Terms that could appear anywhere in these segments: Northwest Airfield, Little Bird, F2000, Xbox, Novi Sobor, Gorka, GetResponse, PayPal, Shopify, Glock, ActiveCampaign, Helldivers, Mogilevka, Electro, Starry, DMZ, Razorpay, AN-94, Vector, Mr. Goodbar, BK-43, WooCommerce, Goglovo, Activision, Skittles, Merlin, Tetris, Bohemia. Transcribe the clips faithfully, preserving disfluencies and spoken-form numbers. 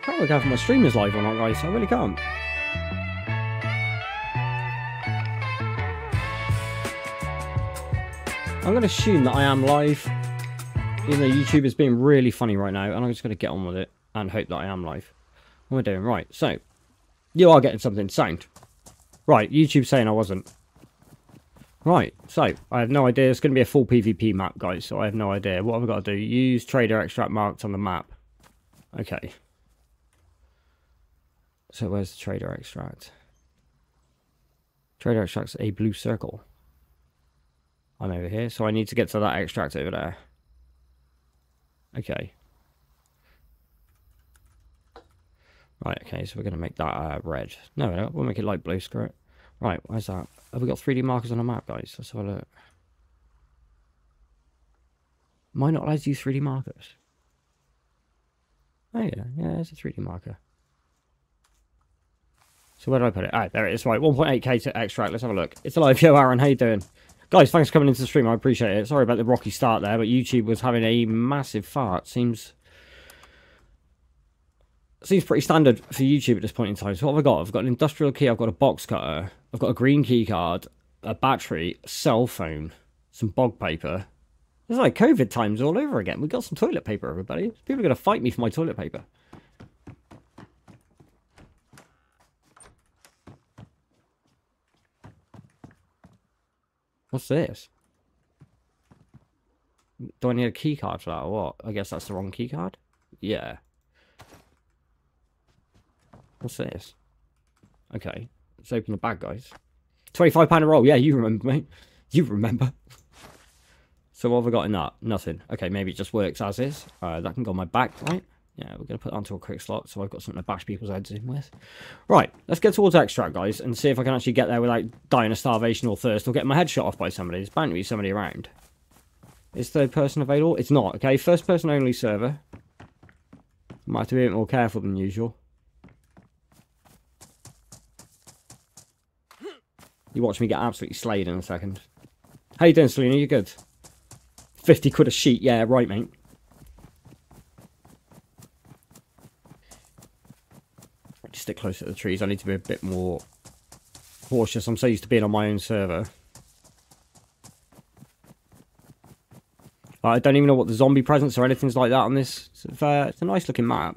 I can't work out if my stream is live or not, guys. I really can't. I'm going to assume that I am live, even though YouTube is being really funny right now, and I'm just going to get on with it and hope that I am live. What am I doing? Right, so, you are getting something sound. Right, YouTube's saying I wasn't. Right, so, I have no idea. It's going to be a full PvP map, guys, so I have no idea. What have I got to do? Use trader extract marked on the map. Okay. So, where's the trader extract? Trader extract's a blue circle. I'm over here, so I need to get to that extract over there. Okay. Right, okay, so we're going to make that uh, red. No, no, we'll make it light blue, screw it. Right, where's that? Have we got three D markers on the map, guys? Let's have a look. Am I not allowed to use three D markers? Oh, yeah, yeah, there's a three D marker. So where do I put it? Ah, there it is, right, one point eight K to extract. Let's have a look. It's alive. Yo, Aaron, how you doing? Guys, thanks for coming into the stream. I appreciate it. Sorry about the rocky start there, but YouTube was having a massive fart. Seems... Seems pretty standard for YouTube at this point in time. So what have I got? I've got an industrial key, I've got a box cutter, I've got a green key card, a battery, a cell phone, some bog paper. It's like COVID times all over again. We've got some toilet paper, everybody. People are going to fight me for my toilet paper. What's this? Do I need a key card for that or what? I guess that's the wrong key card? Yeah. What's this? Okay, let's open the bag, guys. twenty-five pound a roll. Yeah, you remember, mate. You remember. So what have I got in that? Nothing. Okay, maybe it just works as is. Uh, that can go on my back, right? Yeah, we're going to put that onto a quick slot, so I've got something to bash people's heads in with. Right, let's get towards extract, guys, and see if I can actually get there without dying of starvation or thirst or getting my head shot off by somebody. There's bound to be somebody around. Is third person available? It's not. Okay, first person only server. Might have to be a bit more careful than usual. You watch me get absolutely slayed in a second. How you doing, Selena? You good? fifty quid a sheet. Yeah, right, mate. Just stick closer to the trees. I need to be a bit more cautious. I'm so used to being on my own server. I don't even know what the zombie presence or anything's like that on this. It's a, it's a nice looking map.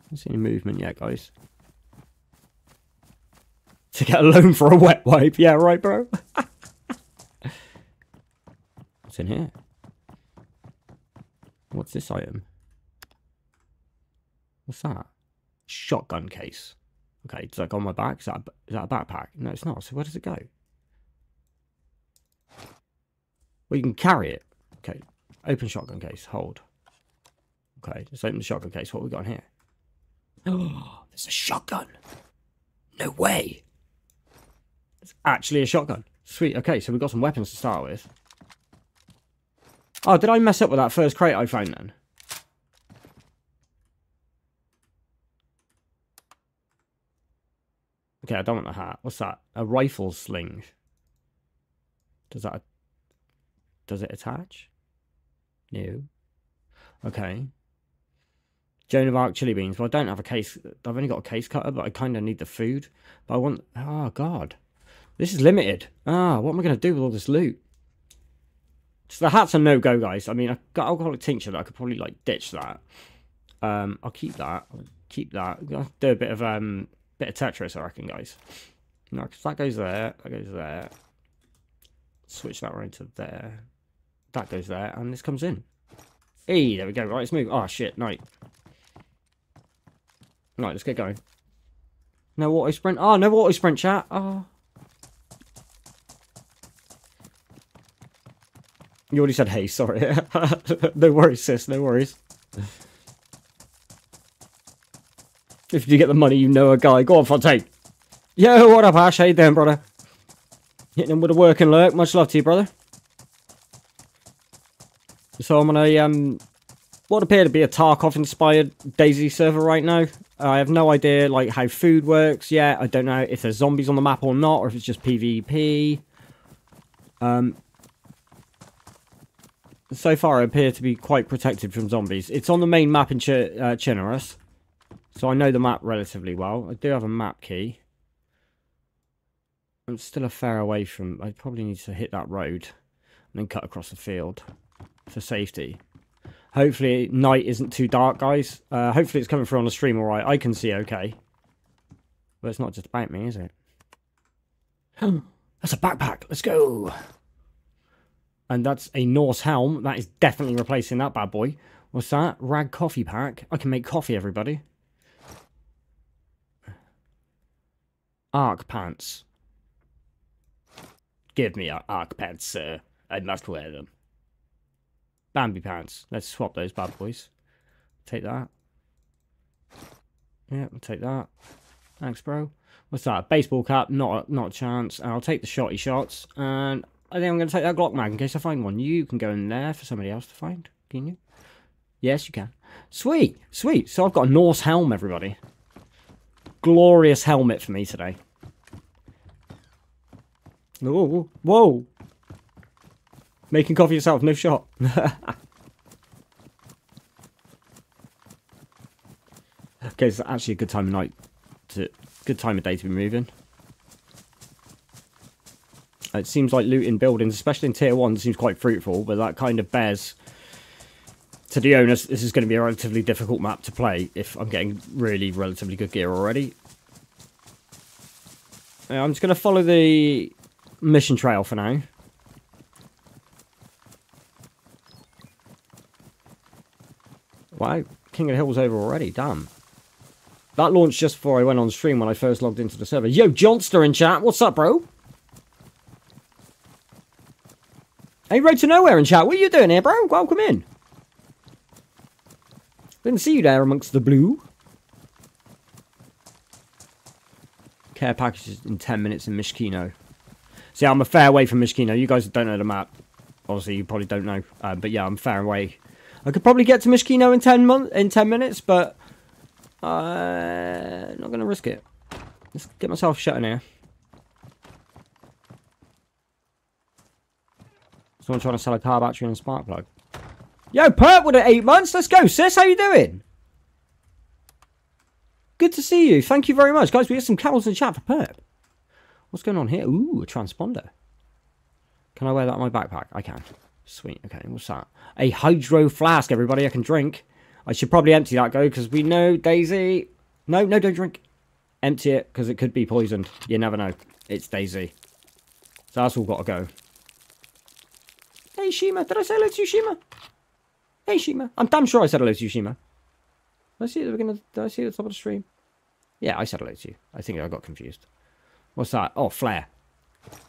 I haven't seen any movement yet, guys. To get a loan for a wet wipe. Yeah, right, bro. What's in here? What's this item? What's that? Shotgun case. Okay, does that go on my back? Is that a, is that a backpack? No, it's not. So where does it go? Well, you can carry it. Okay, open shotgun case. Hold. Okay, let's open the shotgun case. What have we got in here? Oh, there's a shotgun. No way. It's actually a shotgun. Sweet. Okay, so we've got some weapons to start with. Oh, did I mess up with that first crate I found then? Okay, I don't want the hat. What's that? A rifle sling. Does that... Does it attach? No. Okay. Joan of Arc chili beans. Well, I don't have a case. I've only got a case cutter, but I kind of need the food. But I want... Oh, God. This is limited. Ah, what am I going to do with all this loot? So the hat's a no-go, guys. I mean, I've got alcoholic tincture that I could probably, like, ditch that. Um, I'll keep that. I'll keep that. I'll do a bit of, um, bit of Tetris, I reckon, guys. No, because that goes there. That goes there. Switch that around to there. That goes there, and this comes in. Hey, there we go. Right, let's move. Oh, shit. Night. Right, let's get going. No auto sprint. Oh, no auto sprint, chat. Oh. You already said hey, sorry. No worries, sis, no worries. If you get the money, you know a guy. Go on, Fontaine. Yo, what up, Ash? How you doing, brother? Hitting him with a work and lurk. Much love to you, brother. So I'm on a, um, what appeared to be a Tarkov-inspired DayZ server right now. I have no idea, like, how food works yet. I don't know if there's zombies on the map or not, or if it's just PvP. Um, so far I appear to be quite protected from zombies. It's on the main map in Ch uh, Chernarus, so I know the map relatively well. I do have a map key. I'm still a fair away from... I probably need to hit that road and then cut across the field for safety. Hopefully night isn't too dark, guys. Uh, hopefully it's coming through on the stream all right. I can see okay. But it's not just about me, is it? That's a backpack. Let's go. And that's a Norse helm. That is definitely replacing that bad boy. What's that? Rag coffee pack. I can make coffee, everybody. Arc pants. Give me our arc pants, sir. I must wear them. Bambi pants. Let's swap those bad boys. Take that. Yeah, I'll take that. Thanks, bro. What's that? Baseball cap. Not a, not a chance. And I'll take the shotty shots. And I think I'm going to take that Glock mag in case I find one. You can go in there for somebody else to find. Can you? Yes, you can. Sweet. Sweet. So I've got a Norse helm, everybody. Glorious helmet for me today. Ooh, whoa. Making coffee yourself. No shot. Okay, so actually a good time of night. To, good time of day to be moving. It seems like looting buildings, especially in tier one, seems quite fruitful, but that kind of bears to the onus. This is going to be a relatively difficult map to play if I'm getting really relatively good gear already. Now, I'm just going to follow the mission trail for now. Wow, King of the Hill's over already, damn. That launched just before I went on stream when I first logged into the server. Yo, Johnster in chat. What's up, bro? Hey, Road to Nowhere in chat. What are you doing here, bro? Welcome in. Didn't see you there amongst the blue. Care packages in ten minutes in Mishkino. See, I'm a fair way from Mishkino. You guys don't know the map. Obviously, you probably don't know. Uh, but yeah, I'm fair away. I could probably get to Mishkino in ten minutes, but... I'm uh, not going to risk it. Let's get myself shut in here. Someone trying to sell a car battery and a spark plug. Yo, Pert with it, eight months. Let's go, sis. How you doing? Good to see you. Thank you very much. Guys, we got some camels in the chat for Pert. What's going on here? Ooh, a transponder. Can I wear that on my backpack? I can. Sweet. Okay, what's that? A hydro flask, everybody. I can drink. I should probably empty that, go, because we know DayZ. No, no, don't drink. Empty it, because it could be poisoned. You never know. It's DayZ. So that's all got to go. Hey, Shima. Did I say hello to you, Shima? Hey, Shima. I'm damn sure I said hello to you, Shima. Did I see it at the beginning? Did I see it at the top of the stream? Yeah, I said hello to you. I think I got confused. What's that? Oh, flare.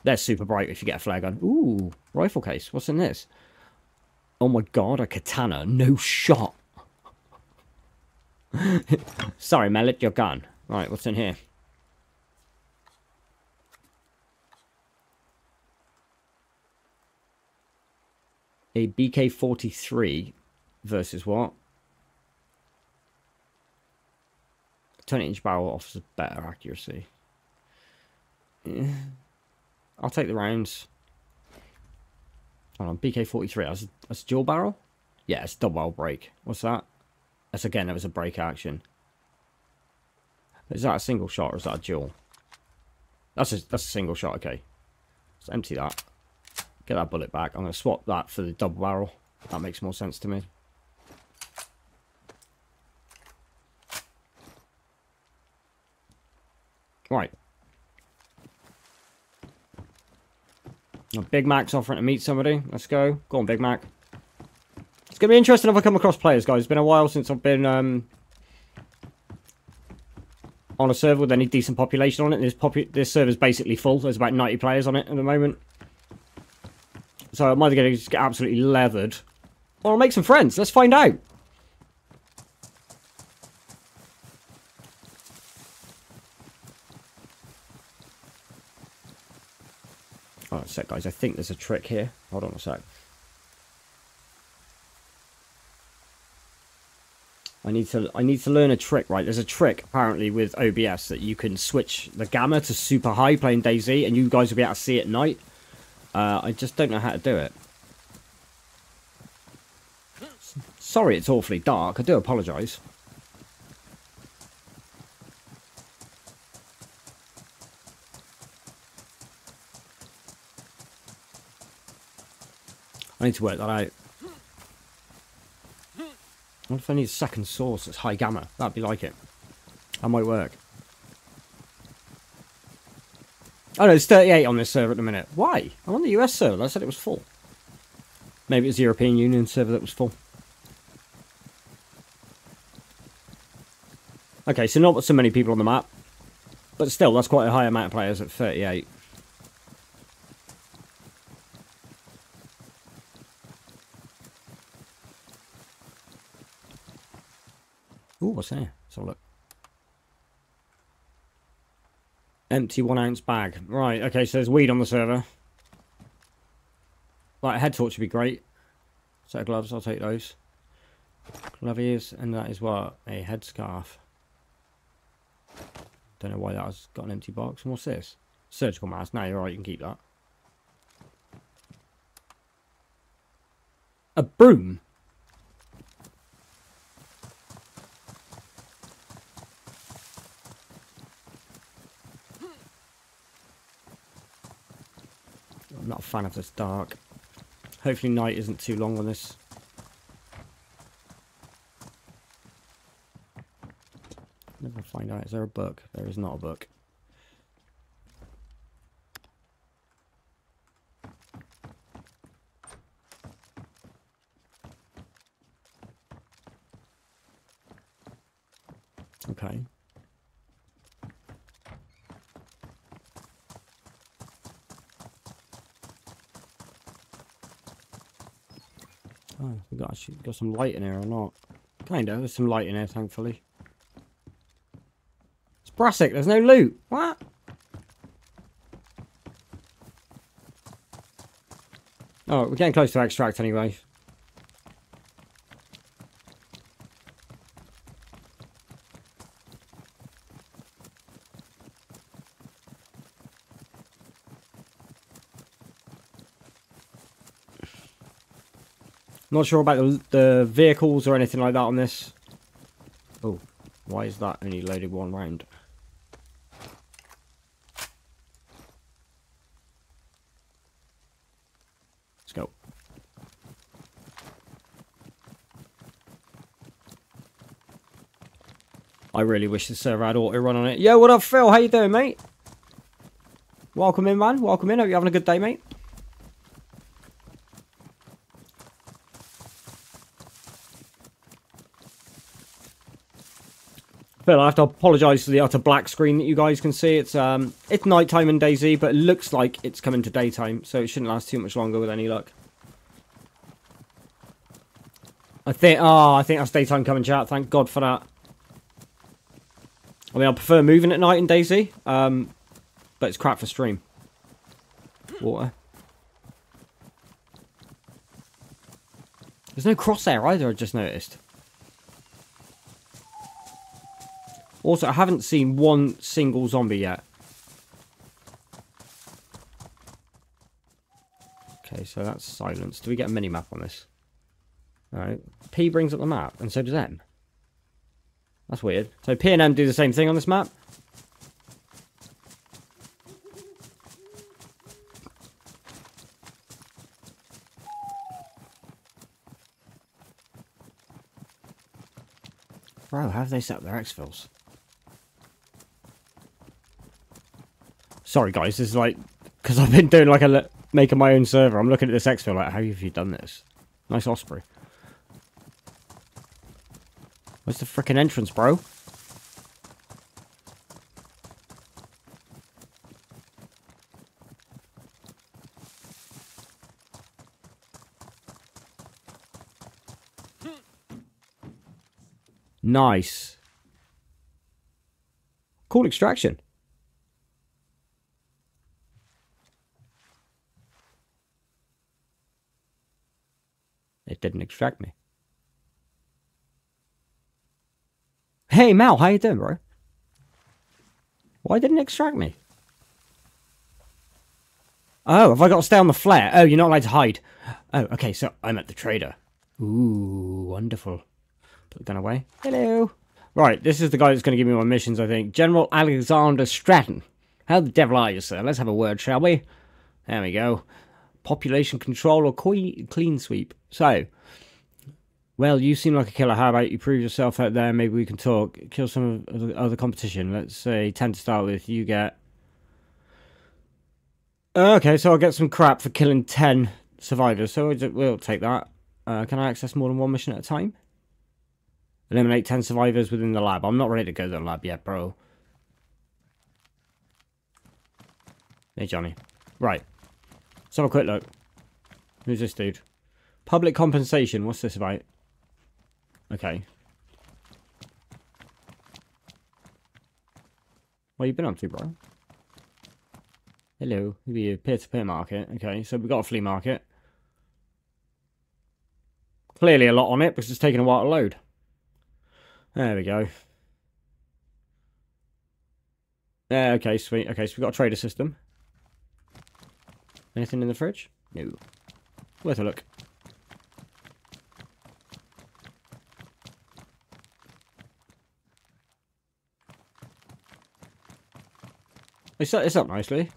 They're super bright if you get a flare gun. Ooh, rifle case. What's in this? Oh, my God. A katana. No shot. Sorry, Mellet, you're gone. Right, what's in here? A B K forty-three versus what? twenty inch barrel offers better accuracy. Yeah. I'll take the rounds. Hold on, B K forty-three. That's, that's a dual barrel? Yeah, it's double barrel break. What's that? That's again, that was a break action. Is that a single shot or is that a duel? That's a, that's a single shot, okay. Let's empty that. Get that bullet back. I'm going to swap that for the double barrel. That makes more sense to me. Right. Now Big Mac's offering to meet somebody. Let's go. Go on, Big Mac. It's going to be interesting if I come across players, guys. It's been a while since I've been um, on a server with any decent population on it. This, popu this server's basically full. There's about ninety players on it at the moment. So I'm either going to just get absolutely leathered or I'll make some friends. Let's find out. All right, sec, guys. I think there's a trick here. Hold on a sec. I need to I need to learn a trick, right? There's a trick, apparently, with O B S that you can switch the gamma to super high playing DayZ, and you guys will be able to see at night. Uh, I just don't know how to do it. Sorry it's awfully dark, I do apologise. I need to work that out. What if I need a second source that's high gamma? That'd be like it. That might work. Oh no, it's thirty-eight on this server at the minute. Why? I'm on the U S server. I said it was full. Maybe it's the European Union server that was full. Okay, so not so many people on the map. But still, that's quite a high amount of players at thirty-eight. Ooh, what's there? Let's have a look. Empty one ounce bag. Right, okay, so there's weed on the server. Right, a head torch would be great. Set of gloves, I'll take those. Gloves, and that is what? A head scarf. Don't know why that has got an empty box. And what's this? Surgical mask. No, you're right, you can keep that. A broom? I'm not a fan of this dark. Hopefully night isn't too long on this. Never find out. Is there a book? There is not a book. Okay. Oh, we got actually got some light in here or not? Kinda. There's some light in here, thankfully. It's brassic. There's no loot. What? Oh, we're getting close to extract anyway. Not sure about the, the vehicles or anything like that on this. Oh, why is that only loaded one round? Let's go. I really wish the server had auto run on it. Yo, what up, Phil? How you doing, mate? Welcome in, man. Welcome in. Hope you're having a good day, mate. I have to apologise for the utter black screen that you guys can see. It's um, it's night time in DayZ, but it looks like it's coming to daytime, so it shouldn't last too much longer with any luck. I think, ah, oh, I think that's daytime coming, chat. Thank God for that. I mean, I prefer moving at night in DayZ, um, but it's crap for stream. Water. There's no crosshair either. I just noticed. Also, I haven't seen one single zombie yet. Okay, so that's silence. Do we get a mini-map on this? Alright. P brings up the map, and so does M. That's weird. So P and M do the same thing on this map. Bro, how have they set up their exfils? Sorry guys, this is like, because I've been doing like a, making my own server, I'm looking at this exfil like, how have you done this? Nice osprey. Where's the frickin' entrance, bro? Nice. Cool extraction. It didn't extract me. Hey Mal, how you doing, bro? Why didn't it extract me? Oh, have I got to stay on the flare? Oh, you're not allowed to hide. Oh, okay, so I'm at the trader. Ooh, wonderful. Put the gun away. Hello. Right, this is the guy that's going to give me my missions, I think. General Alexander Stratton. How the devil are you, sir? Let's have a word, shall we? There we go. Population control or clean sweep. So, well, you seem like a killer. How about you prove yourself out there? Maybe we can talk. Kill some of the other competition. Let's say ten to start with. You get... Okay, so I'll get some crap for killing ten survivors. So we'll take that. Uh, can I access more than one mission at a time? Eliminate ten survivors within the lab. I'm not ready to go to the lab yet, bro. Hey, Johnny. Right. Let's have a quick look. Who's this dude? Public compensation. What's this about? Okay. What you been up to, bro? Hello. The peer-to-peer market. Okay, so we've got a flea market. Clearly a lot on it because it's taking a while to load. There we go. Uh, okay, sweet. Okay, so we've got a trader system. Anything in the fridge? No. Worth a look. It's up, it's up nicely.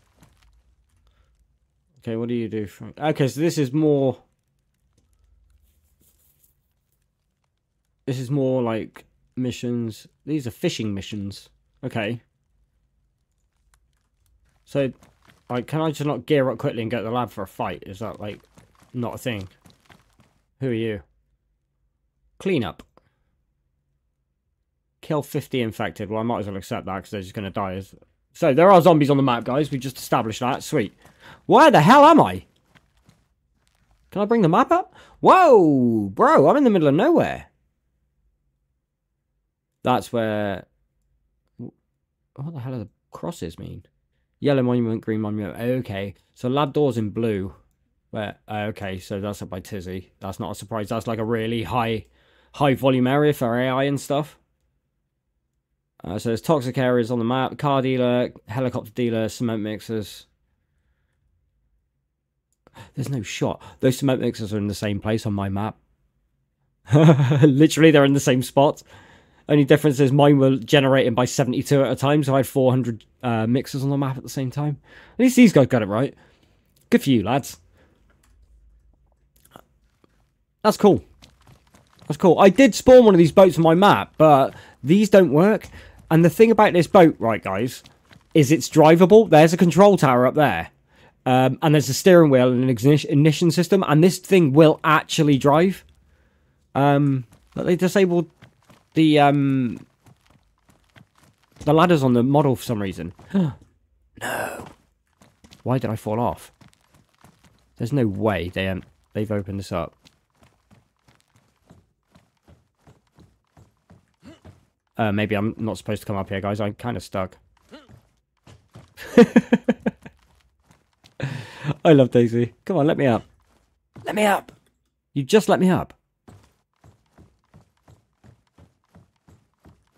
Okay, what do you do? From... Okay, so this is more... This is more like missions. These are fishing missions. Okay. So, like, can I just not gear up quickly and go to the lab for a fight? Is that, like, not a thing? Who are you? Clean up. Kill fifty infected. Well, I might as well accept that because they're just going to die. As... So, there are zombies on the map, guys. We just established that. Sweet. Where the hell am I? Can I bring the map up? Whoa, bro, I'm in the middle of nowhere. That's where... What the hell do the crosses mean? Yellow monument, green monument. Okay, so lab doors in blue. Where? Okay, so that's up by Tizzy. That's not a surprise. That's like a really high, high volume area for A I and stuff. Uh, so there's toxic areas on the map. Car dealer, helicopter dealer, cement mixers. There's no shot. Those cement mixers are in the same place on my map. Literally, they're in the same spot. Only difference is mine were generated by seventy-two at a time, so I had four hundred uh, mixers on the map at the same time. At least these guys got it right. Good for you, lads. That's cool. That's cool. I did spawn one of these boats on my map, but these don't work. And the thing about this boat, right, guys, is it's drivable. There's a control tower up there. Um, and there's a steering wheel and an ignition system. And this thing will actually drive. Um, but they disabled... The, um... The ladder's on the model for some reason. No! Why did I fall off? There's no way they, um, they've opened this up. Uh, maybe I'm not supposed to come up here, guys. I'm kind of stuck. I love DayZ. Come on, let me up. Let me up! You just let me up.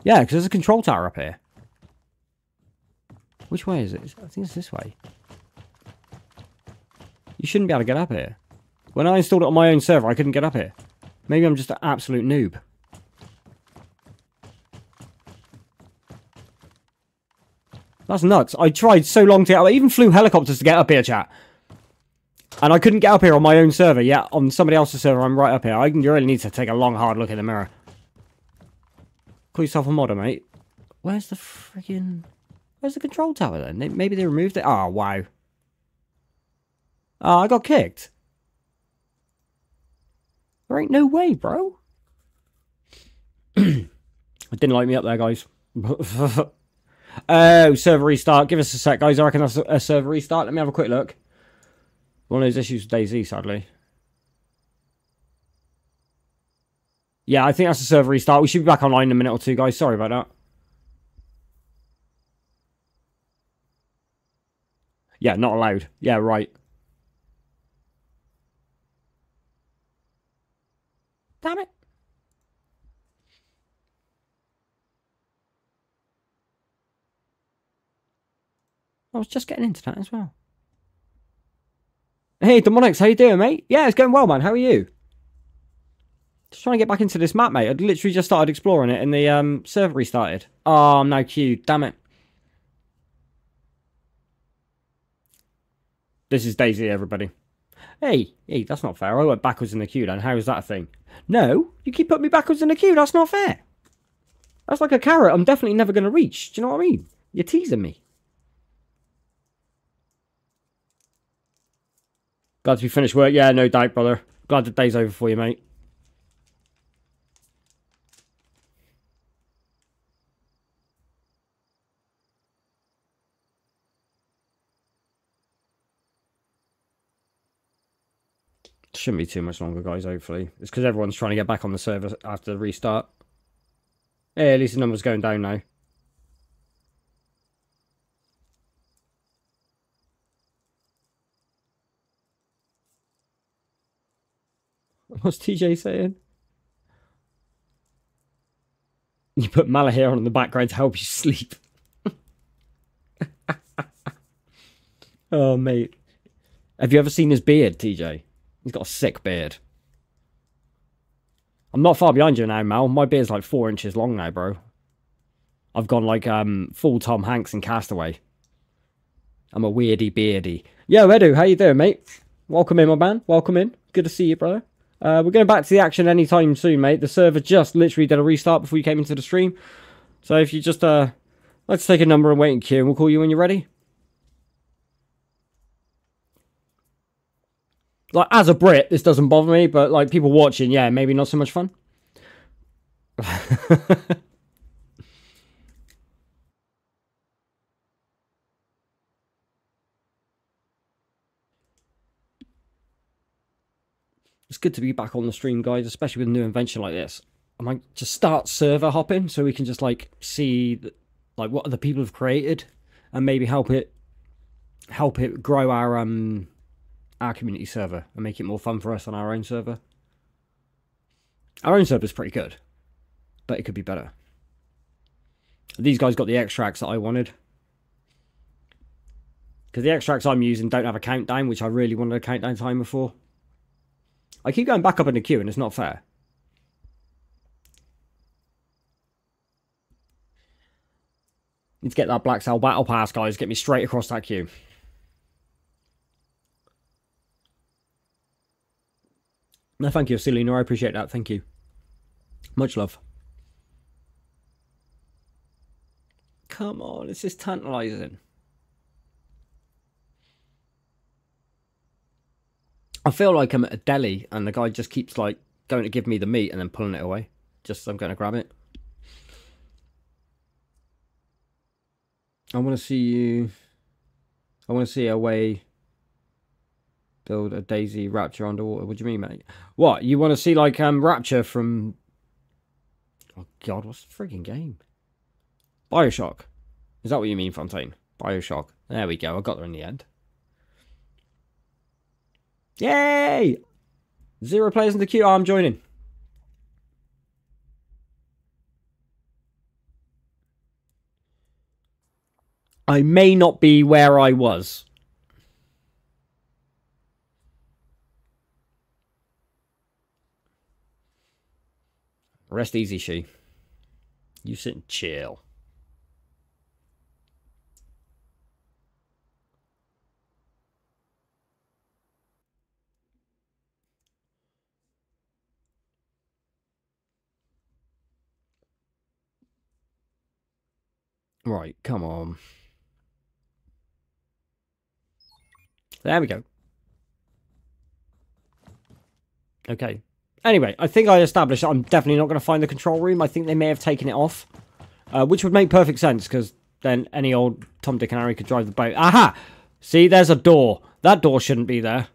Yeah, because there's a control tower up here. Which way is it? I think it's this way. You shouldn't be able to get up here. When I installed it on my own server, I couldn't get up here. Maybe I'm just an absolute noob. That's nuts. I tried so long to get up. I even flew helicopters to get up here, chat. And I couldn't get up here on my own server. Yeah, on somebody else's server, I'm right up here. I really need to take a long, hard look in the mirror. Call yourself a modder, mate. Where's the friggin... Where's the control tower, then? They, maybe they removed it? Oh, wow. Oh, I got kicked. There ain't no way, bro. It didn't like me up there, guys. Oh, server restart. Give us a sec, guys. I reckon that's a server restart. Let me have a quick look. One of those issues with DayZ, sadly. Yeah, I think that's a server restart. We should be back online in a minute or two, guys. Sorry about that. Yeah, not allowed. Yeah, right. Damn it. I was just getting into that as well. Hey, Demonics, how you doing, mate? Yeah, it's going well, man. How are you? Just trying to get back into this map, mate. I literally just started exploring it, and the um, server restarted. Oh, I'm no queued. Damn it. This is DayZ, everybody. Hey, hey, that's not fair. I went backwards in the queue, then. How is that a thing? No, you keep putting me backwards in the queue. That's not fair. That's like a carrot I'm definitely never going to reach. Do you know what I mean? You're teasing me. Glad to be finished work. Yeah, no doubt, brother. Glad the day's over for you, mate. Shouldn't be too much longer, guys, hopefully. It's because everyone's trying to get back on the server after the restart. Yeah, at least the number's going down now. What's T J saying? You put Malahir on in the background to help you sleep. Oh, mate. Have you ever seen his beard, T J? He's got a sick beard. I'm not far behind you now, Mal. My beard's like four inches long now, bro. I've gone like um full Tom Hanks in Castaway. I'm a weirdy beardy. Yo, Edu, how you doing, mate? Welcome in, my man. Welcome in. Good to see you, brother. Uh, we're going back to the action anytime soon, mate. The server just literally did a restart before you came into the stream. So if you just uh, let's take a number and wait in queue, and we'll call you when you're ready. Like, as a Brit, this doesn't bother me, but, like, people watching, yeah, maybe not so much fun. It's good to be back on the stream, guys, especially with a new invention like this. I might just start server hopping so we can just, like, see, like, what other people have created and maybe help it, help it grow our, um... our community server and make it more fun for us on our own server. Our own server's pretty good, but it could be better. These guys got the extracts that I wanted, because the extracts I'm using don't have a countdown, which I really wanted a countdown timer for. I keep going back up in the queue and it's not fair. Need to get that Black Cell battle pass, guys. Get me straight across that queue. No, thank you, Celina. I appreciate that. Thank you. Much love. Come on, this is tantalizing. I feel like I'm at a deli and the guy just keeps, like, going to give me the meat and then pulling it away. Just as I'm going to grab it. I want to see you... I want to see a way... Build a DayZ Rapture underwater. What do you mean, mate? What? You want to see, like, um, Rapture from... Oh, God, what's the frigging game? Bioshock. Is that what you mean, Fontaine? Bioshock. There we go. I got there in the end. Yay! Zero players in the queue. Oh, I'm joining. I may not be where I was. Rest easy, she. You sit and chill. Right, come on. There we go. Okay. Anyway, I think I established I'm definitely not going to find the control room. I think they may have taken it off. Uh, which would make perfect sense, because then any old Tom, Dick and Harry could drive the boat. Aha! See, there's a door. That door shouldn't be there.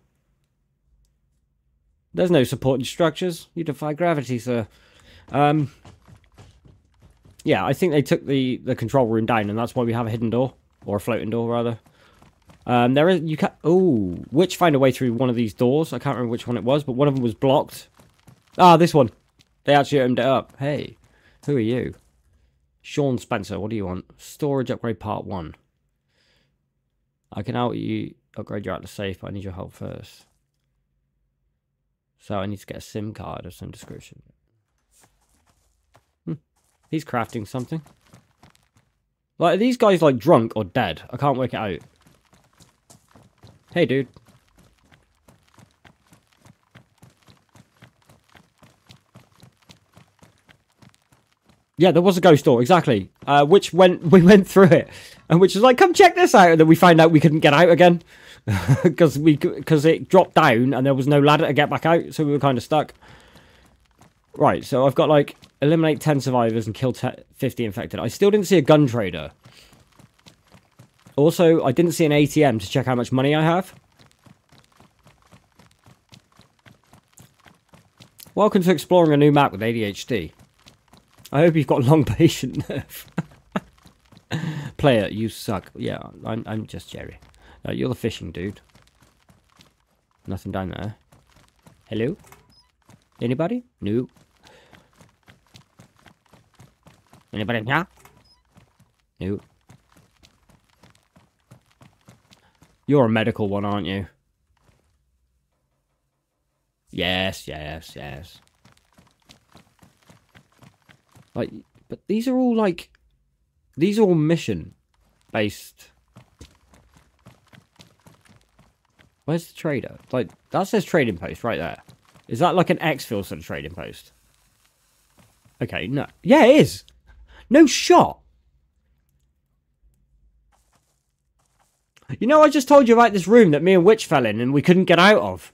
There's no supporting structures. You defy gravity, sir. Um, yeah, I think they took the, the control room down, and that's why we have a hidden door. Or a floating door, rather. Um, there is... you can't... Ooh. Witch found a way through one of these doors. I can't remember which one it was, but one of them was blocked. Ah, this one. They actually opened it up. Hey, who are you? Sean Spencer, what do you want? Storage upgrade part one. I can help you upgrade your atlas safe, but I need your help first. So I need to get a SIM card of some description. Hmm. He's crafting something. Like, are these guys, like, drunk or dead? I can't work it out. Hey, dude. Yeah, there was a ghost door, exactly. Uh, which went, we went through it. And which was like, come check this out. And then we found out we couldn't get out again. Because we, because it dropped down and there was no ladder to get back out. So we were kind of stuck. Right, so I've got, like, eliminate ten survivors and kill fifty infected. I still didn't see a gun trader. Also, I didn't see an A T M to check how much money I have. Welcome to exploring a new map with A D H D. I hope you've got long patient nerve. Player, you suck. Yeah, I'm, I'm just Jerry. No, you're the fishing dude. Nothing down there. Hello? Anybody? No. Anybody here? No. You're a medical one, aren't you? Yes, yes, yes. Like, but these are all, like, these are all mission-based. Where's the trader? Like, that says trading post right there. Is that, like, an X-Field sort of trading post? Okay, no. Yeah, it is! No shot! You know, I just told you about this room that me and Witch fell in and we couldn't get out of.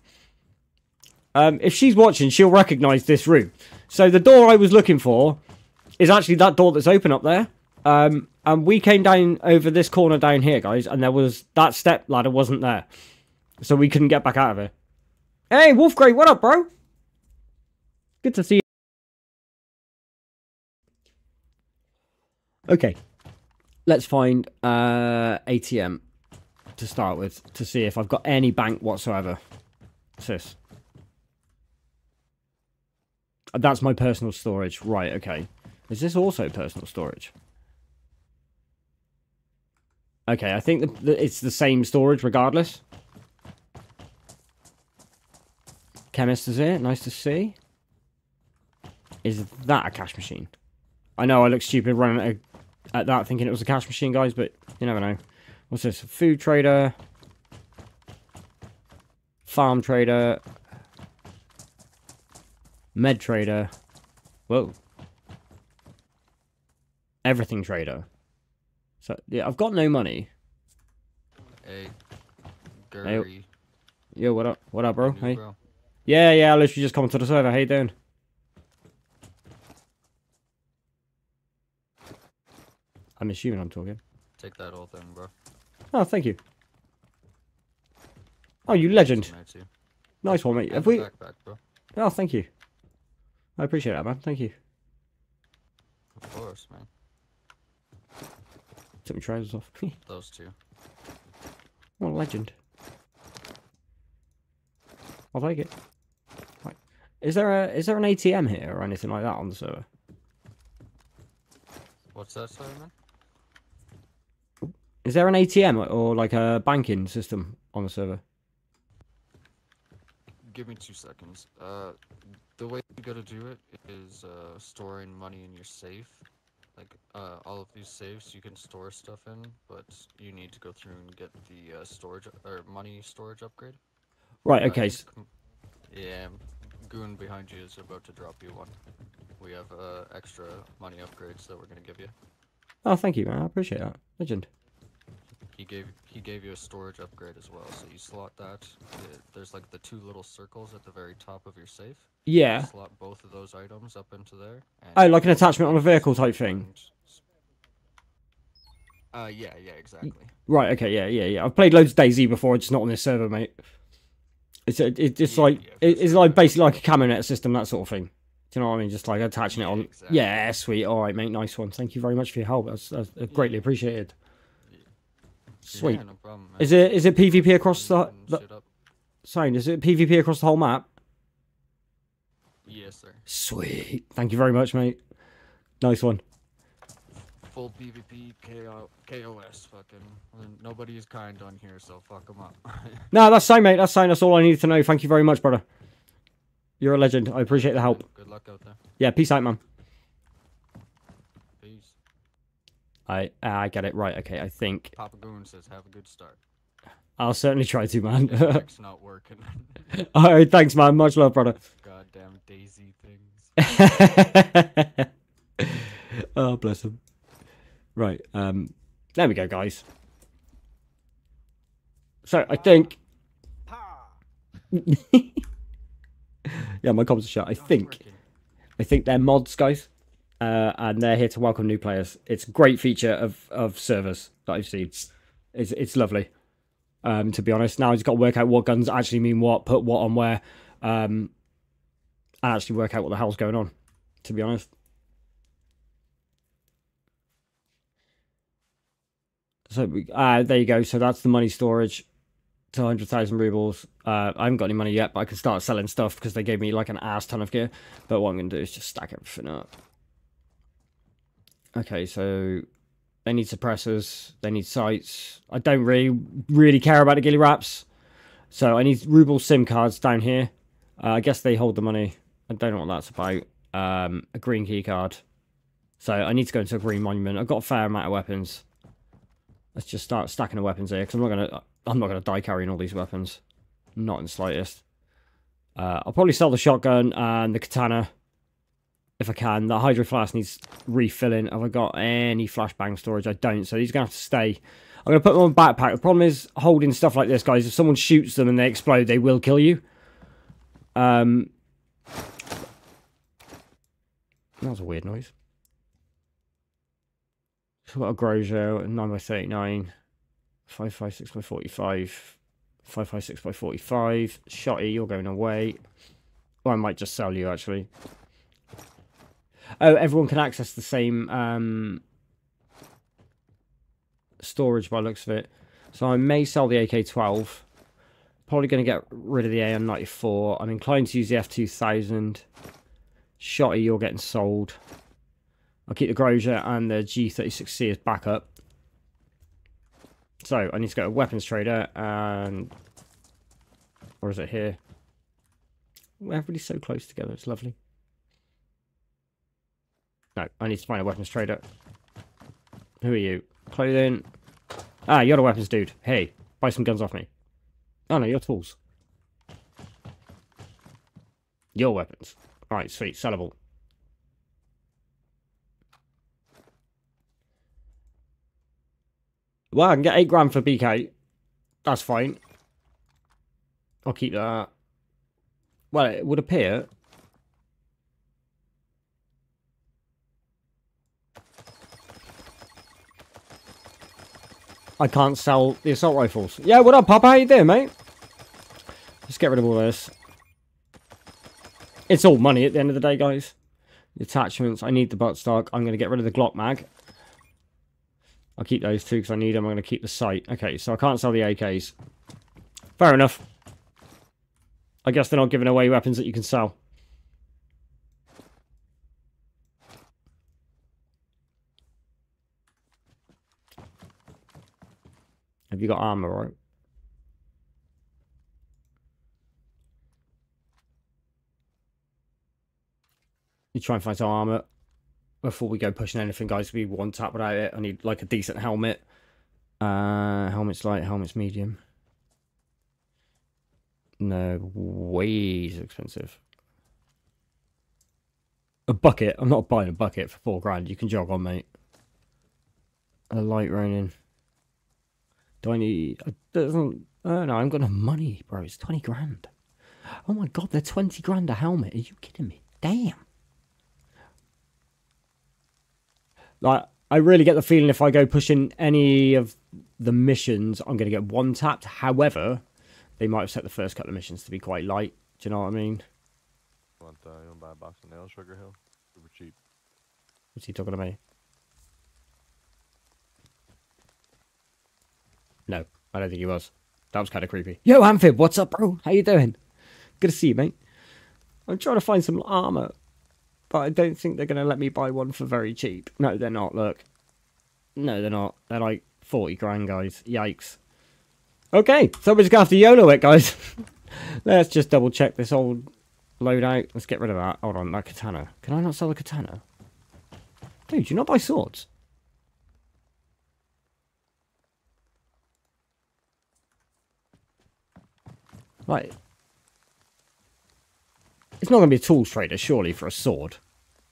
Um, if she's watching, she'll recognise this room. So the door I was looking for is actually that door that's open up there. Um, and we came down over this corner down here, guys, and there was that step ladder wasn't there. So we couldn't get back out of it. Hey, Wolf Grey, what up, bro? Good to see you. Okay. Let's find uh, A T M to start with to see if I've got any bank whatsoever. What's this? That's my personal storage. Right, okay. Is this also personal storage? Okay, I think the, the, it's the same storage regardless. Chemist is here. Nice to see. Is that a cash machine? I know I look stupid running at, at that thinking it was a cash machine, guys, but you never know. What's this? Food trader. Farm trader. Med trader. Whoa. Everything trader. So, yeah, I've got no money. Hey, Gary. Hey. Yo, what up? What up, bro? New hey. Bro. Yeah, yeah, I literally just come to the server. How you doing? I'm assuming I'm talking. Take that whole thing, bro. Oh, thank you. Oh, you legend. Nice one, mate. Have we... Backpack, bro. Oh, thank you. I appreciate that, man. Thank you. Of course, man. Took my trousers off. Those two. What a legend. I'll take it. Right. Is there a is there an A T M here or anything like that on the server? What's that, server, man? Is there an A T M or like a banking system on the server? Give me two seconds. Uh, the way you gotta do it is uh, storing money in your safe. Like uh, all of these safes, you can store stuff in, but you need to go through and get the uh, storage or money storage upgrade. Right. Okay. Uh, yeah, Goon behind you is about to drop you one. We have uh, extra money upgrades that we're gonna give you. Oh, thank you, man. I appreciate that. Legend. He gave he gave you a storage upgrade as well, so you slot that. It, there's like the two little circles at the very top of your safe. Yeah. You slot both of those items up into there. And oh, like an attachment on a vehicle type thing. And, uh, yeah, yeah, exactly. Right. Okay. Yeah, yeah, yeah. I've played loads of DayZ before, just not on this server, mate. It's a, it's just yeah, like yeah, it's, it's like basically like a Camo Net system, that sort of thing. Do you know what I mean? Just like attaching yeah, it on. Exactly. Yeah, sweet. All right, mate. Nice one. Thank you very much for your help. That's, that's yeah. greatly appreciated. Sweet. Yeah, no problem, is it is it PvP across the, the sorry, is it PvP across the whole map? Yes, sir. Sweet. Thank you very much, mate. Nice one. full PvP K O S fucking. Nobody is kind on here, so fuck them up. No, that's same, mate. That's same. That's all I needed to know. Thank you very much, brother. You're a legend. I appreciate the help. Good luck out there. Yeah, peace out, man. Peace. I uh, I get it right. Okay, I think. Papa Goon says, "Have a good start." I'll certainly try to, man. It's not working. All right, thanks, man. Much love, brother. Goddamn DayZ things. Oh, bless him. Right, um, there we go, guys. So, I think... yeah, my comms are shut. I think... I think they're mods, guys. Uh, and they're here to welcome new players. It's a great feature of, of servers that I've seen. It's, it's lovely, um, to be honest. Now I've just got to work out what guns actually mean what, put what on where, um, and actually work out what the hell's going on, to be honest. So we, uh, there you go. So that's the money storage, two hundred thousand rubles. Uh, I haven't got any money yet, but I can start selling stuff because they gave me like an ass ton of gear. But what I'm going to do is just stack everything up. Okay, so they need suppressors. They need sights. I don't really, really care about the ghillie wraps. So I need ruble SIM cards down here. Uh, I guess they hold the money. I don't know what that's about. Um, a green key card. So I need to go into a green monument. I've got a fair amount of weapons. Let's just start stacking the weapons here, because I'm not gonna, I'm not gonna die carrying all these weapons, not in the slightest. Uh, I'll probably sell the shotgun and the katana if I can. The hydro flask needs refilling. Have I got any flashbang storage? I don't, so these are gonna have to stay. I'm gonna put them on the backpack. The problem is holding stuff like this, guys. If someone shoots them and they explode, they will kill you. Um, that was a weird noise. So I've got a Groza, a nine by thirty-nine, five five six by forty-five, five five six by forty-five, Shotty, you're going away. Or I might just sell you, actually. Oh, everyone can access the same um, storage by the looks of it. So I may sell the A K twelve. Probably going to get rid of the A N ninety-four. I'm inclined to use the F two thousand. Shotty, you're getting sold. I'll keep the Groza and the G thirty-six C as backup. So I need to go to weapons trader and... Or is it here? We're really so close together, it's lovely. No, I need to find a weapons trader. Who are you? Clothing. Ah, you're the weapons dude. Hey, buy some guns off me. Oh no, your tools. Your weapons. Alright, sweet, sellable. Well, I can get eight grand for B K. That's fine. I'll keep that. Well, it would appear. I can't sell the assault rifles. Yeah, what up, Papa? How you doing, mate? Let's get rid of all this. It's all money at the end of the day, guys. The attachments. I need the buttstock. I'm going to get rid of the Glock mag. I'll keep those two because I need them. I'm going to keep the sight. Okay, so I can't sell the A Ks. Fair enough. I guess they're not giving away weapons that you can sell. Have you got armor, right? You try and find some armor. Before we go pushing anything, guys, we one tap without it. I need like a decent helmet. Uh, helmet's light, helmet's medium. No, way too expensive. A bucket. I'm not buying a bucket for four grand. You can jog on, mate. A light raining. Do I need? Doesn't. Oh no, I haven't got enough money, bro. It's twenty grand. Oh my god, they're twenty grand a helmet. Are you kidding me? Damn. Like, I really get the feeling if I go pushing any of the missions, I'm going to get one tapped. However, they might have set the first couple of missions to be quite light. Do you know what I mean? You want, uh, you want to buy a box of nails, Sugar Hill? Super cheap. What's he talking to me? No, I don't think he was. That was kind of creepy. Yo, Amphib, what's up, bro? How you doing? Good to see you, mate. I'm trying to find some armor. But I don't think they're going to let me buy one for very cheap. No, they're not. Look. No, they're not. They're like forty grand, guys. Yikes. Okay, so we're just going to have to YOLO it, guys. Let's just double check this old loadout. Let's get rid of that. Hold on, that katana. Can I not sell the katana? Dude, you not buy swords? Like, it's not going to be a tools trader, surely, for a sword.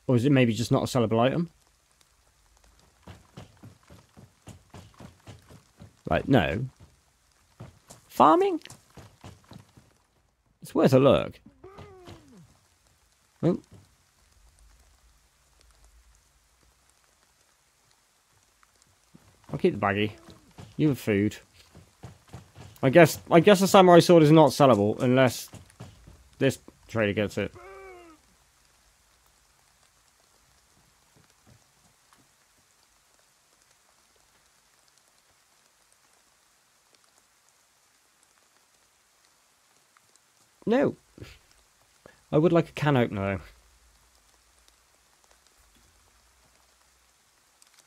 Or is it maybe just not a sellable item? Like, no. Farming? It's worth a look. Oh. I'll keep the baggie. You have food. I guess I guess the samurai sword is not sellable unless this trader gets it. No. I would like a can opener, though.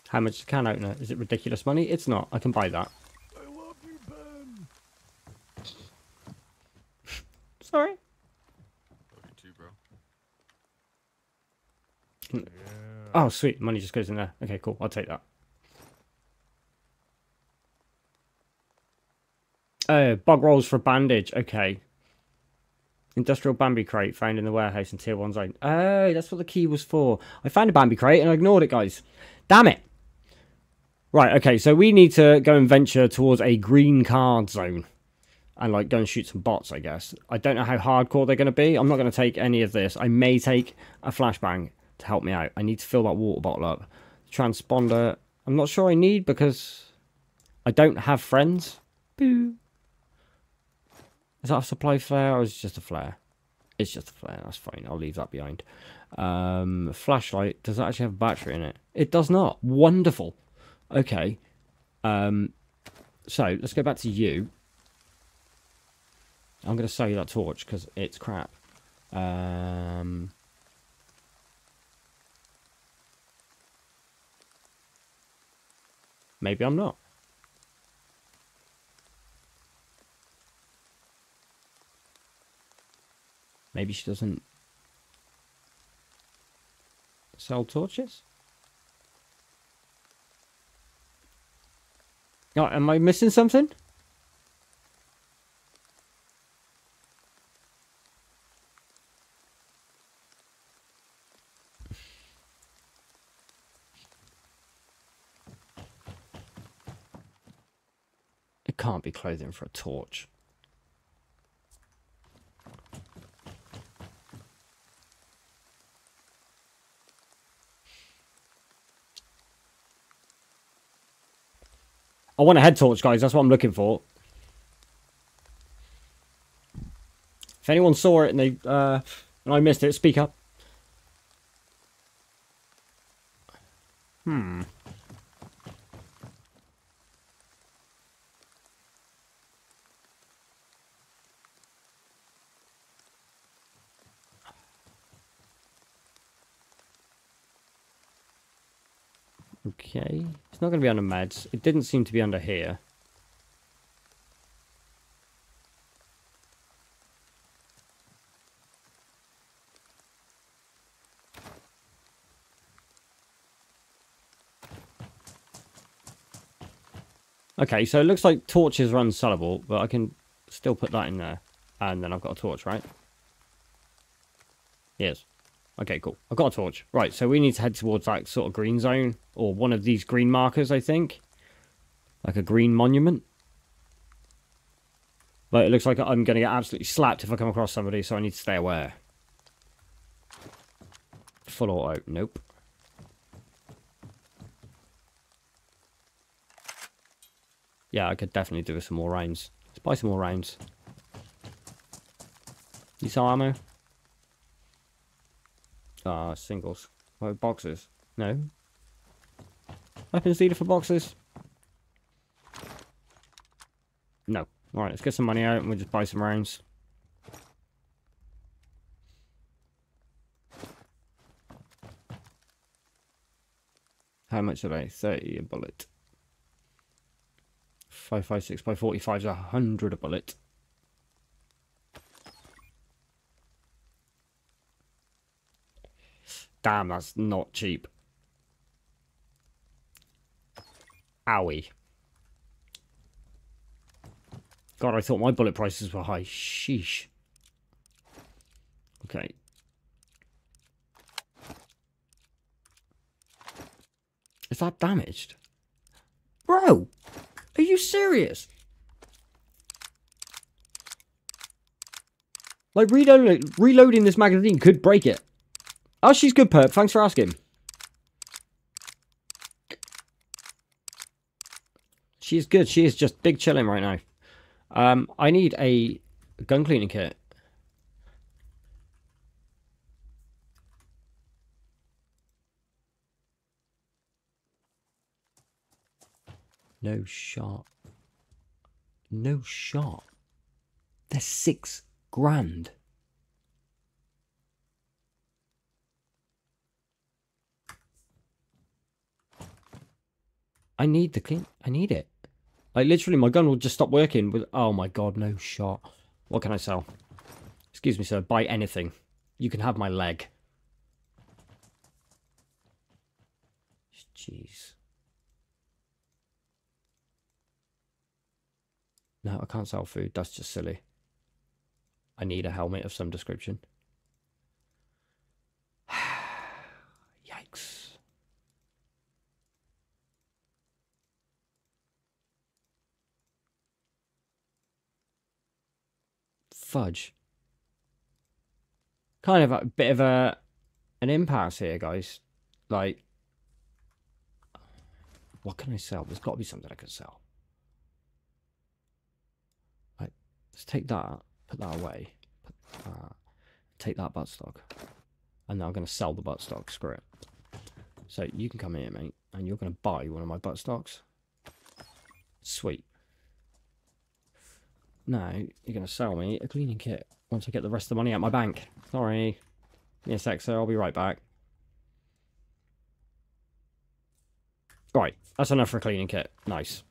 How much is a can opener? Is it ridiculous money? It's not. I can buy that. I love you, Ben. Sorry. Love you too, bro. Yeah. Oh, sweet. Money just goes in there. Okay, cool. I'll take that. Oh, bug rolls for a bandage. Okay. Industrial Bambi crate found in the warehouse in tier one zone. Oh, that's what the key was for. I found a Bambi crate and I ignored it, guys. Damn it. Right, okay, so we need to go and venture towards a green card zone. And, like, go and shoot some bots, I guess. I don't know how hardcore they're going to be. I'm not going to take any of this. I may take a flashbang to help me out. I need to fill that water bottle up. Transponder. I'm not sure I need because I don't have friends. Boo. Is that a supply flare or is it just a flare? It's just a flare, that's fine. I'll leave that behind. Um, flashlight, does that actually have a battery in it? It does not. Wonderful. Okay. Um, so, let's go back to you. I'm going to sell you that torch because it's crap. Um, maybe I'm not. Maybe she doesn't sell torches? Oh, am I missing something? It can't be clothing for a torch. I want a head torch, guys. That's what I'm looking for. If anyone saw it and they uh, and I missed it, speak up. Hmm. Okay. It's not going to be under meds. It didn't seem to be under here. Okay, so it looks like torches are unsellable, but I can still put that in there. And then I've got a torch, right? Yes. Okay, cool. I've got a torch. Right, so we need to head towards that sort of green zone. Or one of these green markers, I think. Like a green monument. But it looks like I'm going to get absolutely slapped if I come across somebody, so I need to stay aware. Full auto. Nope. Yeah, I could definitely do with some more rounds. Let's buy some more rounds. You sell ammo? Ah, uh, singles. Oh, boxes. No. Weapons needed for boxes. No. Alright, let's get some money out and we'll just buy some rounds. How much are they? thirty a bullet. five fifty-six by forty-five is one hundred a bullet. Damn, that's not cheap. Owie. God, I thought my bullet prices were high. Sheesh. Okay. Is that damaged? Bro! Are you serious? Like, reload, reloading this magazine could break it. Oh, she's good, Perp. Thanks for asking. She's good. She is just big chilling right now. Um, I need a gun cleaning kit. No shot. No shot. They're six grand. I need the clean. I need it. Like, literally, my gun will just stop working with... Oh, my God, no shot. What can I sell? Excuse me, sir. Buy anything. You can have my leg. Jeez. No, I can't sell food. That's just silly. I need a helmet of some description. Yikes. Fudge. Kind of a bit of a an impasse here, guys. Like, what can I sell? There's got to be something I can sell. Right, let's take that, put that away, put that, take that buttstock, and now I'm going to sell the buttstock. Screw it. So you can come here, mate, and you're going to buy one of my buttstocks. Sweet. Now, you're going to sell me a cleaning kit once I get the rest of the money out of my bank. Sorry. Give me a sec, sir. I'll be right back. Right. That's enough for a cleaning kit. Nice.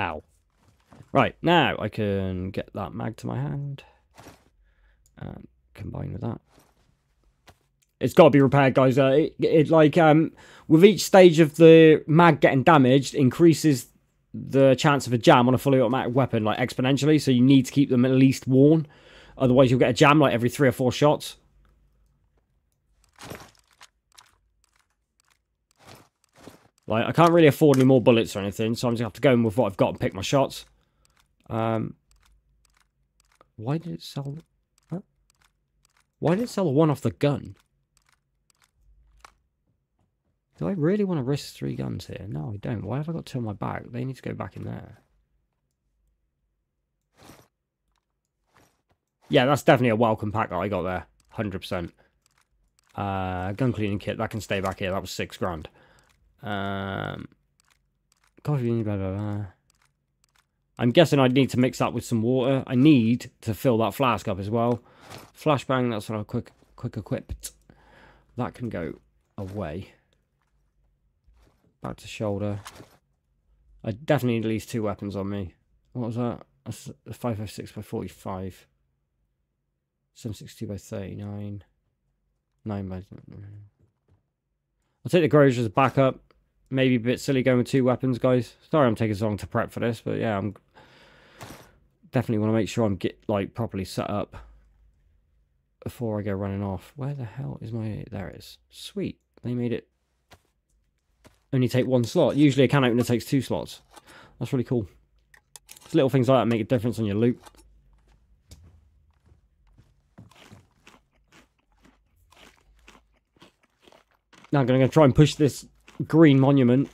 Ow. Right. Now, I can get that mag to my hand. And combine with that. It's got to be repaired, guys. Uh, it, it like um, with each stage of the mag getting damaged, increases the chance of a jam on a fully automatic weapon like exponentially. So you need to keep them at least worn, otherwise you'll get a jam like every three or four shots. Like, I can't really afford any more bullets or anything, so I'm just gonna have to go in with what I've got and pick my shots. Um, why did it sell? Huh? Why did it sell a one off the gun? Do I really want to risk three guns here? No, I don't. Why have I got two in my bag? They need to go back in there. Yeah, that's definitely a welcome pack that I got there. one hundred percent. Uh, gun cleaning kit. That can stay back here. That was six grand. Um, coffee, blah, blah, blah. I'm guessing I'd need to mix that with some water. I need to fill that flask up as well. Flashbang, that's what I'll quick, quick equipped. That can go away. Back to shoulder. I definitely need at least two weapons on me. What was that? That's a five fifty-six by forty-five. seven sixty-two by thirty-nine. nine by... I'll take the Groza as a backup. Maybe a bit silly going with two weapons, guys. Sorry I'm taking so long to prep for this, but yeah, I'm... Definitely want to make sure I'm get like properly set up before I go running off. Where the hell is my... There it is. Sweet. They made it... Only take one slot. Usually a can opener takes two slots. That's really cool. It's little things like that make a difference on your loot. Now I'm going to try and push this green monument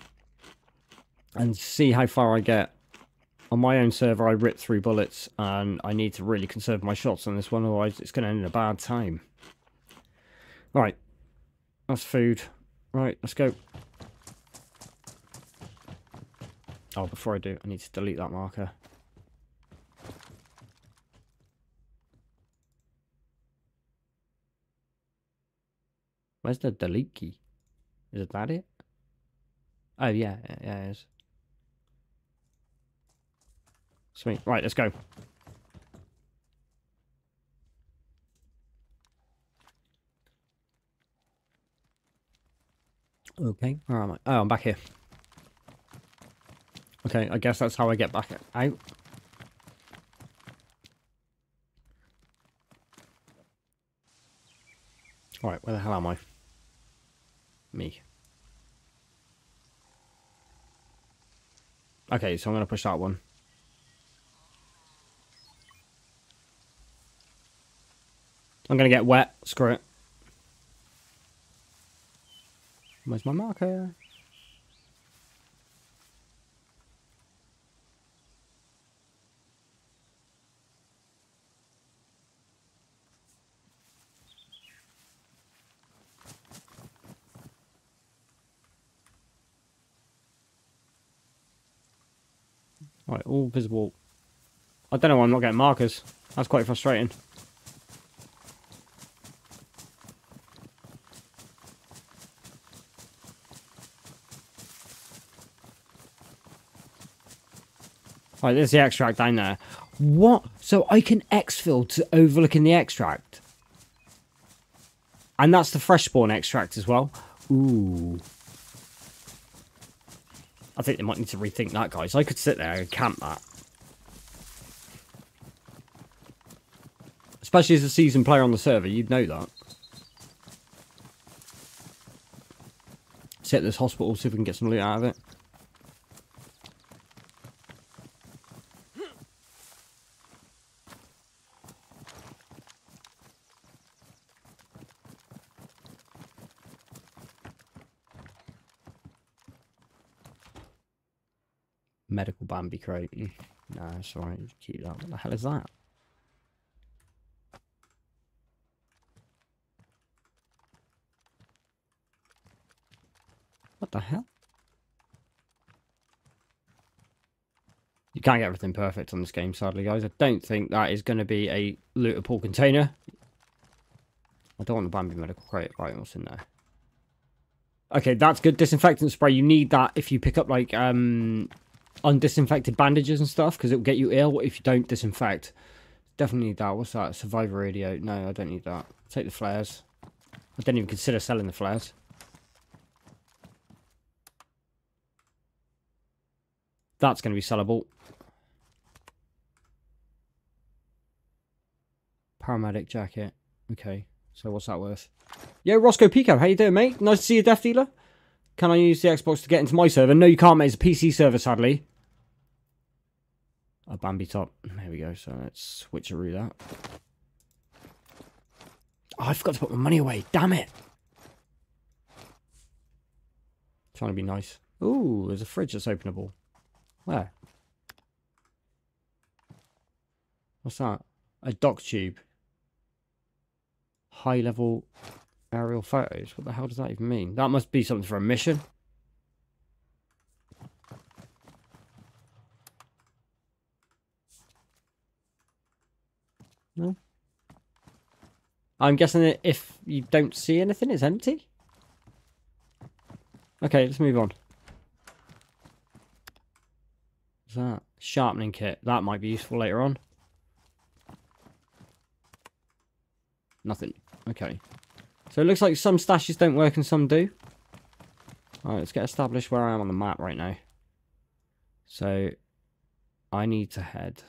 and see how far I get. On my own server, I ripped through bullets, and I need to really conserve my shots on this one, otherwise it's going to end in a bad time. Right. That's food. Right, let's go. Oh, before I do, I need to delete that marker. Where's the delete key? Is it that it? Oh yeah, yeah it is. Sweet. Right, let's go. Okay, where am I? Oh, I'm back here. Okay, I guess that's how I get back out. Alright, where the hell am I? Me. Okay, so I'm going to push that one. I'm going to get wet. Screw it. Where's my marker? Right, all visible. I don't know why I'm not getting markers. That's quite frustrating. Right, there's the extract down there. What? So I can exfil to overlooking the extract. And that's the fresh spawn extract as well. Ooh. I think they might need to rethink that, guys. I could sit there and camp that. Especially as a seasoned player on the server, you'd know that. Sit at this hospital, see if we can get some loot out of it. Medical Bambi crate. No, it's alright. Keep that. What the hell is that? What the hell? You can't get everything perfect on this game, sadly, guys. I don't think that is going to be a looter pool container. I don't want the Bambi medical crate. Right, what's in there? Okay, that's good. Disinfectant spray. You need that if you pick up, like, um... undisinfected bandages and stuff, because it'll get you ill if you don't disinfect. Definitely need that. What's that? Survivor radio. No, I don't need that. Take the flares. I don't even consider selling the flares. That's going to be sellable. Paramedic jacket. Okay, so what's that worth? Yo, Roscoe Pico, how you doing, mate? Nice to see you, Death Dealer. Can I use the Xbox to get into my server? No, you can't, mate. It's a P C server, sadly. A Bambi top. There we go. So let's switcheroo that. Oh, I forgot to put my money away. Damn it. Trying to be nice. Ooh, there's a fridge that's openable. Where? What's that? A dock tube. High level... aerial photos. What the hell does that even mean? That must be something for a mission. No. I'm guessing that if you don't see anything, it's empty. Okay, let's move on. What's that? Sharpening kit. That might be useful later on. Nothing. Okay. So it looks like some stashes don't work and some do. Alright, let's get established where I am on the map right now. So, I need to head.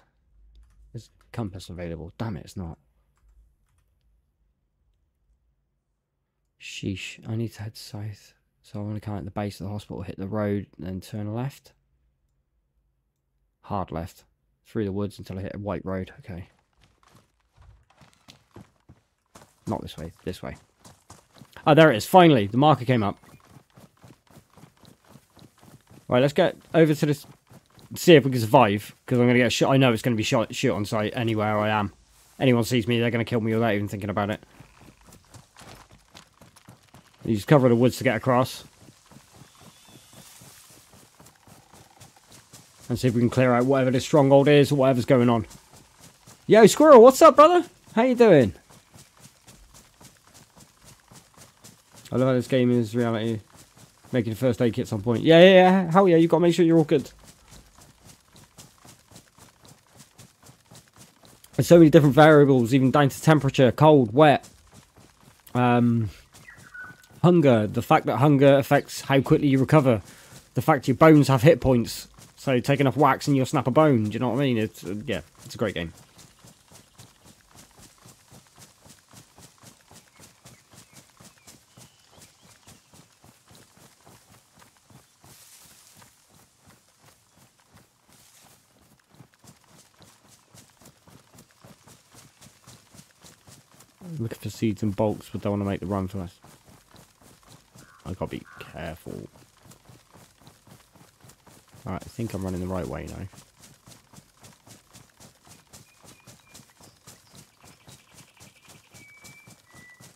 Is compass available? Damn it, it's not. Sheesh, I need to head south. So I want to come at the base of the hospital, hit the road, and then turn left. Hard left. Through the woods until I hit a white road. Okay. Not this way, this way. Oh, there it is. Finally, the marker came up. Right, let's get over to this. See if we can survive, because I'm going to get shot. I know it's going to be shot, shoot on sight anywhere I am. Anyone sees me, they're going to kill me without even thinking about it. You just cover the woods to get across. And see if we can clear out whatever this stronghold is or whatever's going on. Yo, Squirrel, what's up, brother? How you doing? I love how this game is reality. Making a first aid kit at some point. Yeah, yeah, yeah. Hell yeah, you've got to make sure you're all good. There's so many different variables, even down to temperature, cold, wet. Um, hunger. The fact that hunger affects how quickly you recover. The fact your bones have hit points. So take enough wax and you'll snap a bone. Do you know what I mean? It's uh, yeah, it's a great game. Looking for seeds and bolts, but don't want to make the run for us. I gotta be careful. Alright, I think I'm running the right way now.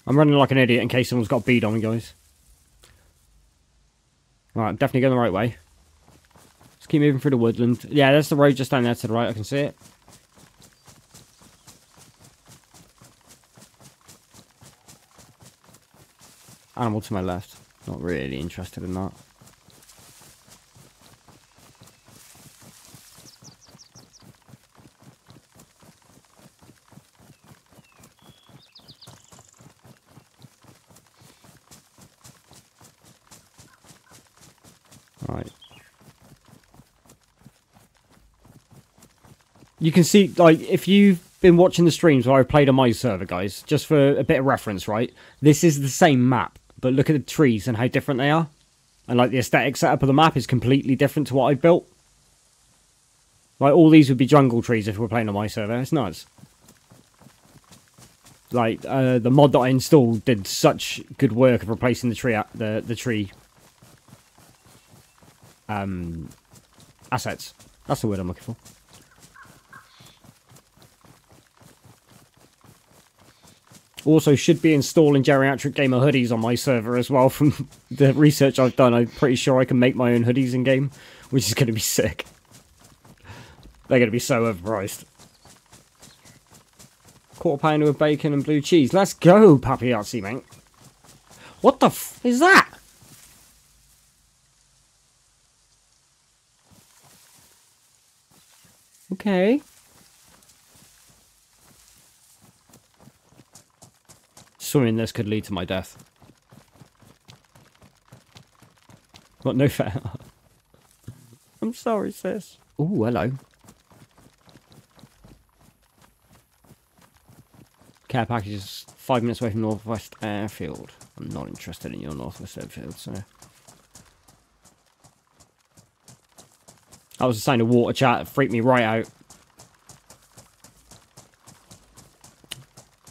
I'm running like an idiot in case someone's got a bead on me, guys. Alright, I'm definitely going the right way. Just keep moving through the woodland. Yeah, that's the road just down there to the right, I can see it. Animal to my left. Not really interested in that. Right. You can see, like, if you've been watching the streams where I played on my server, guys, just for a bit of reference, right? This is the same map. But look at the trees and how different they are. And like the aesthetic setup of the map is completely different to what I built. Like all these would be jungle trees if we were playing on my server. It's nuts. Like uh, the mod that I installed did such good work of replacing the tree, the the tree um, assets. That's the word I'm looking for. Also, should be installing Geriatric Gamer hoodies on my server as well. From the research I've done, I'm pretty sure I can make my own hoodies in-game, which is going to be sick. They're going to be so overpriced. Quarter pounder with bacon and blue cheese. Let's go, Papi Artsy, man. What the f is that? Okay. Swimming this could lead to my death. What, no fair? I'm sorry, sis. Ooh, hello. Care package is five minutes away from Northwest Airfield. I'm not interested in your Northwest Airfield, so. That was the sound of water chat. It freaked me right out.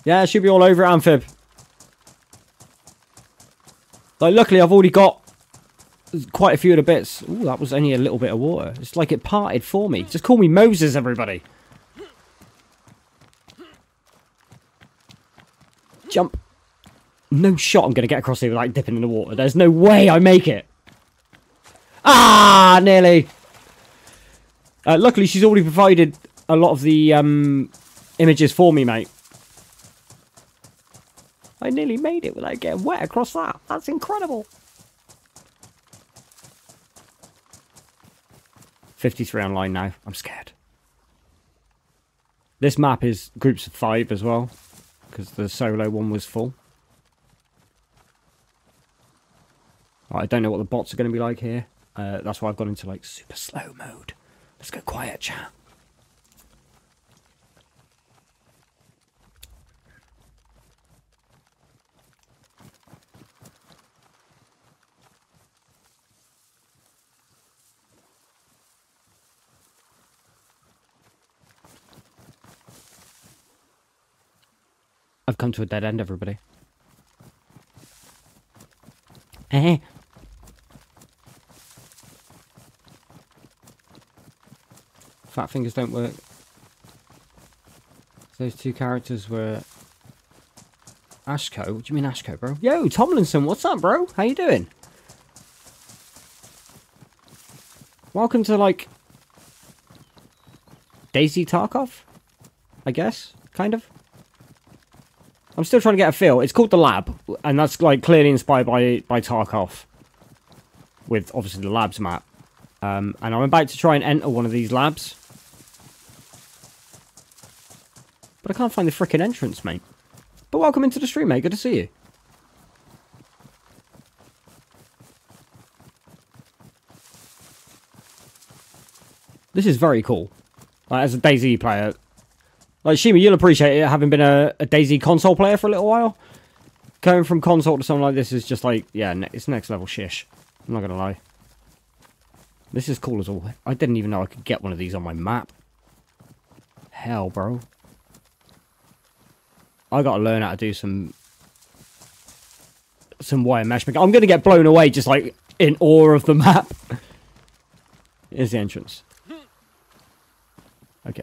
Yeah, it should be all over Amphib. Like, luckily, I've already got quite a few of the bits. Ooh, that was only a little bit of water. It's like it parted for me. Just call me Moses, everybody. Jump. No shot I'm going to get across here without dipping in the water. There's no way I make it. Ah, nearly. Uh, luckily, she's already provided a lot of the um, images for me, mate. I nearly made it without getting wet across that. That's incredible. fifty-three online now. I'm scared. This map is groups of five as well, because the solo one was full. I don't know what the bots are going to be like here. Uh, that's why I've gone into like super slow mode. Let's go quiet, chat. I've come to a dead end, everybody. Eh. Fat fingers don't work. Those two characters were Ashko. What do you mean Ashko, bro? Yo, Tomlinson, what's up, bro? How you doing? Welcome to, like, DayZ Tarkov, I guess, kind of. I'm still trying to get a feel. It's called The Lab, and that's like clearly inspired by by Tarkov, with obviously the labs map. Um, and I'm about to try and enter one of these labs, but I can't find the frickin' entrance, mate. But welcome into the stream, mate. Good to see you. This is very cool. Like, as a DayZ player, like Shima, you'll appreciate it. Having been a, a DayZ console player for a little while, going from console to something like this is just like, yeah, ne it's next level shish. I'm not gonna lie. This is cool as all. I didn't even know I could get one of these on my map. Hell, bro. I gotta learn how to do some some wire mesh. I'm gonna get blown away, just like in awe of the map. Here's the entrance. Okay.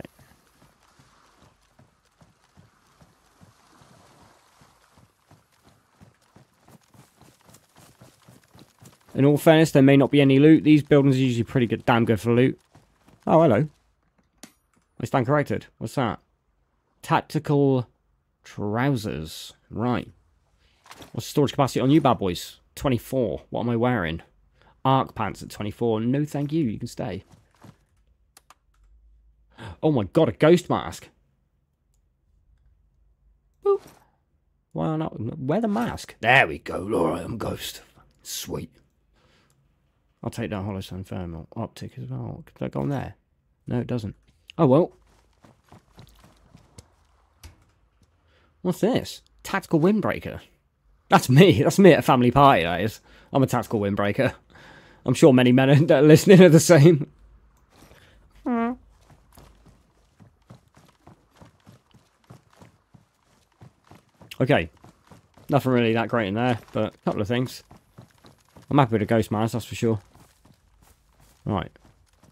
In all fairness, there may not be any loot. These buildings are usually pretty good, damn good for loot. Oh, hello. I stand corrected. What's that? Tactical trousers. Right. What's storage capacity on you, bad boys? twenty-four. What am I wearing? Arc pants at twenty-four. No, thank you. You can stay. Oh my god, a ghost mask. Boop. Why not? Wear the mask. There we go. Laura, I'm ghost. Sweet. I'll take that Holosun thermal optic as well. Does that go on there? No, it doesn't. Oh, well. What's this? Tactical windbreaker. That's me. That's me at a family party, that is. I'm a tactical windbreaker. I'm sure many men that are listening are the same. Mm. Okay. Nothing really that great in there, but a couple of things. I'm happy with a ghost mask, that's for sure. Right.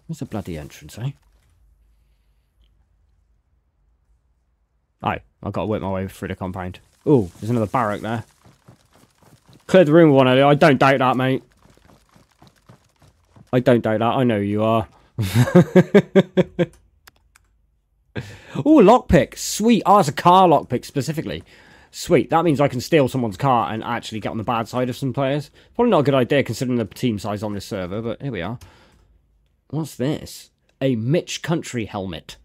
Where's the bloody entrance, eh? Oh, I've got to work my way through the compound. Ooh, there's another barrack there. Cleared the room with one earlier. I don't doubt that, mate. I don't doubt that. I know you are. Ooh, lockpick. Sweet. Oh, it's a car lockpick specifically. Sweet. That means I can steal someone's car and actually get on the bad side of some players. Probably not a good idea considering the team size on this server, but here we are. What's this? A Mitch Country helmet.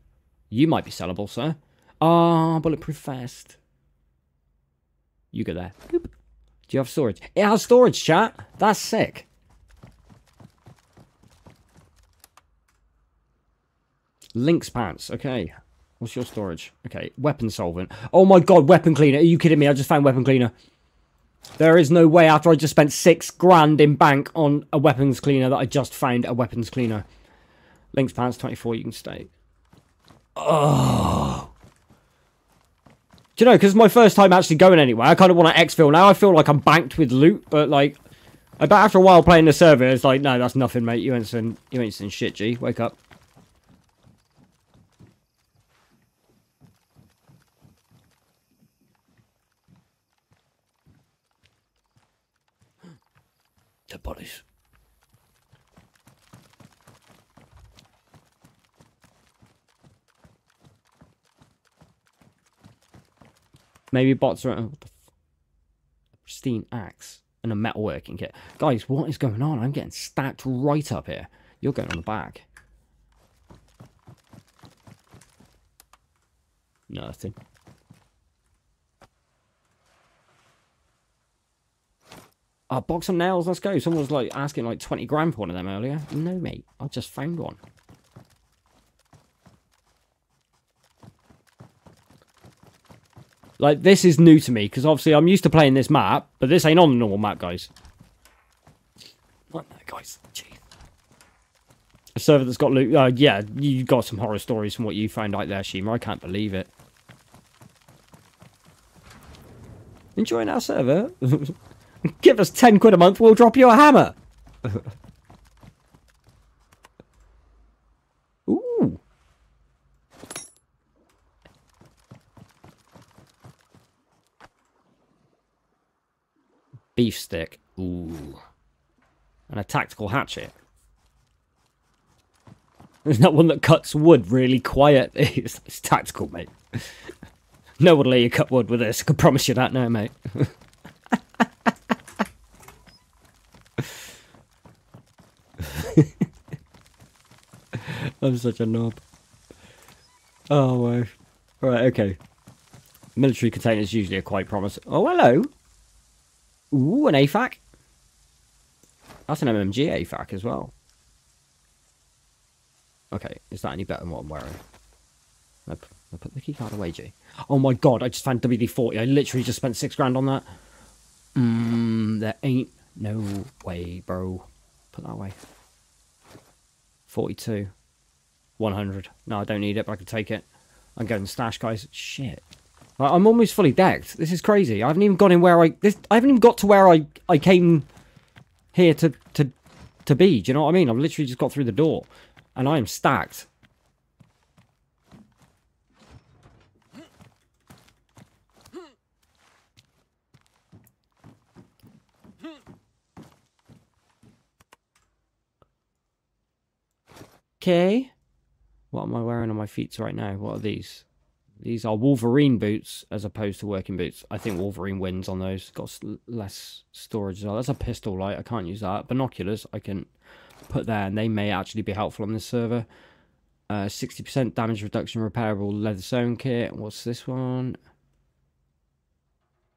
You might be sellable, sir. Ah, oh, bulletproof vest. You go there. Boop. Do you have storage? It has storage, chat. That's sick. Lynx pants. Okay. What's your storage? Okay. Weapon solvent. Oh my god, weapon cleaner. Are you kidding me? I just found weapon cleaner. There is no way after I just spent six grand in bank on a weapons cleaner that I just found a weapons cleaner. Lynx pants, twenty-four. You can stay. Oh. Do you know, because my first time actually going anywhere, I kind of want to exfil now. I feel like I'm banked with loot, but like, I bet after a while playing the server, it's like, no, that's nothing, mate. You ain't seen, you ain't seen shit, G. Wake up. Dead bodies. Maybe bots are... Oh, what the f a pristine axe and a metalworking kit. Guys, what is going on? I'm getting stacked right up here. You're going on the back. Nothing. A box of nails, let's go. Someone was like asking like twenty grand for one of them earlier. No, mate. I just found one. Like, this is new to me, because obviously I'm used to playing this map, but this ain't on the normal map, guys. What the, guys? Jeez. A server that's got loot. Uh, yeah, you got some horror stories from what you found out there, Shima. I can't believe it. Enjoying our server? Give us ten quid a month, we'll drop you a hammer. Ooh. Beef stick. Ooh. And a tactical hatchet. There's that one that cuts wood really quiet. It's, it's tactical, mate. No one will let you cut wood with this. I can promise you that now, mate. I'm such a knob. Oh, wow. Right, okay. Military containers usually are quite promising. Oh, hello. Ooh, an A FAC. That's an M M G A FAC as well. Okay, is that any better than what I'm wearing? Nope. I put the keycard away, G. Oh my god, I just found W D forty. I literally just spent six grand on that. Mmm, there ain't no way, bro. Put that away. forty-two. one hundred. No, I don't need it, but I can take it. I'm going to stash, guys. Shit. Like, I'm almost fully decked. This is crazy. I haven't even got in where I... This, I haven't even got to where I, I came here to, to, to be. Do you know what I mean? I've literally just got through the door. And I am stacked. Okay. What am I wearing on my feet right now? What are these? These are Wolverine boots as opposed to working boots. I think Wolverine wins on those. Got less storage as well. That's a pistol light. I can't use that. Binoculars I can put there and they may actually be helpful on this server. Uh, sixty percent damage reduction repairable leather sewn kit. What's this one?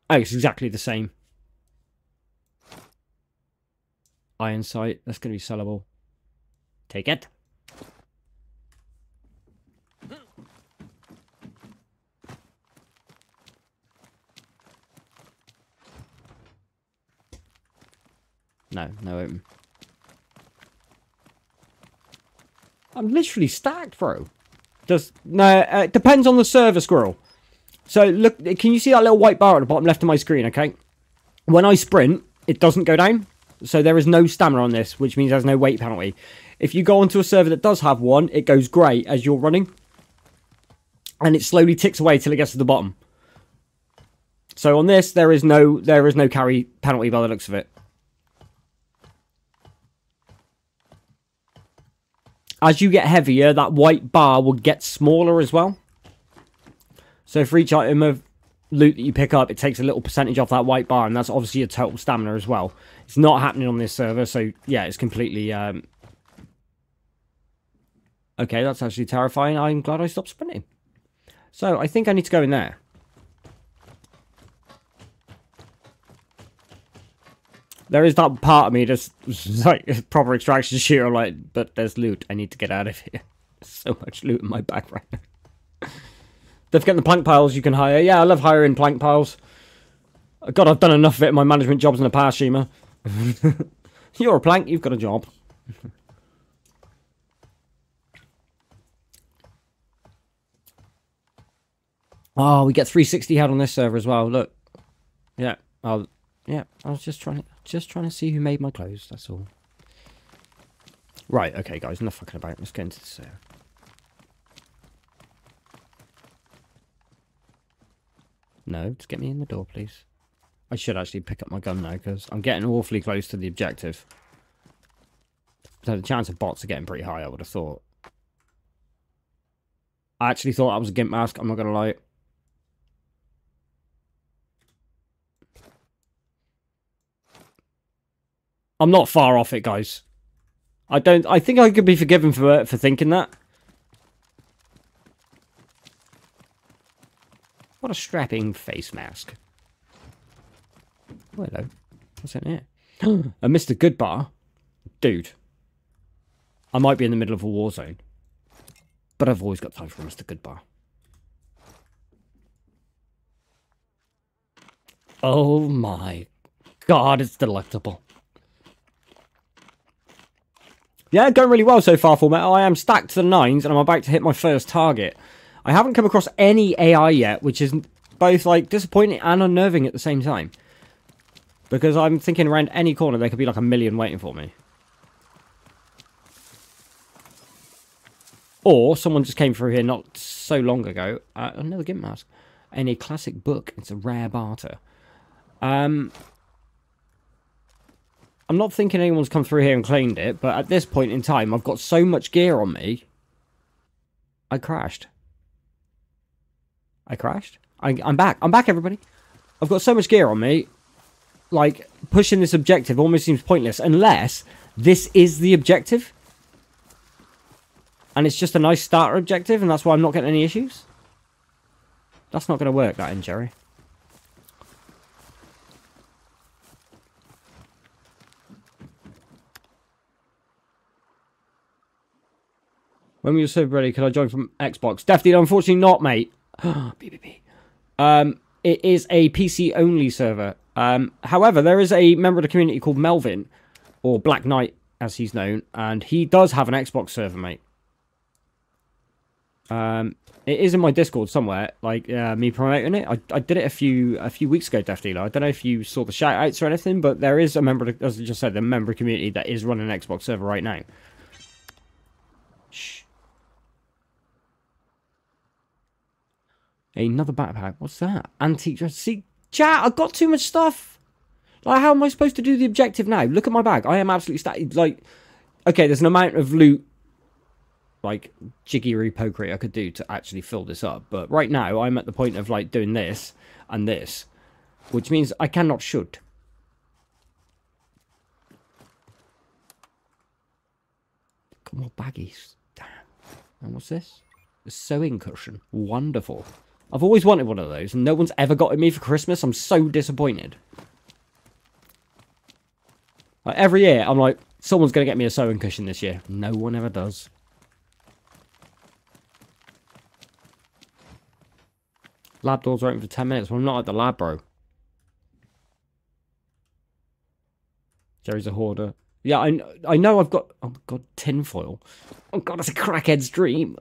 Oh, it's exactly the same. Iron sight. That's going to be sellable. Take it. No, no open. I'm literally stacked, bro. Just, no, uh, it depends on the server, squirrel. So, look, can you see that little white bar at the bottom left of my screen, okay? When I sprint, it doesn't go down. So, there is no stamina on this, which means there's no weight penalty. If you go onto a server that does have one, it goes grey as you're running. And it slowly ticks away till it gets to the bottom. So, on this, there is no, there is no carry penalty by the looks of it. As you get heavier, that white bar will get smaller as well. So for each item of loot that you pick up, it takes a little percentage off that white bar, and that's obviously your total stamina as well. It's not happening on this server, so yeah, it's completely... Um... Okay, that's actually terrifying. I'm glad I stopped sprinting. So I think I need to go in there. There is that part of me that's like proper extraction shooter, like, but there's loot. I need to get out of here. There's so much loot in my back right now. Don't forget the plank piles you can hire. Yeah, I love hiring plank piles. God, I've done enough of it in my management jobs in the past, Shima. You're a plank, you've got a job. Oh, we get three sixty head on this server as well. Look. Yeah, I'll... Yeah, I was just trying to just trying to see who made my clothes, that's all. Right, okay guys, enough fucking about. Let's get into this server. No, just get me in the door, please. I should actually pick up my gun now, because I'm getting awfully close to the objective. So the chance of bots are getting pretty high, I would have thought. I actually thought I was a gimp mask, I'm not gonna lie. I'm not far off it, guys. I don't... I think I could be forgiven for for thinking that. What a strapping face mask. Oh, hello. What's in here? A Mister Goodbar? Dude. I might be in the middle of a war zone. But I've always got time for Mister Goodbar. Oh my god, it's delectable. Yeah, going really well so far, Full Metal. I am stacked to the nines, and I'm about to hit my first target. I haven't come across any A I yet, which is both, like, disappointing and unnerving at the same time. Because I'm thinking around any corner there could be, like, a million waiting for me. Or someone just came through here not so long ago. Uh, another gimp mask. In a classic book. It's a rare barter. Um... I'm not thinking anyone's come through here and claimed it, but at this point in time, I've got so much gear on me. I crashed. I crashed? I, I'm back. I'm back, everybody. I've got so much gear on me. Like, pushing this objective almost seems pointless. Unless this is the objective. And it's just a nice starter objective. And that's why I'm not getting any issues. That's not going to work, that in, Jerry. When we were so ready, could I join from Xbox? Definitely, unfortunately not, mate. B B B. Um, it is a P C-only server. Um, however, there is a member of the community called Melvin, or Black Knight, as he's known, and he does have an Xbox server, mate. Um, it is in my Discord somewhere, like uh, me promoting it. I, I did it a few a few weeks ago, Deftila. I don't know if you saw the shout-outs or anything, but there is a member, of the, as I just said, the member community that is running an Xbox server right now. Shh. Another backpack. What's that? Antique dress. See, chat, I've got too much stuff. Like, how am I supposed to do the objective now? Look at my bag. I am absolutely stacked. Like, okay, there's an amount of loot, like, jiggery pokery I could do to actually fill this up. But right now, I'm at the point of, like, doing this and this, which means I cannot shoot. Got more baggies. Damn. And what's this? A sewing cushion. Wonderful. I've always wanted one of those, and no one's ever gotten me for Christmas. I'm so disappointed. Like, every year, I'm like, someone's going to get me a sewing cushion this year. No one ever does. Lab doors are open for ten minutes. Well, I'm not at the lab, bro. Jerry's a hoarder. Yeah, I, I know I've got... Oh, God, tinfoil. Oh, God, that's a crackhead's dream.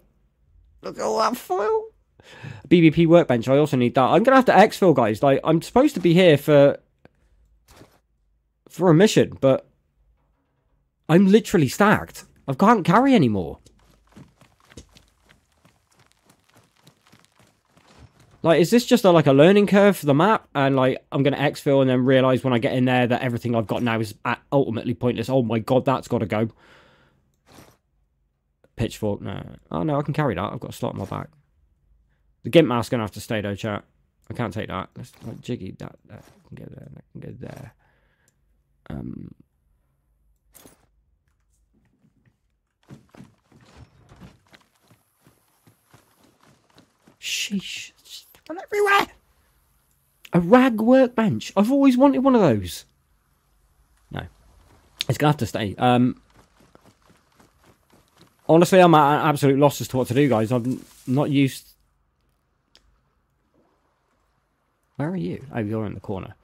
Look at all that foil. B B P workbench, I also need that. I'm gonna have to exfil, guys. Like, I'm supposed to be here for for a mission, but I'm literally stacked. I can't carry anymore. Like, is this just a, like a learning curve for the map? And like, I'm gonna exfil and then realize when I get in there that everything I've got now is ultimately pointless. Oh my God, that's gotta go. Pitchfork, no. Oh no, I can carry that. I've got a slot in my back. The gimp mask's gonna have to stay though, chat. I can't take that. Let's like, jiggy that. That can go there. That can go there. Um. Sheesh! It's everywhere. A rag workbench. I've always wanted one of those. No, it's gonna have to stay. Um. Honestly, I'm at an absolute loss as to what to do, guys. I'm not used. Where are you? Oh, you're in the corner.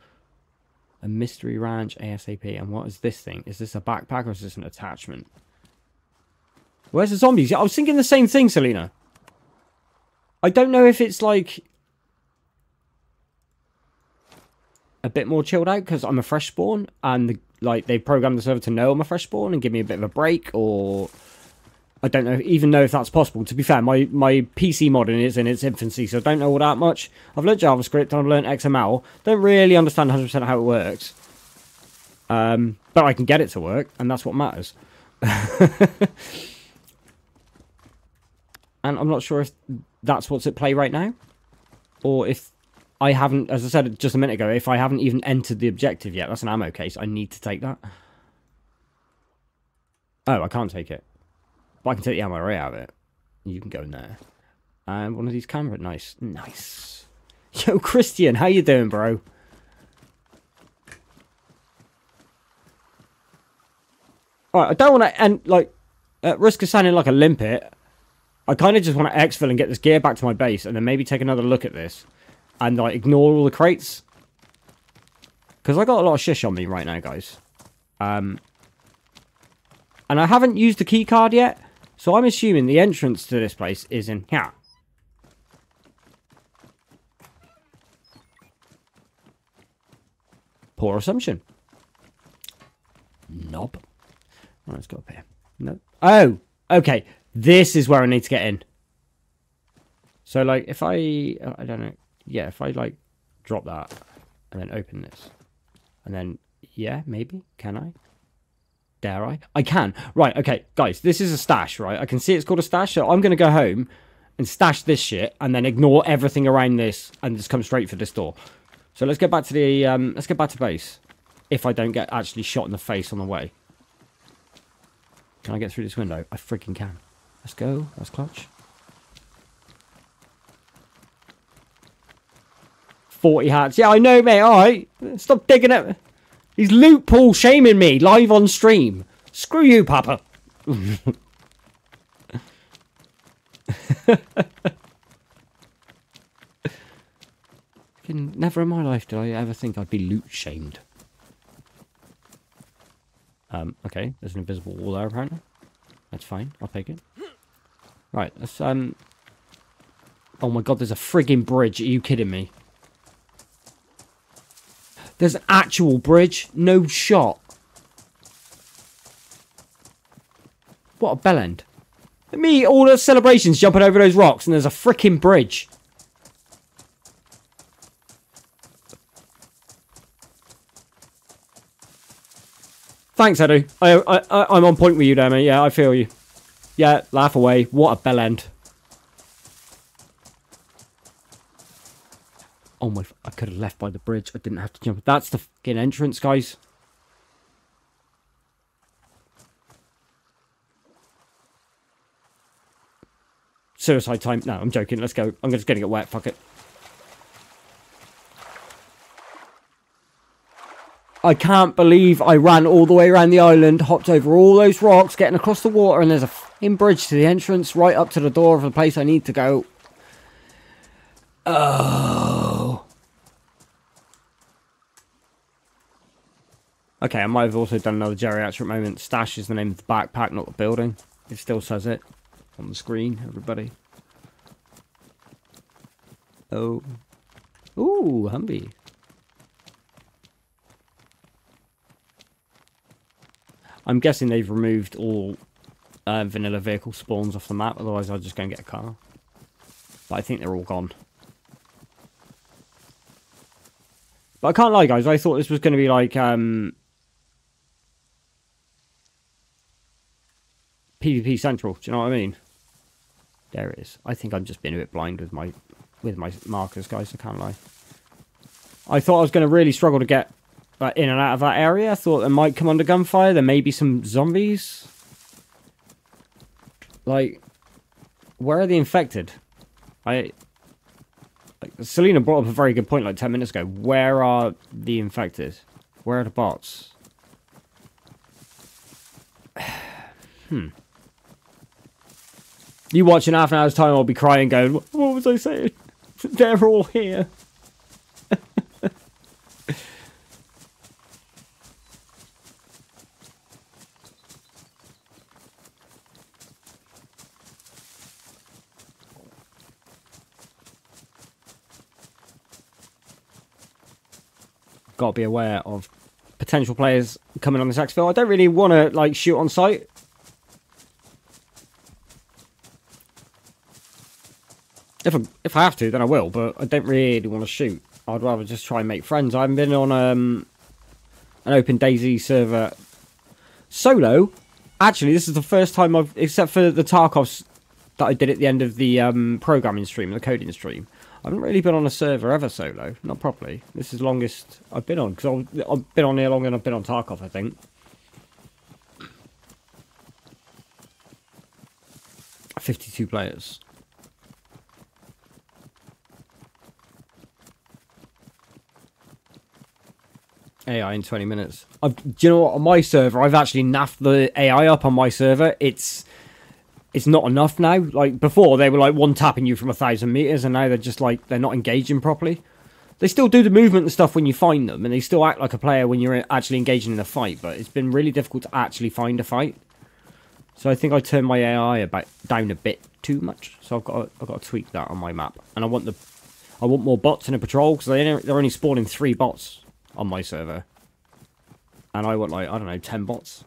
A mystery ranch ASAP. And what is this thing? Is this a backpack or is this an attachment? Where's the zombies? Yeah, I was thinking the same thing, Selena. I don't know if it's like a bit more chilled out because I'm a fresh spawn and the, like they programmed the server to know I'm a fresh spawn and give me a bit of a break, or I don't know, even know if that's possible. To be fair, my, my P C modding is in its infancy, so I don't know all that much. I've learned JavaScript and I've learned X M L. Don't really understand one hundred percent how it works. Um, but I can get it to work, and that's what matters. And I'm not sure if that's what's at play right now. Or if I haven't, as I said just a minute ago, if I haven't even entered the objective yet. That's an ammo case. I need to take that. Oh, I can't take it. But I can take the ammo right out of it. You can go in there. And um, one of these cameras. Nice. Nice. Yo, Christian, how you doing, bro? Alright, I don't want to end, like, at risk of sounding like a limpet, I kind of just want to exfil and get this gear back to my base, and then maybe take another look at this. And, like, ignore all the crates. Because I got a lot of shish on me right now, guys. Um... And I haven't used the key card yet, so I'm assuming the entrance to this place is in here. Poor assumption. Nope. Right, let's go up here. No. Oh, okay. This is where I need to get in. So, like, if I... I don't know. Yeah, if I, like, drop that and then open this. And then, yeah, maybe. Can I? Dare I? I can. Right, okay, guys, this is a stash, right? I can see it's called a stash, so I'm going to go home and stash this shit, and then ignore everything around this and just come straight for this door. So let's get back to the um let's get back to base. If I don't get actually shot in the face on the way. Can I get through this window? I freaking can. Let's go. That's clutch. forty hats. Yeah, I know, mate. All right. Stop digging at me. He's loot pool shaming me live on stream. Screw you, Papa. Never in my life did I ever think I'd be loot shamed. Um, okay, there's an invisible wall there apparently. That's fine, I'll take it. Right, let's um oh my god, there's a friggin' bridge, are you kidding me? There's an actual bridge, no shot. What a bell end. Me, all the celebrations jumping over those rocks, and there's a friggin' bridge. Thanks, Edu. I, I, I, I'm on point with you there, mate. Yeah, I feel you. Yeah, laugh away. What a bell end. Oh my... I could have left by the bridge. I didn't have to jump. That's the fucking entrance, guys. Suicide time. No, I'm joking. Let's go. I'm just going to get wet. Fuck it. I can't believe I ran all the way around the island, hopped over all those rocks, getting across the water, and there's a f***ing bridge to the entrance, right up to the door of the place I need to go. Oh. Okay, I might have also done another geriatric moment. Stash is the name of the backpack, not the building. It still says it on the screen, everybody. Oh. Ooh, Humvee. I'm guessing they've removed all uh, vanilla vehicle spawns off the map, otherwise I'll just go and get a car. But I think they're all gone. But I can't lie, guys, I thought this was going to be like... Um, PvP Central, do you know what I mean? There it is. I think I'm just being a bit blind with my, with my markers, guys, I can't lie. I thought I was going to really struggle to get... Uh, in and out of that area. I thought they might come under gunfire. There may be some zombies. Like, where are the infected? I like, Selena brought up a very good point like ten minutes ago. Where are the infected? Where are the bots? hmm. You watch in half an hour's time, I'll be crying going, what was I saying? They're all here. Got to be aware of potential players coming on this Axville. I don't really want to like shoot on sight. If I, if I have to, then I will. But I don't really want to shoot. I'd rather just try and make friends. I haven't been on um, an open DayZ server solo. Actually, this is the first time I've, except for the Tarkovs that I did at the end of the um, programming stream, the coding stream. I haven't really been on a server ever solo, not properly. This is the longest I've been on, because I've, I've been on here longer than I've been on Tarkov, I think. fifty-two players. A I in twenty minutes. I've, do you know what, on my server, I've actually naffed the A I up on my server. It's... It's not enough now. Like, before, they were, like, one-tapping you from a thousand meters, and now they're just, like, they're not engaging properly. They still do the movement and stuff when you find them, and they still act like a player when you're actually engaging in a fight, but it's been really difficult to actually find a fight. So I think I turned my A I about, down a bit too much, so I've got to, I've got to tweak that on my map. And I want the, I want more bots in a patrol, because they, they're only spawning three bots on my server. And I want, like, I don't know, ten bots.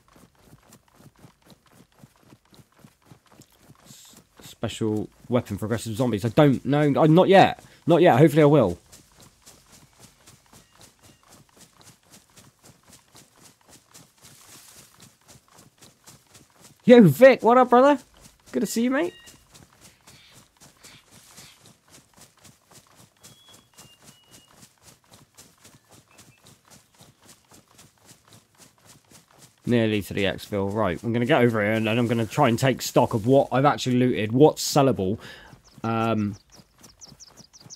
Special weapon for aggressive zombies. I don't know. Not yet. Not yet. Hopefully I will. Yo, Vic. What up, brother? Good to see you, mate. Nearly to the Xville. Right, I'm going to get over here and then I'm going to try and take stock of what I've actually looted, what's sellable. Um,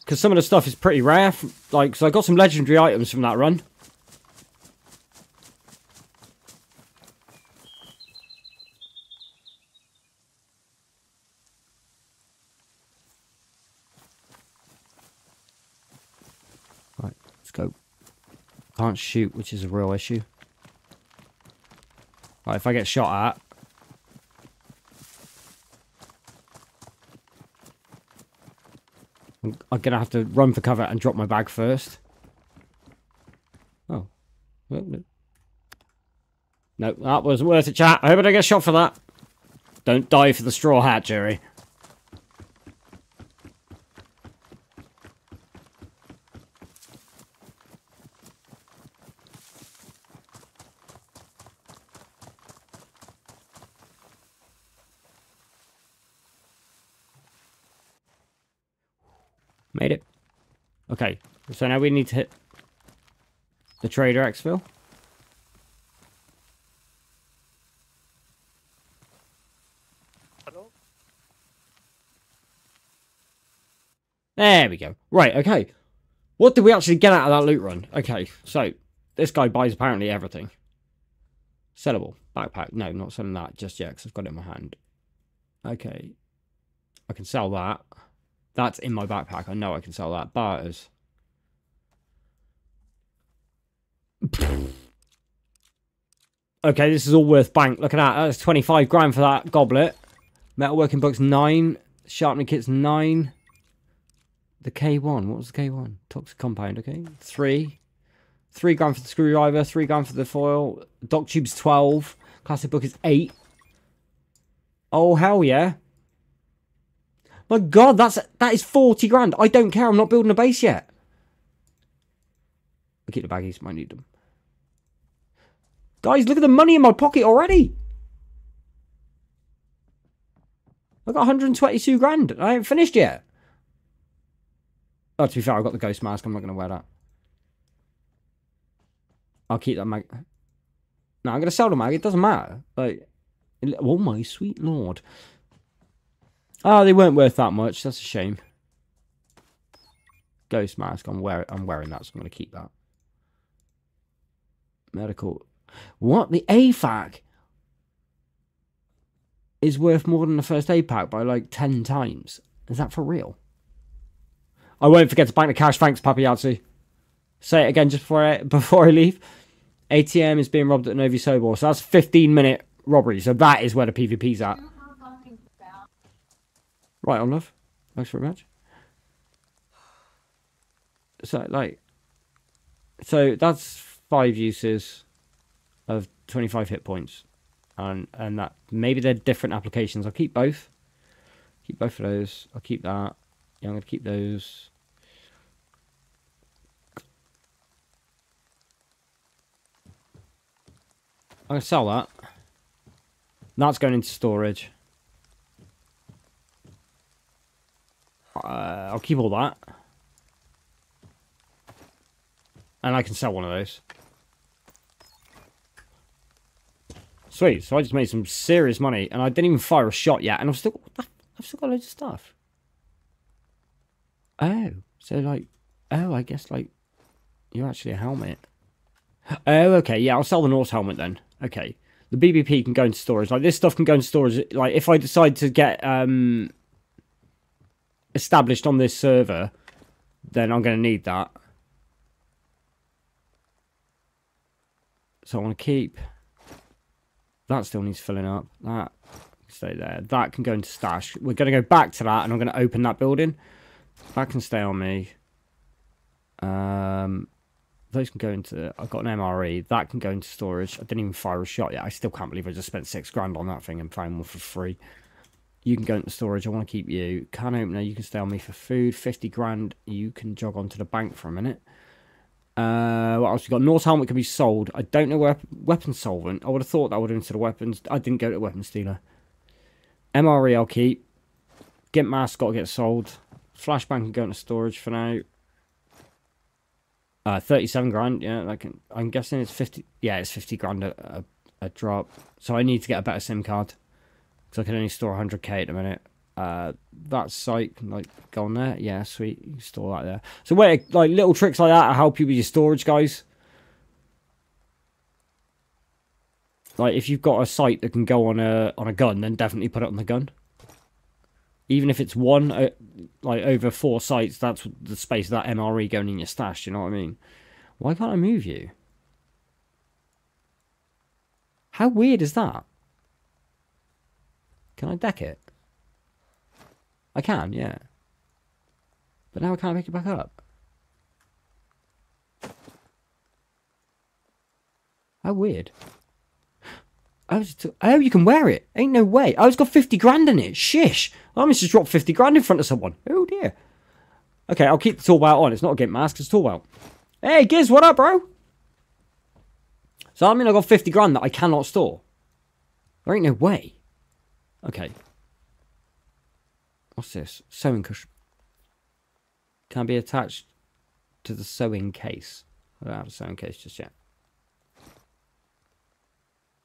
because some of the stuff is pretty rare. Like, so I got some legendary items from that run. Right, let's go. Can't shoot, which is a real issue. Right, if I get shot at... I'm going to have to run for cover and drop my bag first. Oh. No, that wasn't worth it, chat. I hope I don't get shot for that. Don't die for the straw hat, Jerry. Made it. Okay, so now we need to hit the trader Xville. Hello? There we go. Right, okay. What did we actually get out of that loot run? Okay, so this guy buys apparently everything. Sellable. Backpack. No, not selling that just yet because I've got it in my hand. Okay. I can sell that. That's in my backpack. I know I can sell that. Barters. Okay, this is all worth bank. Look at that. That's twenty-five grand for that goblet. Metalworking books, nine. Sharpening kits, nine. The K one. What was the K one? Toxic compound, okay. Three. Three grand for the screwdriver. Three grand for the foil. Dock tube's twelve. Classic book is eight. Oh, hell yeah. My God, that's that is forty grand. I don't care. I'm not building a base yet. I'll keep the baggies. Might need them. Guys, look at the money in my pocket already. I got one hundred twenty-two grand. I ain't finished yet. Oh, to be fair, I've got the ghost mask. I'm not going to wear that. I'll keep that mag. No, I'm going to sell the mag. It doesn't matter. Like, oh my sweet Lord. Oh, they weren't worth that much. That's a shame. Ghost mask. I'm wearing. I'm wearing that, so I'm going to keep that. Medical. What? The A FAC is worth more than the first aid pack by like ten times. Is that for real? I won't forget to bank the cash. Thanks, Papiazzi. Say it again just before I, before I leave. A T M is being robbed at Novi Sobor, so that's fifteen minute robbery. So that is where the PvP's at. Right on, love. Thanks very much. So, like... So, that's five uses of twenty-five hit points. And and that... Maybe they're different applications. I'll keep both. Keep both of those. I'll keep that. Yeah, I'm going to keep those. I'm going to sell that. That's going into storage. Uh, I'll keep all that. And I can sell one of those. Sweet, so I just made some serious money and I didn't even fire a shot yet and I've still got, I've still got loads of stuff. Oh, so like, oh, I guess like, you're actually a helmet. Oh, okay, yeah, I'll sell the Norse helmet then. Okay, the B B P can go into storage. Like this stuff can go into storage. Like if I decide to get, um... established on this server, then I'm going to need that. So I want to keep that. Still needs filling up. That can stay there. That can go into stash. We're going to go back to that, and I'm going to open that building. That can stay on me. Um, those can go into. I've got an M R E. That can go into storage. I didn't even fire a shot yet. I still can't believe I just spent six grand on that thing and found one for free. You can go into storage. I want to keep you. Can opener. You can stay on me for food. fifty grand. You can jog onto the bank for a minute. Uh, what else we got? Norse helmet can be sold. I don't know where weapon solvent. I would have thought that would have been to the weapons. I didn't go to the weapons dealer. M R E I'll keep. Gimp mask got to get sold. Flashbang can go into storage for now. Uh, thirty-seven grand. Yeah, like I'm guessing it's fifty. Yeah, it's fifty grand a, a, a drop. So I need to get a better SIM card, because I can only store one hundred K at the minute. Uh, that's psych, like, go on there. Yeah, sweet. You can store that there. So wait, like, little tricks like that help you with your storage, guys. Like, if you've got a sight that can go on a on a gun, then definitely put it on the gun. Even if it's one, uh, like, over four sights, that's the space of that M R E going in your stash, you know what I mean? Why can't I move you? How weird is that? Can I deck it? I can, yeah. But now I can't pick it back up. How weird. I was too, oh, you can wear it. Ain't no way. I was got fifty grand in it. Shish. I almost just dropped fifty grand in front of someone. Oh, dear. Okay, I'll keep the tool belt on. It's not a gimp mask. It's a tool belt. Hey, Giz, what up, bro? So, I mean, I got fifty grand that I cannot store. There ain't no way. Okay. What's this? Sewing cushion. Can be attached to the sewing case. I don't have a sewing case just yet.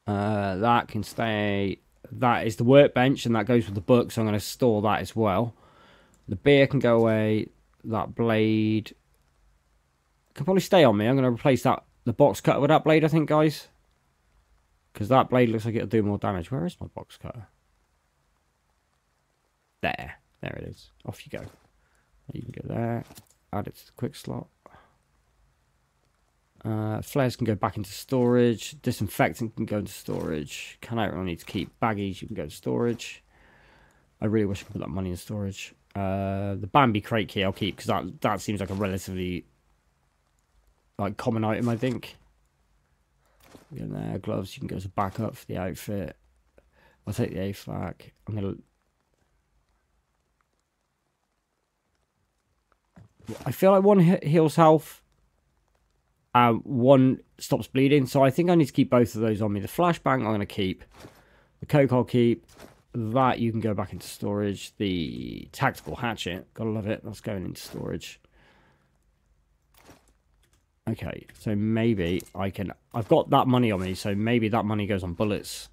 Uh, that can stay. That is the workbench, and that goes with the book, so I'm going to store that as well. The beer can go away. That blade can probably stay on me. I'm going to replace that, the box cutter, with that blade, I think, guys, because that blade looks like it'll do more damage. Where is my box cutter? There, there it is. Off you go. You can go there. Add it to the quick slot. Uh, flares can go back into storage. Disinfectant can go into storage. Can I really need to keep baggies? You can go to storage. I really wish I could put that money in storage. Uh, the Bambi crate key I'll keep, because that that seems like a relatively like common item, I think. Get in there. Gloves. You can go to backup for the outfit. I'll take the A F A C. I'm gonna. I feel like one heals health. Um, one stops bleeding, so I think I need to keep both of those on me. The flashbang I'm going to keep. The coke I'll keep. That you can go back into storage. The tactical hatchet, gotta love it, that's going into storage. Okay, so maybe I can... I've got that money on me, so maybe that money goes on bullets.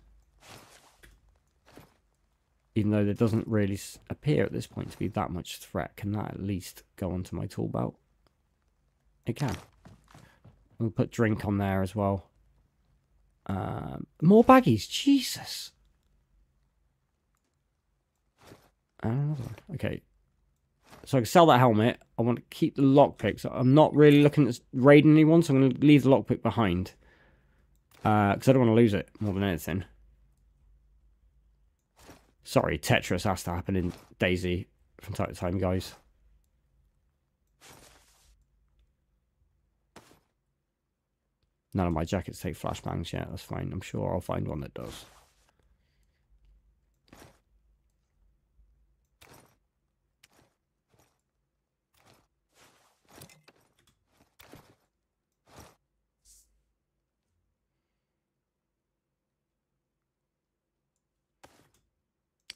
Even though there doesn't really appear at this point to be that much threat. Can that at least go onto my tool belt? It can. We'll put drink on there as well. Um, more baggies. Jesus. And another one. Okay. So I can sell that helmet. I want to keep the lockpick. So I'm not really looking at raiding anyone, so I'm going to leave the lockpick behind. Because uh, I don't want to lose it more than anything. Sorry, Tetris has to happen in DayZ from time to time, guys. None of my jackets take flashbangs yet, that's fine. I'm sure I'll find one that does.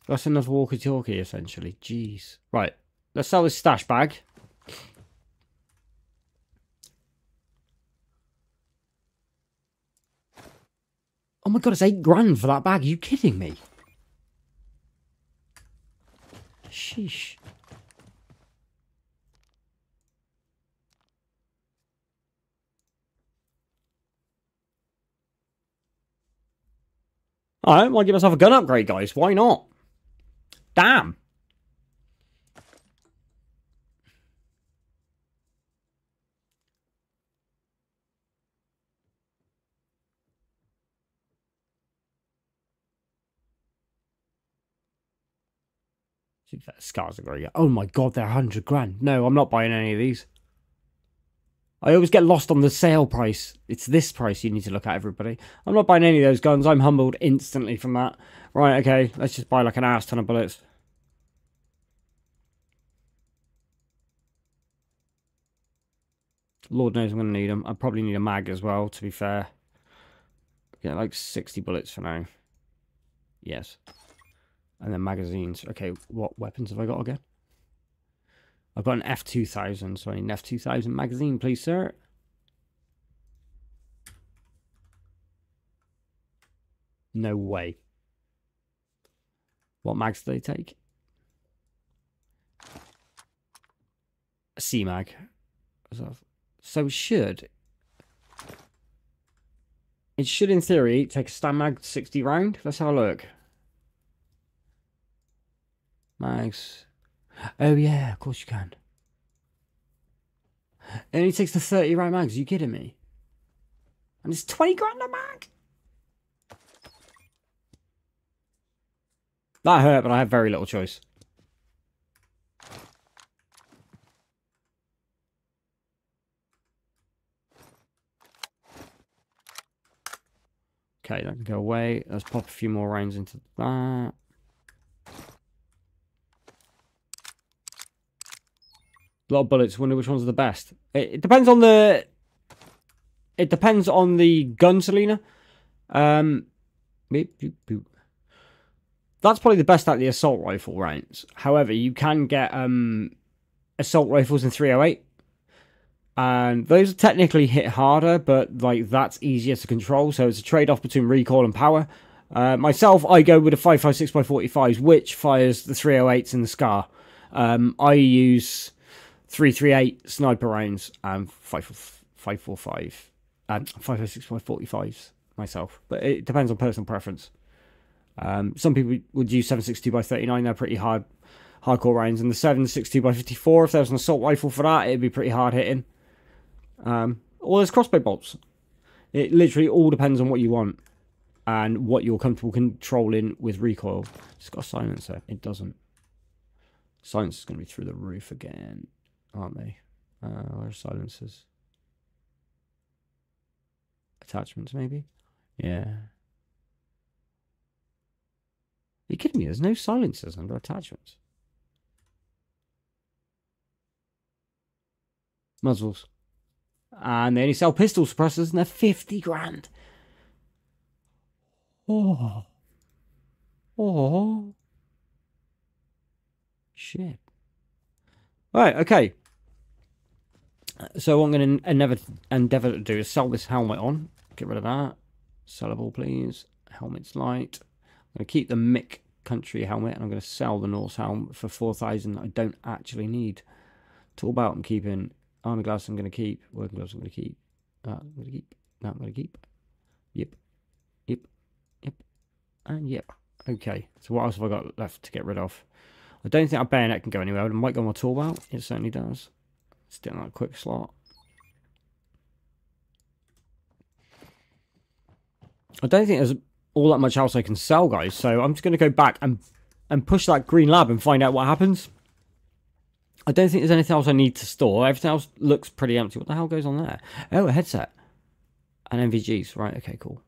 That's another walkie-talkie, essentially. Jeez. Right, let's sell this stash bag. Oh my god, it's eight grand for that bag. Are you kidding me? Sheesh. I don't want to give myself a gun upgrade, guys. Why not? Damn. Scars are going. Oh my god, they're one hundred grand. No, I'm not buying any of these. I always get lost on the sale price. It's this price you need to look at, everybody. I'm not buying any of those guns. I'm humbled instantly from that. Right, okay, let's just buy like an ass ton of bullets. Lord knows I'm going to need them. I probably need a mag as well, to be fair. Get like sixty bullets for now. Yes. And then magazines. Okay, what weapons have I got again? I've got an F two thousand, so I need an F two thousand magazine, please, sir. No way. What mags do they take? A C mag. So it should. It should, in theory, take a stand mag sixty round. Let's have a look. Mags. Oh, yeah, of course you can. It only takes the thirty round mags. Are you kidding me? And it's twenty grand a mag? That hurt, but I have very little choice. Okay, that can go away. Let's pop a few more rounds into that. A lot of bullets. Wonder which ones are the best. It, it depends on the... It depends on the gun, Selena. Um, that's probably the best at the assault rifle rounds. However, you can get um, assault rifles in three oh eight. And those are technically hit harder, but like that's easier to control. So it's a trade-off between recoil and power. Uh, myself, I go with a five five six by forty-fives, which fires the three oh eights in the SCAR. Um, I use three three eight sniper rounds and five forty-five. Um, five oh six by forty-fives myself, but it depends on personal preference. Um, some people would use seven sixty by thirty-nine. They're pretty hard, hardcore rounds, and the seven sixty by fifty-four. If there was an assault rifle for that, it'd be pretty hard hitting. Um, or there's crossbow bolts. It literally all depends on what you want and what you're comfortable controlling with recoil. It's got a silencer. It doesn't. Silencer's is going to be through the roof again, aren't they? Uh, where are silencers? Attachments, maybe? Yeah. Are you kidding me? There's no silencers under attachments. Muzzles. And they only sell pistol suppressors, and they're fifty grand. Oh. Oh. Shit. Alright, okay. So what I'm going to endeavour, endeavour to do is sell this helmet on. Get rid of that. Sellable, please. Helmet's light. I'm going to keep the Mick Country helmet, and I'm going to sell the Norse helmet for four thousand. I don't actually need. Tool belt I'm keeping. Army gloves I'm going to keep. Working gloves I'm going to keep. That I'm going to keep. That I'm going to keep. Yep. Yep. Yep. And yep. Okay. So what else have I got left to get rid of? I don't think our bayonet can go anywhere. It might go on my tool belt. It certainly does. Still not a quick slot. I don't think there's all that much else I can sell, guys. So I'm just going to go back and and push that green lab and find out what happens. I don't think there's anything else I need to store. Everything else looks pretty empty. What the hell goes on there? Oh, a headset. And M V Gs. Right, okay, cool.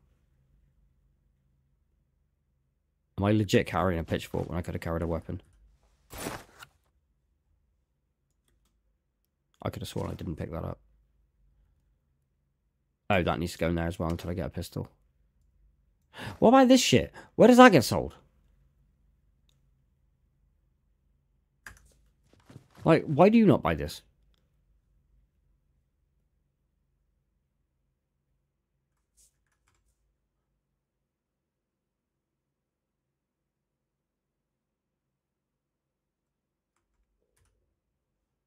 Am I legit carrying a pitchfork when I could have carried a weapon? I could have sworn I didn't pick that up. Oh, that needs to go in there as well until I get a pistol. What about this shit? Where does that get sold? Like, why do you not buy this?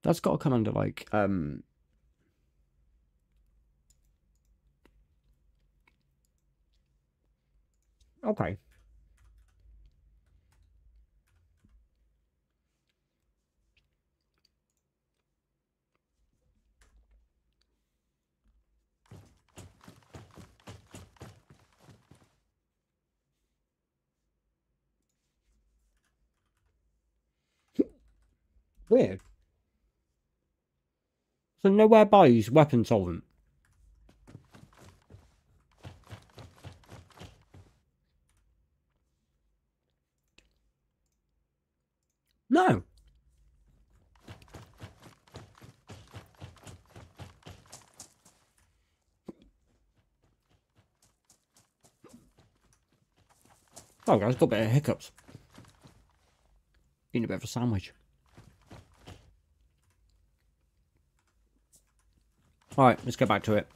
That's got to come under, like, um... okay. Weird. So nowhere buys weapon solvent. No. Oh, guys, got a bit of hiccups. Eating a bit of a sandwich. All right, let's go back to it.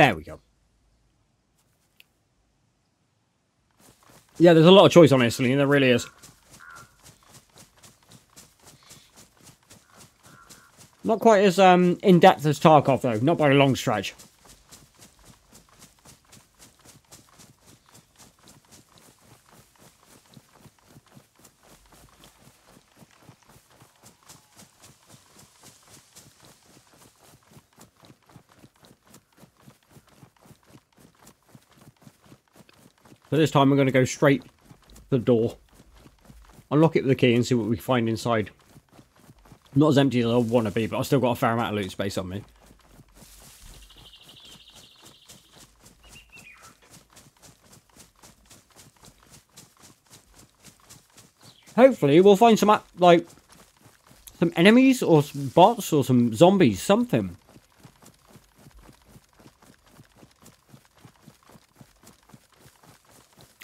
There we go. Yeah, there's a lot of choice, honestly. There really is. Not quite as um, in-depth as Tarkov, though. Not by a long stretch. So this time we're going to go straight to the door. Unlock it with the key and see what we find inside. Not as empty as I want to be, but I've still got a fair amount of loot space on me. Hopefully we'll find some, like, some enemies or some bots or some zombies, something.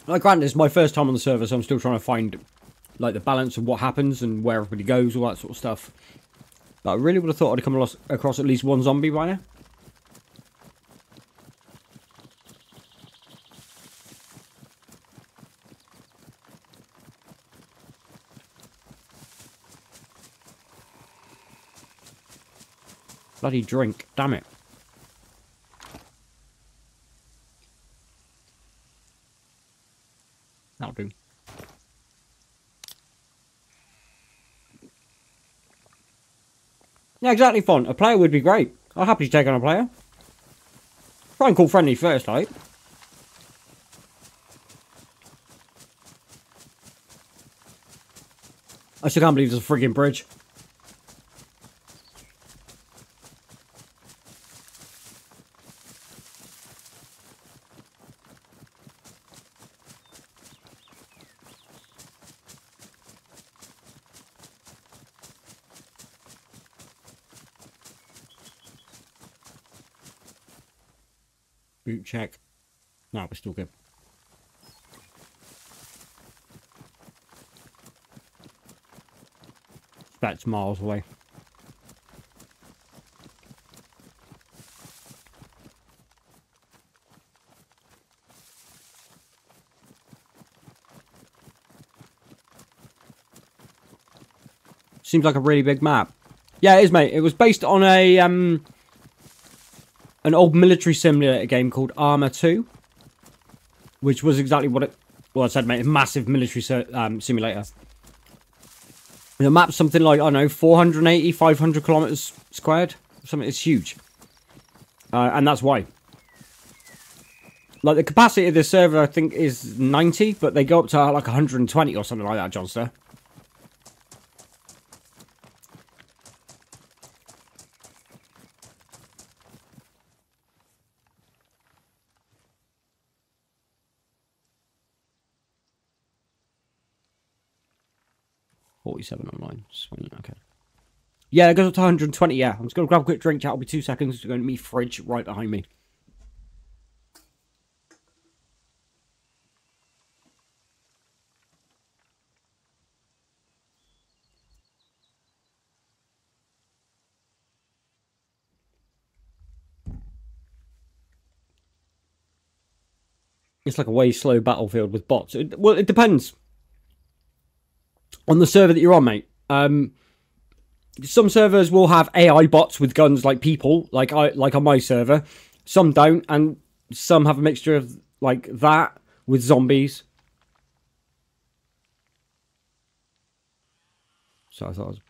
Like, granted, it's my first time on the server, so I'm still trying to find, like, the balance of what happens and where everybody goes, all that sort of stuff. But I really would have thought I'd come across at least one zombie by now. Bloody drink, damn it. That'll do. Yeah, exactly, Font. A player would be great. I'll happily take on a player. Try and call friendly first, right? I still can't believe there's a friggin' bridge. Boot check. No, we're still good. That's miles away. Seems like a really big map. Yeah, it is, mate. It was based on a um. an old military simulator game called Armour two, which was exactly what it, well, I said, mate, a massive military um, simulator. The map's something like, I don't know, four hundred eighty, five hundred kilometers squared, something. It's huge, uh, and that's why. Like, the capacity of this server, I think, is ninety, but they go up to like one hundred twenty or something like that, Johnster. forty-seven online. Okay. Yeah, it goes up to one hundred twenty, yeah. I'm just going to grab a quick drink, chat. It'll be two seconds. It's going to be fridge right behind me. It's like a way slow battlefield with bots. It, well, it depends on the server that you're on, mate. Um, some servers will have A I bots with guns like people, like I, like on my server. Some don't, and some have a mixture of like that with zombies. So I thought I was...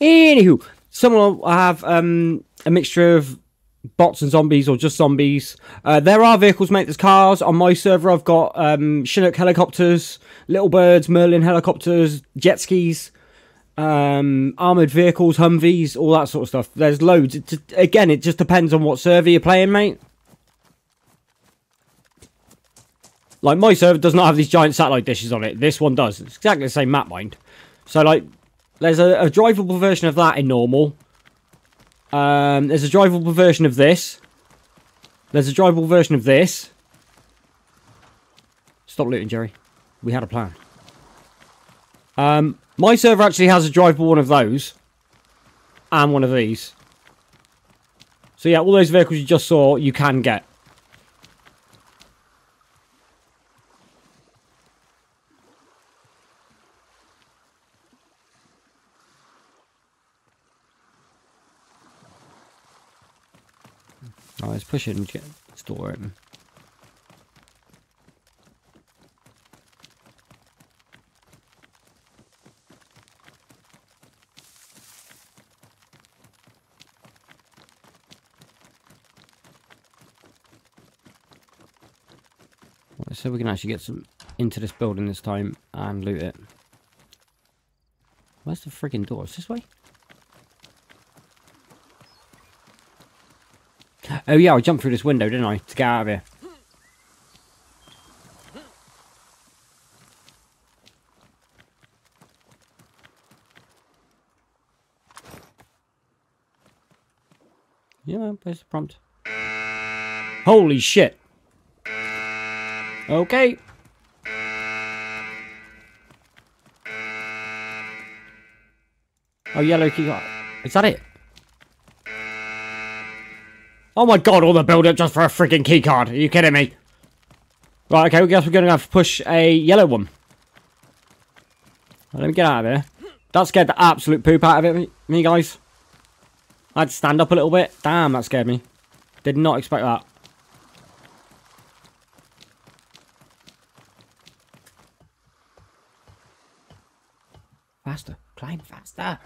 Anywho, someone will have um, a mixture of bots and zombies, or just zombies. Uh, there are vehicles, mate. There's cars. On my server, I've got um, Chinook helicopters, Little Birds, Merlin helicopters, jet skis, um, armoured vehicles, Humvees, all that sort of stuff. There's loads. It just, again, it just depends on what server you're playing, mate. Like, my server does not have these giant satellite dishes on it. This one does. It's exactly the same map, mind. So, like... There's a, a drivable version of that in normal. Um, there's a drivable version of this. There's a drivable version of this. Stop looting, Jerry. We had a plan. Um, my server actually has a drivable one of those. And one of these. So yeah, all those vehicles you just saw, you can get. Let's push it and get the door open. Right, so we can actually get some into this building this time and loot it. Where's the friggin' door? Is this way? Oh yeah, I jumped through this window, didn't I? To get out of here. Yeah, there's the prompt. Holy shit! Okay. Oh, yellow key. Is that it? Oh my god, all the build-up just for a freaking keycard. Are you kidding me? Right, okay, I guess we're going to have to push a yellow one. Let me get out of there. That scared the absolute poop out of it, me, guys. I had to stand up a little bit. Damn, that scared me. Did not expect that. Faster. Climb faster.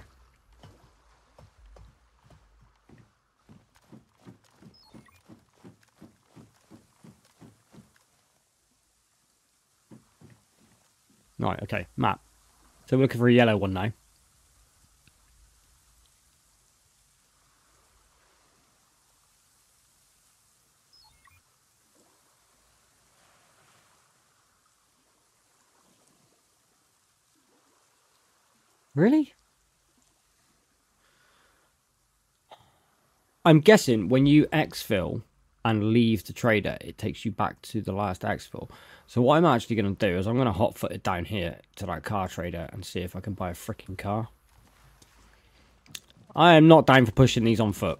Right, okay, map. So we're looking for a yellow one now. Really? I'm guessing when you exfil and leave the trader, it takes you back to the last exfil. So what I'm actually going to do is I'm going to hot foot it down here to that car trader and see if I can buy a freaking car. I am not down for pushing these on foot.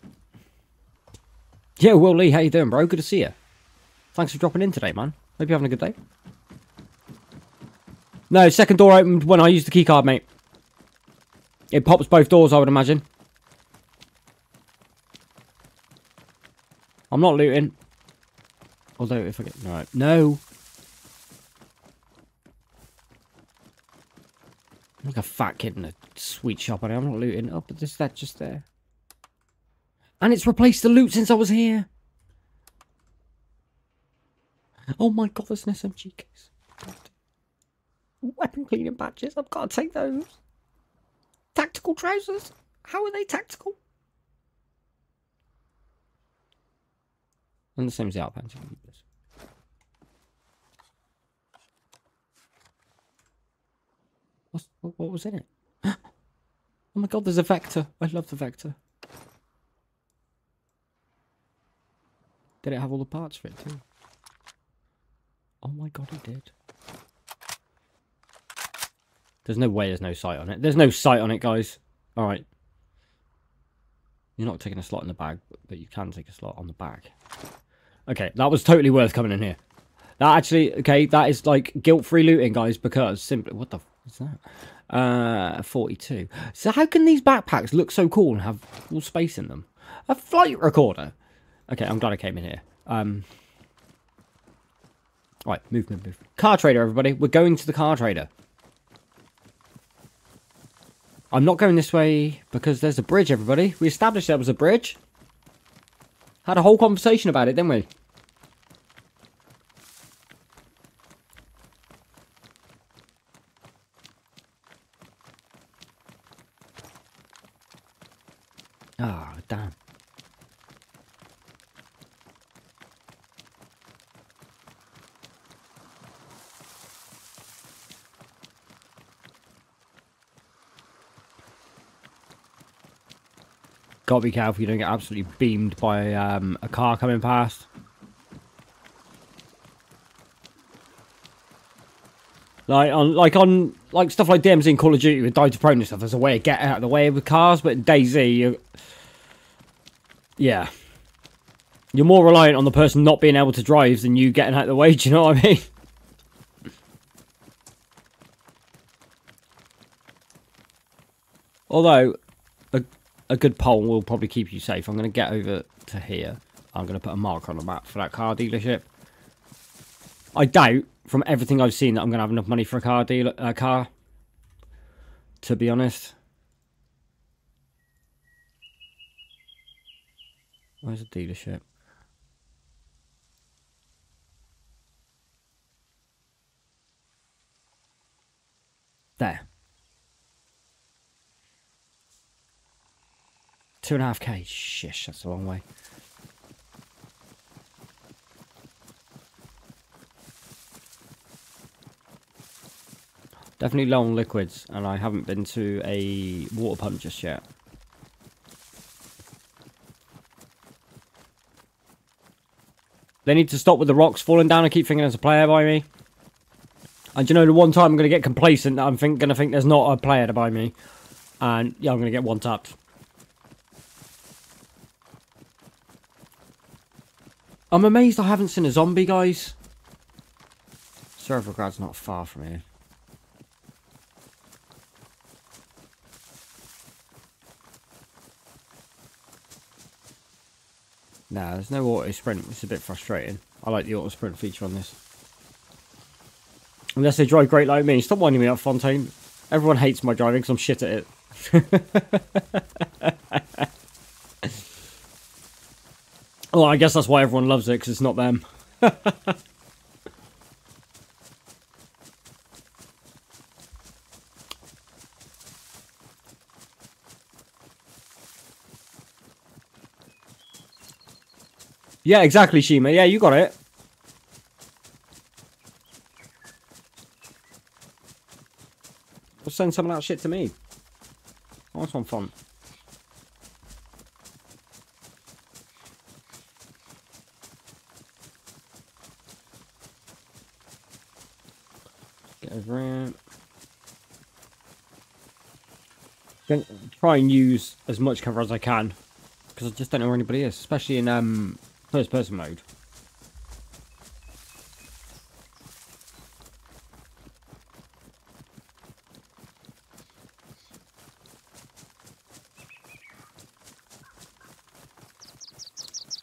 Yeah, Will Lee, how you doing, bro? Good to see you. Thanks for dropping in today, man. Hope you're having a good day. No, second door opened when I used the keycard, mate. It pops both doors, I would imagine. I'm not looting. Although, if I get... No. No. I'm like a fat kid in a sweet shop. I'm not looting. Oh, but there's that just there. And it's replaced the loot since I was here. Oh my god, there's an S M G case. Weapon cleaning badges. I've got to take those. Tactical trousers. How are they tactical? And the same as the outpants. What's, what was in it? Oh my god, there's a Vector. I love the Vector. Did it have all the parts for it too? Oh my god, it did. There's no way there's no sight on it. There's no sight on it, guys. Alright. You're not taking a slot in the bag, but you can take a slot on the back. Okay, that was totally worth coming in here. That actually, okay, that is like guilt-free looting, guys, because simply, what the f is that? Uh, forty-two. So how can these backpacks look so cool and have all space in them? A flight recorder. Okay, I'm glad I came in here. Um, all right, move, move, move. Car trader, everybody. We're going to the car trader. I'm not going this way because there's a bridge, everybody. We established there was a bridge. Had a whole conversation about it, didn't we? Ah, oh, damn. Gotta be careful you don't get absolutely beamed by um, a car coming past. Like on, like on, like stuff like D M Z and Call of Duty with die to prone and stuff. There's a way to get out of the way with cars, but in DayZ, you, yeah, you're more reliant on the person not being able to drive than you getting out of the way. Do you know what I mean? Although, a a good pole will probably keep you safe. I'm going to get over to here. I'm going to put a marker on the map for that car dealership. I doubt, from everything I've seen, that I'm going to have enough money for a car deal, a car, to be honest. Where's the dealership? There. Two and a half K. Shish, that's a long way. Definitely low on liquids, and I haven't been to a water pump just yet. They need to stop with the rocks falling down. I keep thinking there's a player by me. And you know, the one time I'm going to get complacent that I'm think, going to think there's not a player by me. And yeah, I'm going to get one tapped. I'm amazed I haven't seen a zombie, guys. Server grad's not far from here. Nah, there's no auto sprint. It's a bit frustrating. I like the auto sprint feature on this. Unless they drive great like me. Stop winding me up, Fontaine. Everyone hates my driving because I'm shit at it. Well, I guess that's why everyone loves it, because it's not them. Yeah, exactly, Shima. Yeah, you got it. Well, send some of that shit to me. Oh, that's one fun. Get over it. Gonna try and use as much cover as I can, because I just don't know where anybody is, especially in um. First person mode.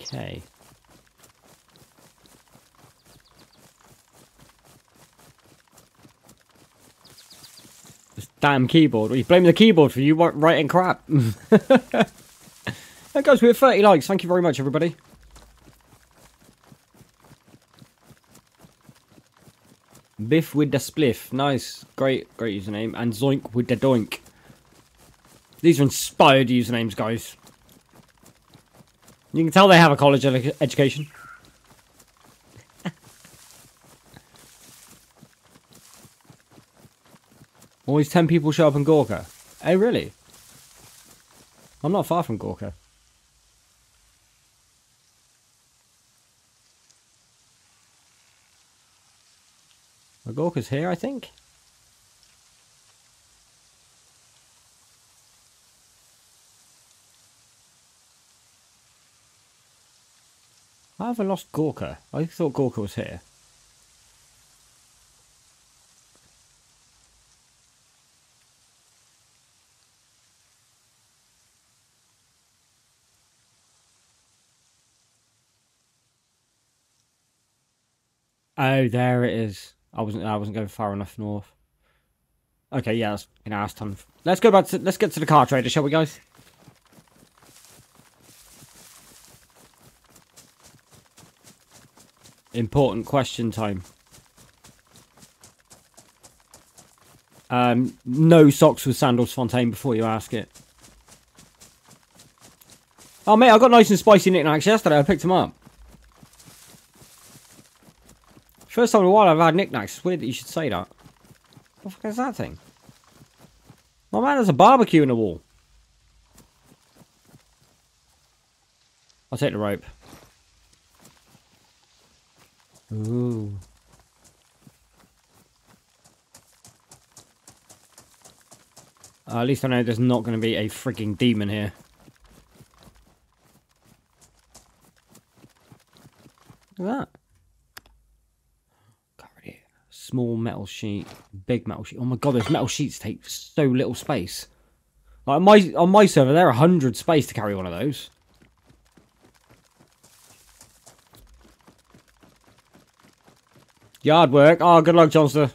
Okay. This damn keyboard. Well, you blame the keyboard for you writing crap. That goes with thirty likes. Thank you very much, everybody. Biff with the spliff. Nice. Great, great username. And Zoink with the doink. These are inspired usernames, guys. You can tell they have a college ed education. Always ten people show up in Gorka. Hey, really? I'm not far from Gorka. Gorka's here, I think. I haven't lost Gorka. I thought Gorka was here. Oh, there it is. I wasn't. I wasn't going far enough north. Okay, yeah, that's an ass ton. Let's go back to. Let's get to the car trader, shall we, guys? Important question time. Um, no socks with sandals, Fontaine. Before you ask it. Oh mate, I got nice and spicy knickknacks yesterday. I picked them up. First time in a while I've had knickknacks. It's weird that you should say that. What the fuck is that thing? Oh man, there's a barbecue in the wall. I'll take the rope. Ooh. Uh, at least I know there's not going to be a freaking demon here. Look at that. Got rid of it. Small metal sheet, big metal sheet. Oh my god, those metal sheets take so little space. Like on my on my server, there are a hundred space to carry one of those. Yard work. Oh, good luck, Johnster.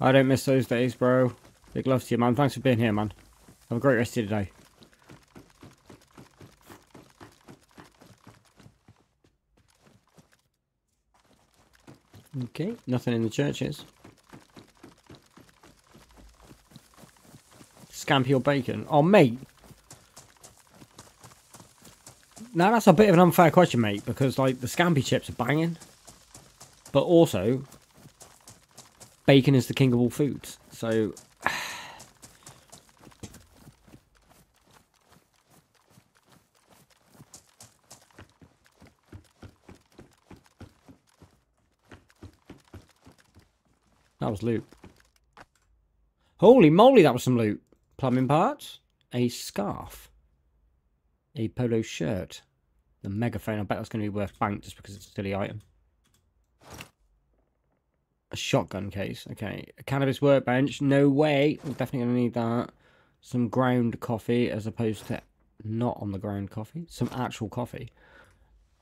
I don't miss those days, bro. Big love to you, man. Thanks for being here, man. Have a great rest of your day. Okay, nothing in the churches. Scampi or bacon? Oh, mate. Now, that's a bit of an unfair question, mate, because, like, the scampi chips are banging. But also, bacon is the king of all foods. So... that was loot. Holy moly, that was some loot. Plumbing parts, a scarf, a polo shirt, the megaphone. I bet that's going to be worth bank just because it's a silly item. A shotgun case, okay. A cannabis workbench, no way. I'm definitely going to need that. Some ground coffee as opposed to not on the ground coffee. Some actual coffee.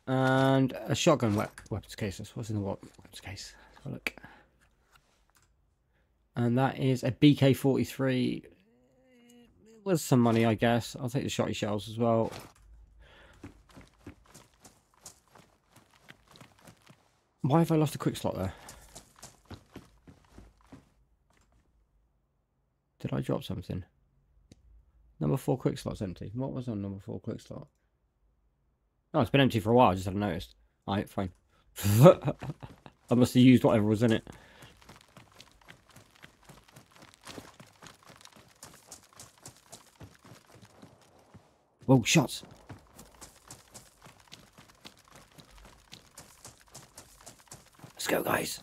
And a shotgun we weapons case. What's in the what? Weapons case? Let's have a look. And that is a B K forty-three. With some money, I guess. I'll take the shotty shells as well. Why have I lost a quick slot there? Did I drop something? Number four quick slot's empty. What was on number four quick slot? Oh, it's been empty for a while. I just haven't noticed. Alright, fine. I must have used whatever was in it. Whoa, shots. Let's go, guys.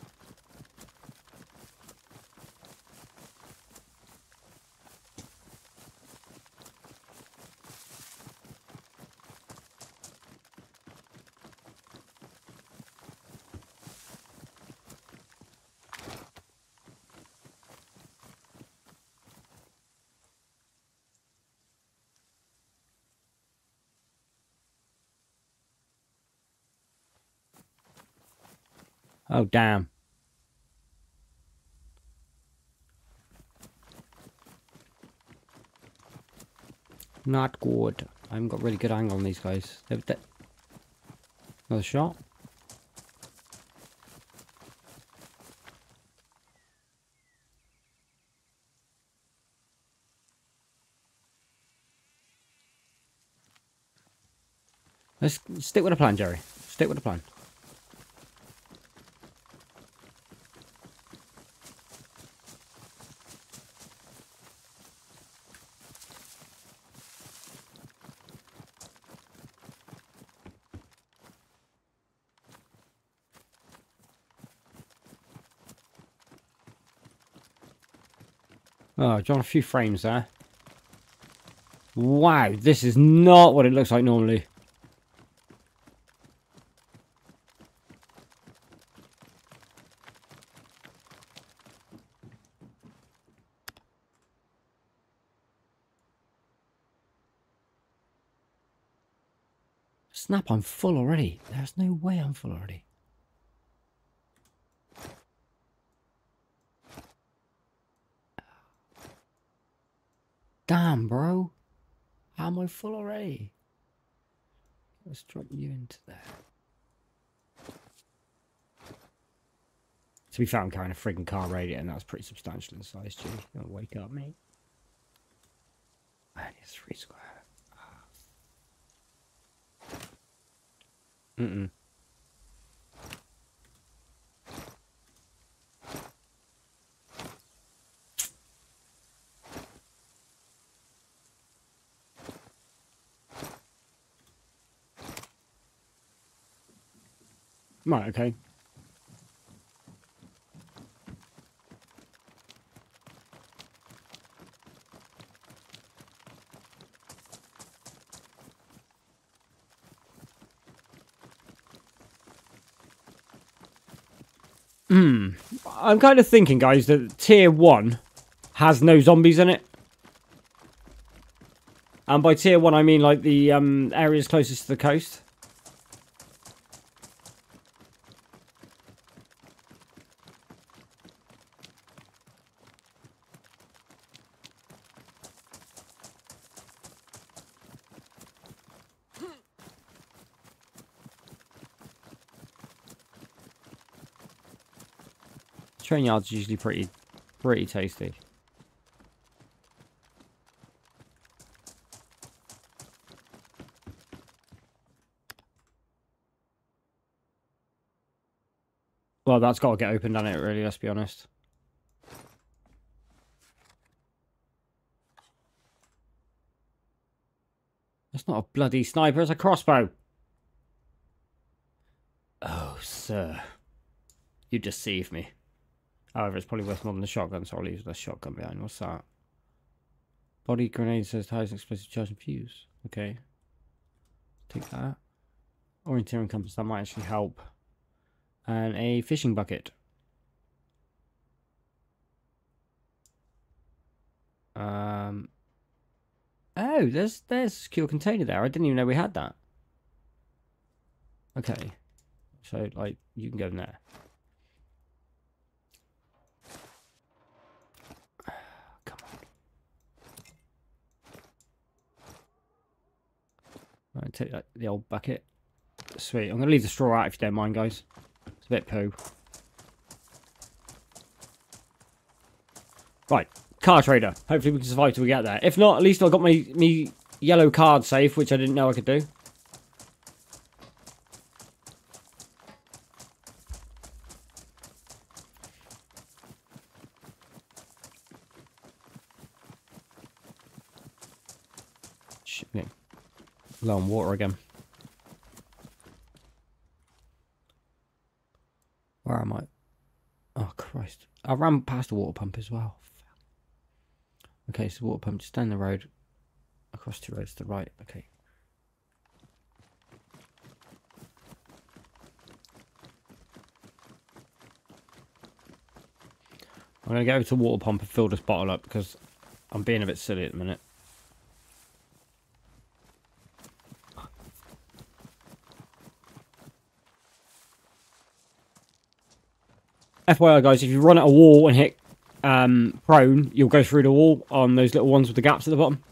Oh, damn. Not good. I haven't got really good angle on these guys. Another shot. Let's stick with the plan, Jerry. Stick with the plan. Oh, John, a few frames there. Wow, this is not what it looks like normally. Snap, I'm full already. There's no way I'm full already. Damn, bro. How am I full already? Let's drop you into there. To be fair, I'm carrying a friggin' car radiator, and that's pretty substantial in size, G. Don't wake up, mate. And it's three square. Mm-mm. Right, okay. Hmm. I'm kind of thinking, guys, that tier one has no zombies in it. And by tier one, I mean like the um, areas closest to the coast. Train yard's usually pretty, pretty tasty. Well, that's got to get opened on it, really, let's be honest. That's not a bloody sniper, it's a crossbow. Oh, sir. You deceive me. However, it's probably worth more than the shotgun, so I'll leave the shotgun behind. What's that? Body grenade says highest explosive charge and fuse. Okay. Take that. Orienteering compass, that might actually help. And a fishing bucket. Um. Oh, there's, there's a secure container there. I didn't even know we had that. Okay. So, like, you can go in there. Right, take that, the old bucket. Sweet. I'm going to leave the straw out if you don't mind, guys. It's a bit poo. Right. Car trader. Hopefully we can survive till we get there. If not, at least I got my, my yellow card safe, which I didn't know I could do. Shit, yeah. Low on water again. Where am I? Oh, Christ. I ran past the water pump as well. Okay, so water pump just down the road. Across two roads to the right. Okay. I'm going to go to the water pump and fill this bottle up because I'm being a bit silly at the minute. F Y I, guys, if you run at a wall and hit um, prone, you'll go through the wall on those little ones with the gaps at the bottom.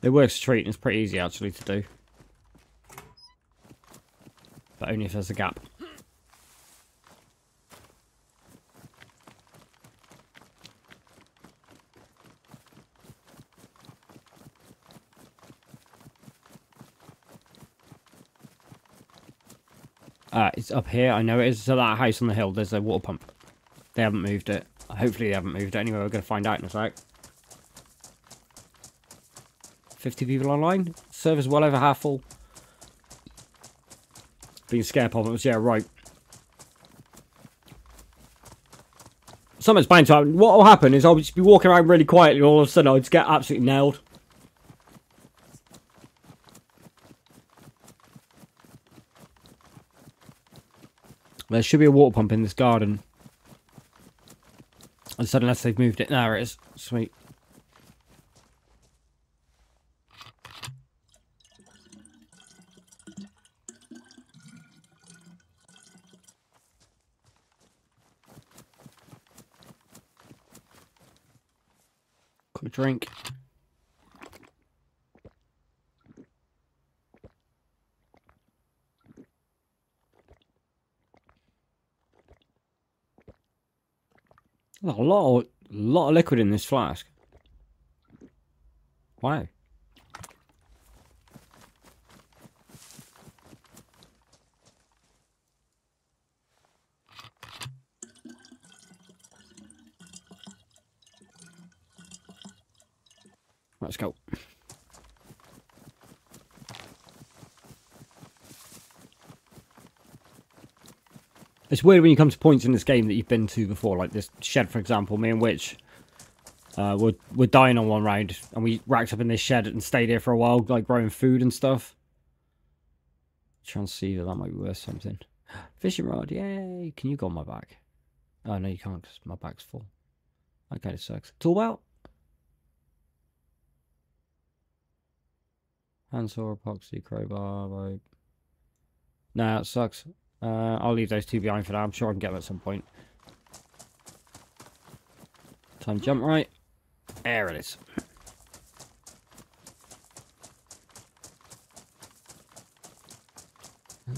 They work as a treat, and it's pretty easy, actually, to do. But only if there's a gap. Uh, it's up here, I know it is. So that house on the hill, there's a water pump. They haven't moved it. Hopefully they haven't moved it. Anyway, we're going to find out in a sec. fifty people online. Server's well over half full. Being scare pop-ups, yeah, right. Something's bound to happen. What will happen is I'll just be walking around really quietly and all of a sudden I'll just get absolutely nailed. There should be a water pump in this garden. I said unless they've moved it. There it is. Sweet. Quick drink. A lot of, lot of liquid in this flask. Wow. Let's go. It's weird when you come to points in this game that you've been to before, like this shed, for example. Me and Witch uh, were, were dying on one round, and we racked up in this shed and stayed here for a while, like growing food and stuff. Trying to see that that might be worth something. Fishing rod, yay! Can you go on my back? Oh, no, you can't, because my back's full. That kind of sucks. Tool belt? Handsaw, epoxy, crowbar, rope. No, that sucks. Uh, I'll leave those two behind for now. I'm sure I can get them at some point. Time to jump right. There it is.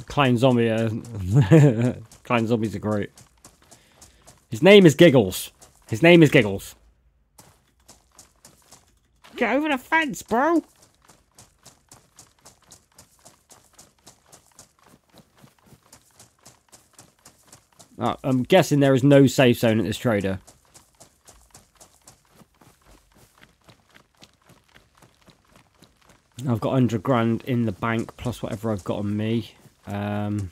Klein Zombie. Uh, Klein Zombies are great. His name is Giggles. His name is Giggles. Get over the fence, bro. Oh, I'm guessing there is no safe zone at this trader. I've got a hundred grand in the bank, plus whatever I've got on me. Um,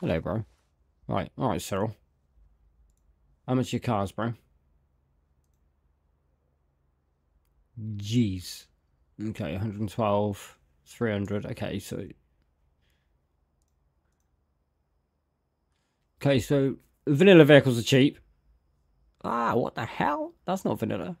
hello, bro. Right, alright, Cyril. How much are your cars, bro? Jeez. Okay, one hundred twelve... three hundred, okay, so... Okay, so vanilla vehicles are cheap. Ah, what the hell? That's not vanilla.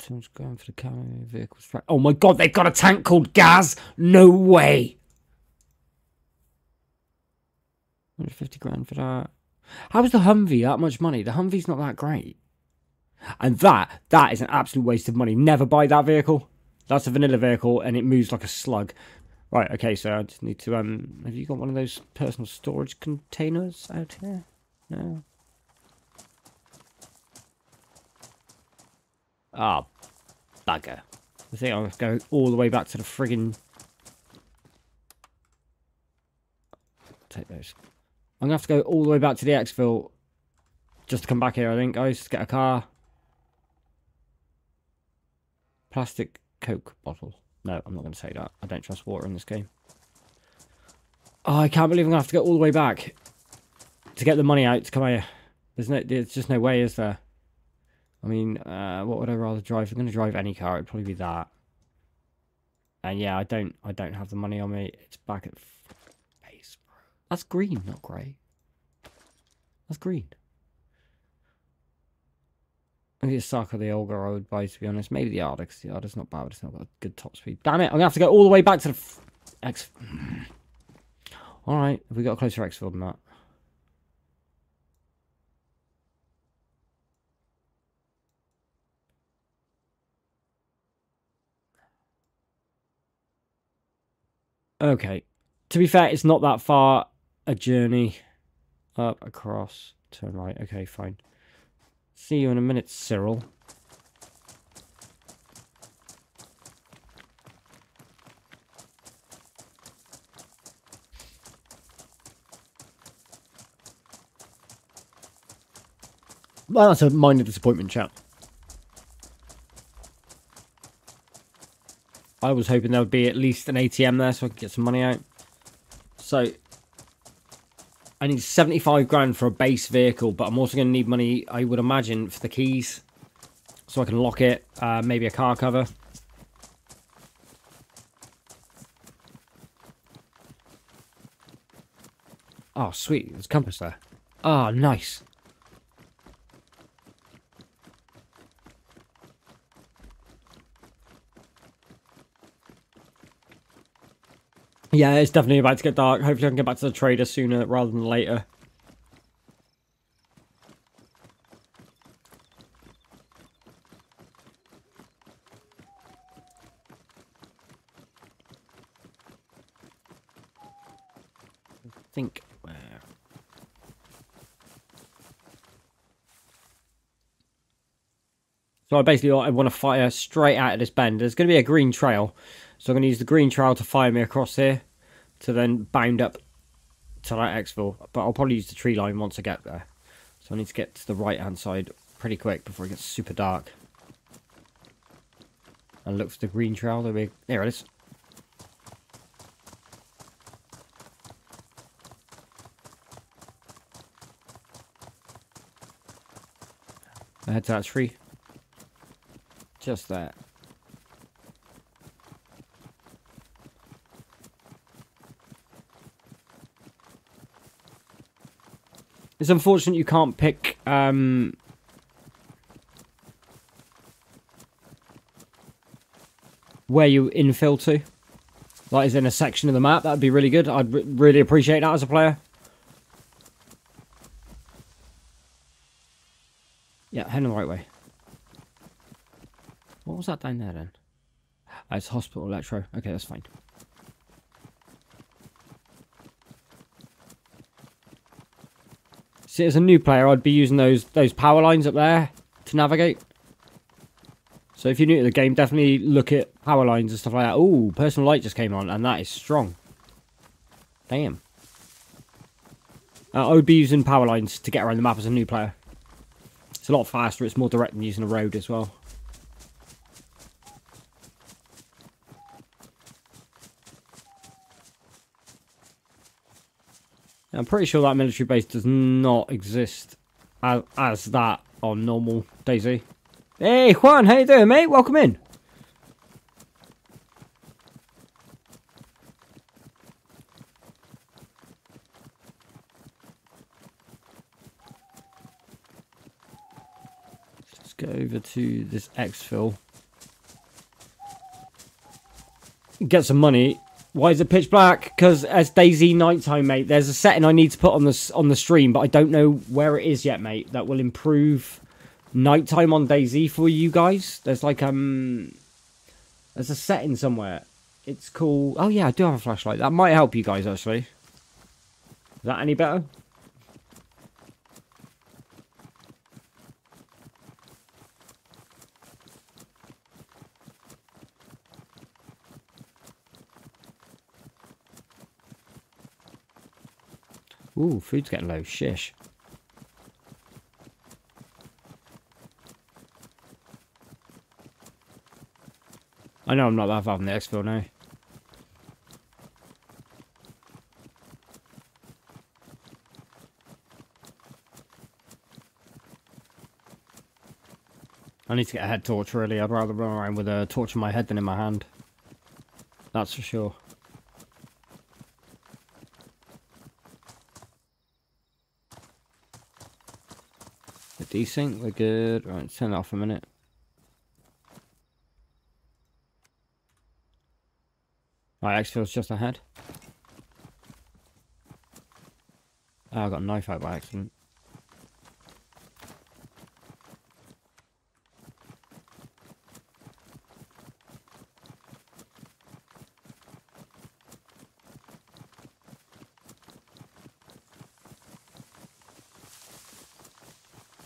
Someone's going for the carrying vehicles. Oh my god, they've got a tank called Gaz! No way! one hundred fifty grand for that. How's the Humvee that much money? The Humvee's not that great. And that, that is an absolute waste of money. Never buy that vehicle. That's a vanilla vehicle and it moves like a slug. Right, okay, so I just need to, um, have you got one of those personal storage containers out here? No. Ah, oh, bugger. I think I'll go all the way back to the friggin'... Take those. I'm gonna have to go all the way back to the Exville just to come back here, I think, guys, to get a car. Plastic Coke bottle. No, I'm not going to say that. I don't trust water in this game. Oh, I can't believe I'm going to have to go all the way back to get the money out to come here. There's no, there's just no way, is there? I mean, uh, what would I rather drive? If I'm going to drive any car, it'd probably be that. And yeah, I don't, I don't have the money on me. It's back at base, bro. That's green, not grey. That's green. I think it's Saka the Olga I would buy, to be honest. Maybe the Arda, because the Arda's not bad, but it's not got a good top speed. Damn it, I'm going to have to go all the way back to the... F X. Alright, have we got a closer Exfield than that? Okay. To be fair, it's not that far a journey. Up, across, turn right. Okay, fine. See you in a minute, Cyril. Well, that's a minor disappointment, chap. I was hoping there would be at least an A T M there so I could get some money out. So... I need seventy-five grand for a base vehicle, but I'm also going to need money, I would imagine, for the keys. So I can lock it, uh, maybe a car cover. Oh, sweet. There's a compass there. Oh, nice. Yeah, it's definitely about to get dark. Hopefully I can get back to the trader sooner rather than later. I think where... So I basically I want to fire straight out of this bend. There's going to be a green trail. So I'm going to use the green trail to fire me across here. To then bound up to that Exville, but I'll probably use the tree line once I get there. So I need to get to the right hand side pretty quick before it gets super dark. And look for the green trail. There, we, there it is. I head to that tree. Just there. It's unfortunate you can't pick, um... where you infill to. Like, is in a section of the map. That'd be really good. I'd r really appreciate that as a player. Yeah, heading the right way. What was that down there, then? Oh, it's hospital electro. Okay, that's fine. See, as a new player, I'd be using those those power lines up there to navigate. So if you're new to the game, definitely look at power lines and stuff like that. Ooh, personal light just came on, and that is strong. Damn. Uh, I would be using power lines to get around the map as a new player. It's a lot faster, it's more direct than using a road as well. I'm pretty sure that military base does not exist as, as that on normal DayZ. Hey Juan, how you doing, mate? Welcome in. Let's go over to this exfil. Get some money. Why is it pitch black? Because it's DayZ nighttime, mate. There's a setting I need to put on the on the stream, but I don't know where it is yet, mate. That will improve nighttime on DayZ for you guys. There's like um, there's a setting somewhere. It's called. Oh yeah, I do have a flashlight. That might help you guys actually. Is that any better? Ooh, food's getting low. Shish. I know I'm not that far from the exfil now. I need to get a head torch, really. I'd rather run around with a torch in my head than in my hand. That's for sure. Desync, we're good. Right, turn that off a minute. Right, exfil's just ahead. Oh, I got a knife out by accident.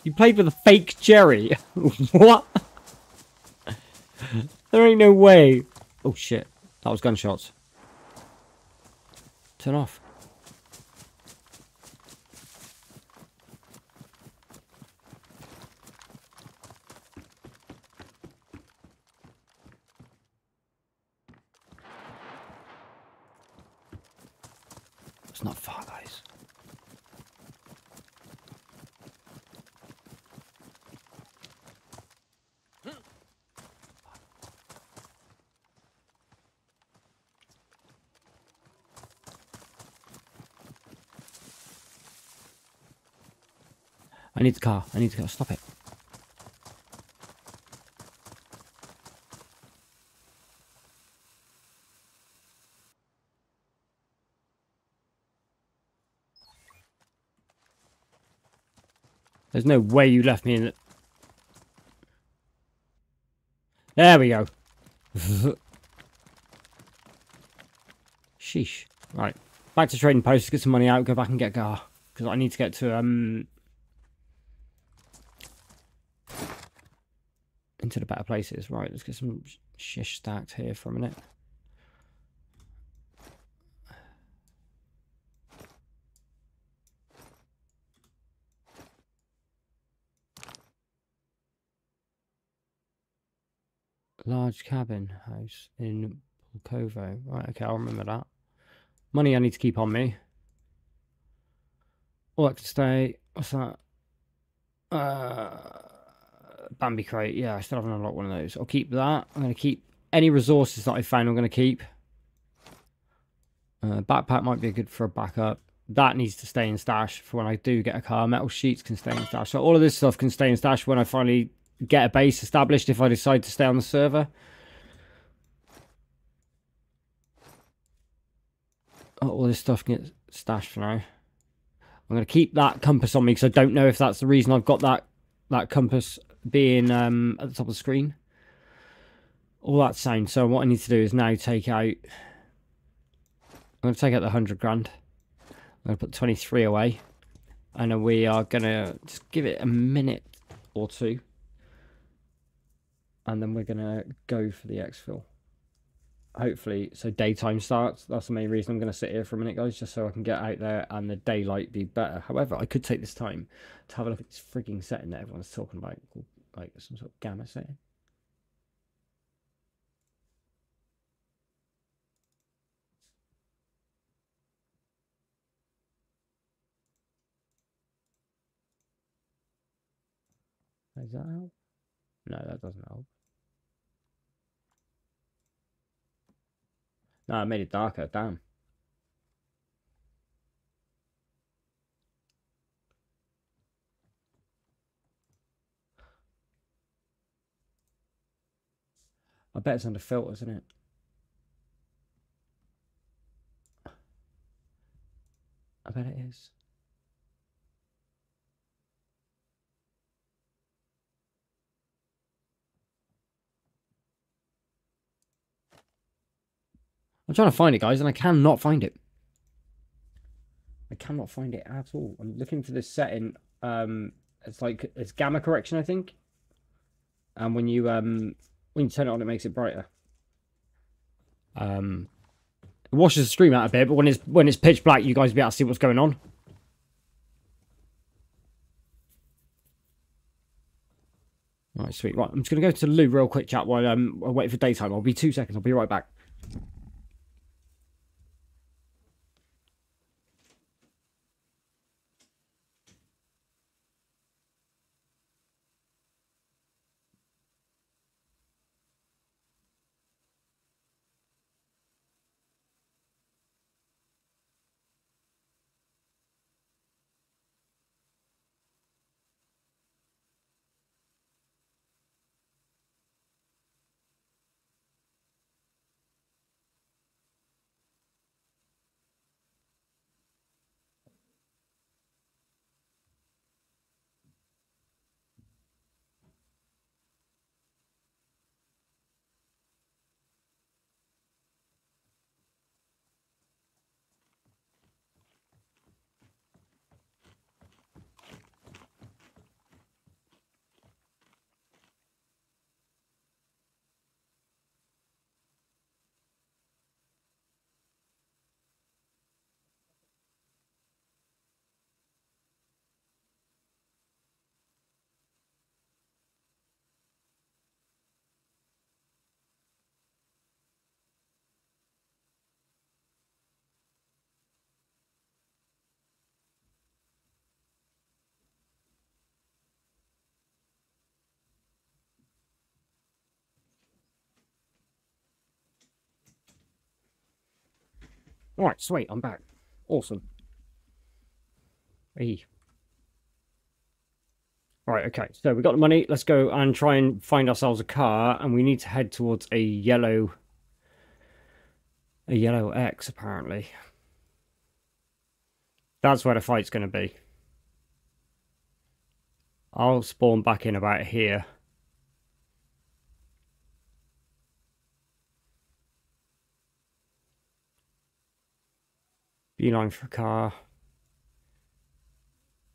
You played with a fake Jerry. What? There ain't no way. Oh shit. That was gunshots. Turn off. It's not far, guys. I need the car. I need the car. Stop it. There's no way you left me in it. There we go. Sheesh. Right. Back to trading posts. Get some money out. Go back and get a car. Because I need to get to... um. into the better places. Right, let's get some shish stacked here for a minute. Large cabin house in Polkovo. Right, okay, I'll remember that. Money I need to keep on me. All I can stay. What's that? Uh, Bambi crate. Yeah, I still haven't unlocked one of those. I'll keep that. I'm going to keep any resources that I find. I'm going to keep. Uh, backpack might be good for a backup. That needs to stay in stash for when I do get a car. Metal sheets can stay in stash. So all of this stuff can stay in stash when I finally get a base established, if I decide to stay on the server. Oh, all this stuff can get stashed for now. I'm going to keep that compass on me because I don't know if that's the reason I've got that that compass being um, at the top of the screen. All that sound. So what I need to do is now take out... I'm going to take out the one hundred grand. I'm going to put twenty-three away. And then we are going to just give it a minute or two. And then we're going to go for the exfil. Hopefully, so daytime starts. That's the main reason I'm going to sit here for a minute, guys, just so I can get out there and the daylight be better. However, I could take this time to have a look at this frigging setting that everyone's talking about, like some sort of gamma setting. Is that help? No, that doesn't help. No, I made it darker, damn. I bet it's under filters, isn't it? I bet it is. I'm trying to find it, guys, and I cannot find it. I cannot find it at all. I'm looking for this setting. Um, it's like it's gamma correction, I think. And when you um when you turn it on, it makes it brighter. Um, it washes the stream out a bit, but when it's when it's pitch black, you guys will be able to see what's going on. All right, sweet. Right, I'm just gonna go to Lou real quick, chat, while um I wait for daytime. I'll be two seconds. I'll be right back. All right, sweet, I'm back. Awesome. Hey. All right, okay, so we got the money. Let's go and try and find ourselves a car, and we need to head towards a yellow... a yellow X, apparently. That's where the fight's going to be. I'll spawn back in about here. Beeline for a car.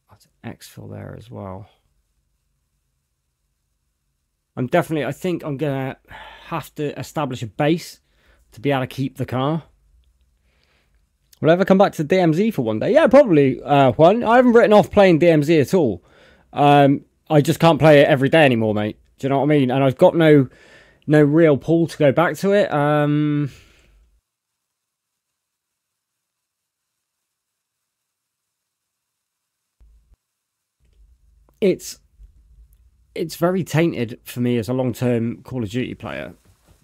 That's an exfil there as well. I'm definitely, I think I'm gonna have to establish a base to be able to keep the car. Will I ever come back to D M Z for one day? Yeah, probably uh, one. I haven't written off playing D M Z at all. Um, I just can't play it every day anymore, mate. Do you know what I mean? And I've got no no real pull to go back to it. Um, it's it's very tainted for me as a long-term Call of Duty player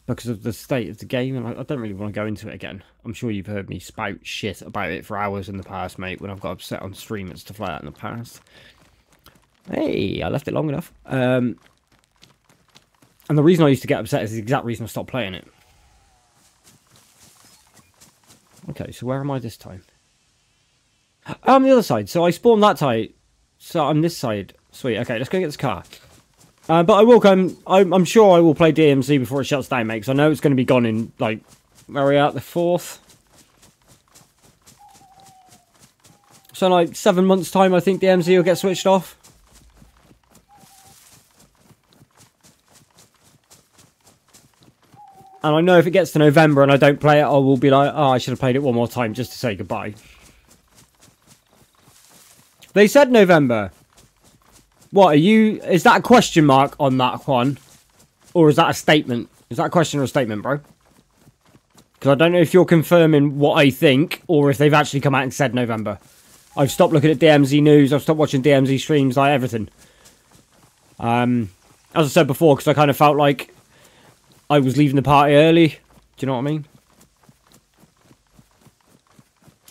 because of the state of the game, and I, I don't really want to go into it again. I'm sure you've heard me spout shit about it for hours in the past, mate, when I've got upset on stream and stuff like that in the past. Hey, I left it long enough. Um, and the reason I used to get upset is the exact reason I stopped playing it. Okay, so where am I this time? I'm the other side, so I spawned that side. So I'm this side. Sweet, okay, let's go get this car. Uh, but I will come, I'm, I'm sure I will play D M Z before it shuts down, mate, because I know it's going to be gone in, like, where are we at, the fourth? So in, like, seven months' time, I think D M Z will get switched off. And I know if it gets to November and I don't play it, I will be like, oh, I should have played it one more time just to say goodbye. They said November. What, are you... Is that a question mark on that one? Or is that a statement? Is that a question or a statement, bro? Because I don't know if you're confirming what I think or if they've actually come out and said November. I've stopped looking at D M Z news. I've stopped watching D M Z streams, like everything. Um, as I said before, because I kind of felt like I was leaving the party early. Do you know what I mean?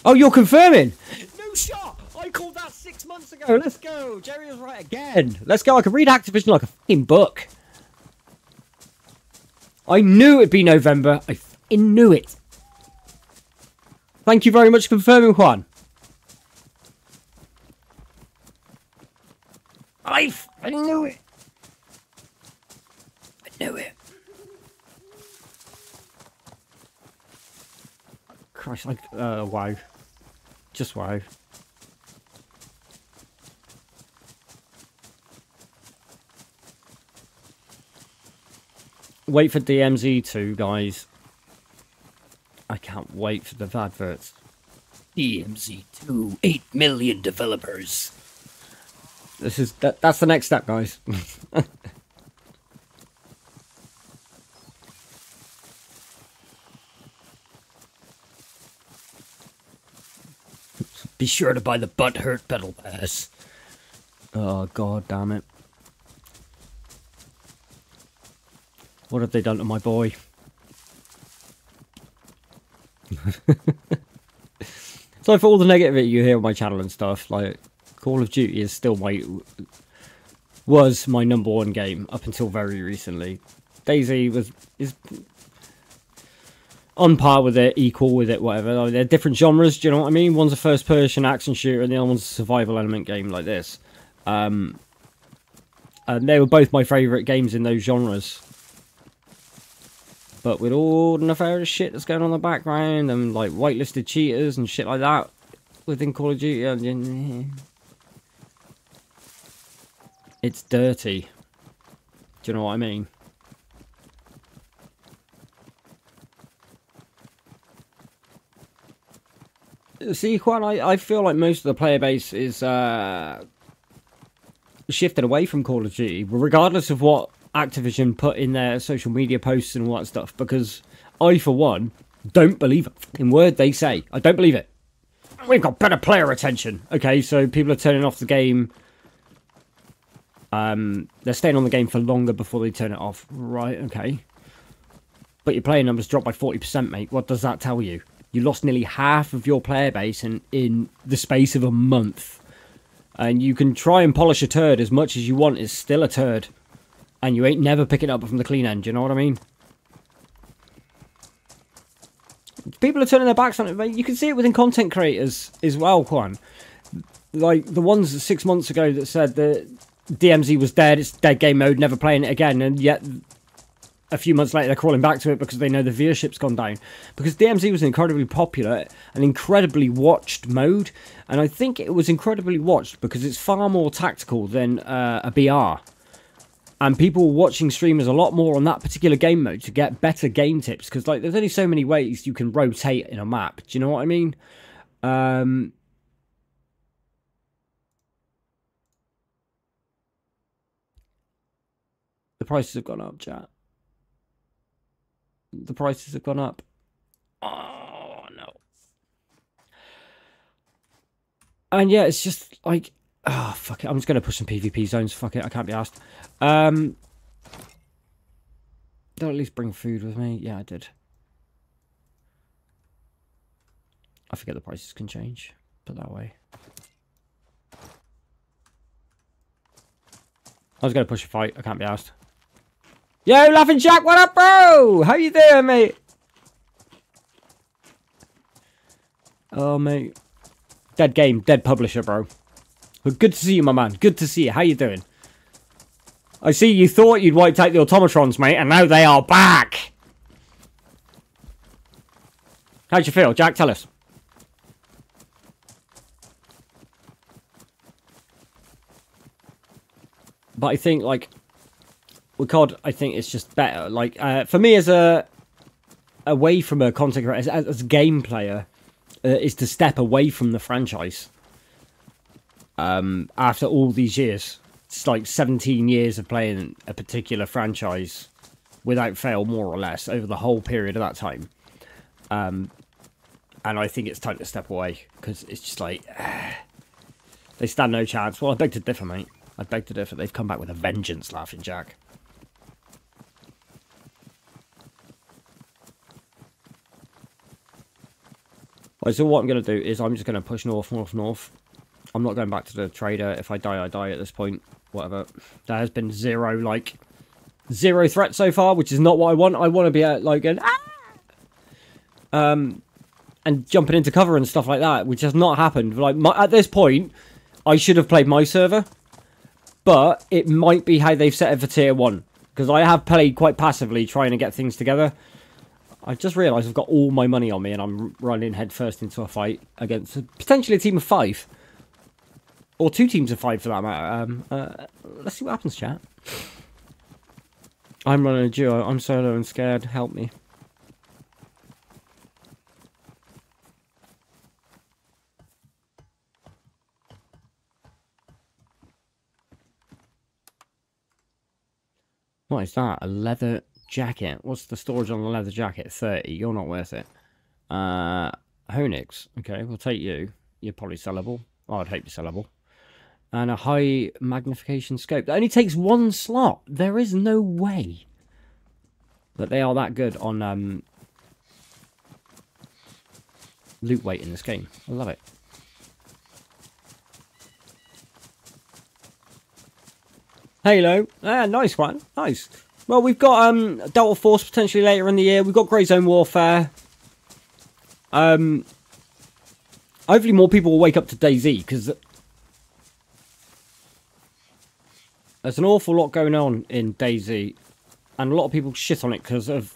Oh, you're confirming! No shot! I called that six months ago. Let's go. Jerry was right again. Let's go. I can read Activision like a fucking book. I knew it'd be November. I fucking knew it. Thank you very much for confirming, Juan. I fucking knew it. I knew it. Christ, like, uh, wow. Just wow. Wait for D M Z two, guys. I can't wait for the adverts. D M Z two, eight million developers. This is that, that's the next step, guys. Be sure to buy the butt hurt pedal pass. Oh, god damn it. What have they done to my boy? So for all the negativity you hear on my channel and stuff, like, Call of Duty is still my... was my number one game up until very recently. DayZ was... is... on par with it, equal with it, whatever. Like, they're different genres, do you know what I mean? One's a first-person action shooter and the other one's a survival element game like this. Um, and they were both my favourite games in those genres. But with all the nefarious shit that's going on in the background and, like, whitelisted cheaters and shit like that within Call of Duty, it's dirty. Do you know what I mean? See, Juan, I, I feel like most of the player base is uh, shifted away from Call of Duty, regardless of what Activision put in their social media posts and all that stuff, because I, for one, don't believe a fucking word they say. I don't believe it. We've got better player attention. Okay, so people are turning off the game. Um, they're staying on the game for longer before they turn it off. Right, okay. But your player numbers dropped by forty percent, mate. What does that tell you? You lost nearly half of your player base in, in the space of a month. And you can try and polish a turd as much as you want. It's still a turd. And you ain't never picking it up from the clean end, you know what I mean? People are turning their backs on it, mate. You can see it within content creators as well, Juan. Like, the ones six months ago that said that D M Z was dead, it's dead game mode, never playing it again, and yet a few months later they're crawling back to it because they know the viewership's gone down. Because D M Z was an incredibly popular and incredibly watched mode, and I think it was incredibly watched because it's far more tactical than uh, a B R. And people watching streamers a lot more on that particular game mode to get better game tips. Because, like, there's only so many ways you can rotate in a map. Do you know what I mean? Um, the prices have gone up, chat. the prices have gone up. Oh no. And yeah, it's just like, oh fuck it, I'm just gonna push some PvP zones. Fuck it, I can't be asked. Um, did I at least bring food with me? Yeah, I did. I forget the prices can change, put that way. I was gonna push a fight, I can't be asked. Yo, Laughing Jack, what up, bro? How you doing, mate? Oh, mate. Dead game, dead publisher, bro. Well, good to see you, my man. Good to see you. How you doing? I see you thought you'd wiped out the Automatrons, mate, and now they are back. How'd you feel, Jack? Tell us. But I think, like, with C O D, I think it's just better. Like, uh, for me as a... away from a content creator, as, as a game player, uh, is to step away from the franchise. Um, after all these years. It's like seventeen years of playing a particular franchise without fail, more or less, over the whole period of that time. Um, and I think it's time to step away. Because it's just like... Uh, they stand no chance. Well, I beg to differ, mate. I beg to differ. They've come back with a vengeance, Laughing Jack. Right, so what I'm going to do is I'm just going to push north, north, north. I'm not going back to the trader. If I die, I die at this point. Whatever. There has been zero, like, zero threat so far, which is not what I want. I want to be at, like, an... Ah! Um, and jumping into cover and stuff like that, which has not happened. Like, my, at this point, I should have played my server. But it might be how they've set it for tier one. Because I have played quite passively trying to get things together. I've just realised I've got all my money on me and I'm running headfirst into a fight against a, potentially a team of five. Or two teams of five for that matter. Um, uh, let's see what happens, chat. I'm running a duo. I'm solo and scared. Help me. What is that? A leather... jacket. What's the storage on the leather jacket? thirty. You're not worth it. Uh, Honix. Okay, we'll take you. You're probably sellable. Oh, I'd hope you're sellable. And a high magnification scope. That only takes one slot. There is no way that they are that good on um, loot weight in this game. I love it. Halo. Ah, nice one. Nice. Well, we've got um, Delta Force potentially later in the year. We've got Grey Zone Warfare. Um, hopefully more people will wake up to DayZ, because there's an awful lot going on in DayZ. And a lot of people shit on it because of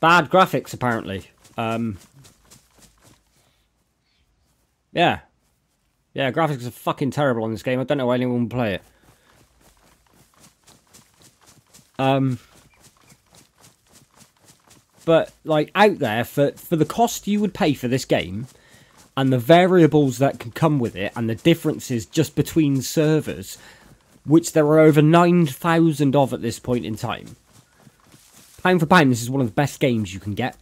bad graphics, apparently. Um, yeah. Yeah, graphics are fucking terrible on this game. I don't know why anyone would play it. Um, but, like, out there, for, for the cost you would pay for this game, and the variables that can come with it, and the differences just between servers, which there are over nine thousand of at this point in time. Pound for pound, this is one of the best games you can get.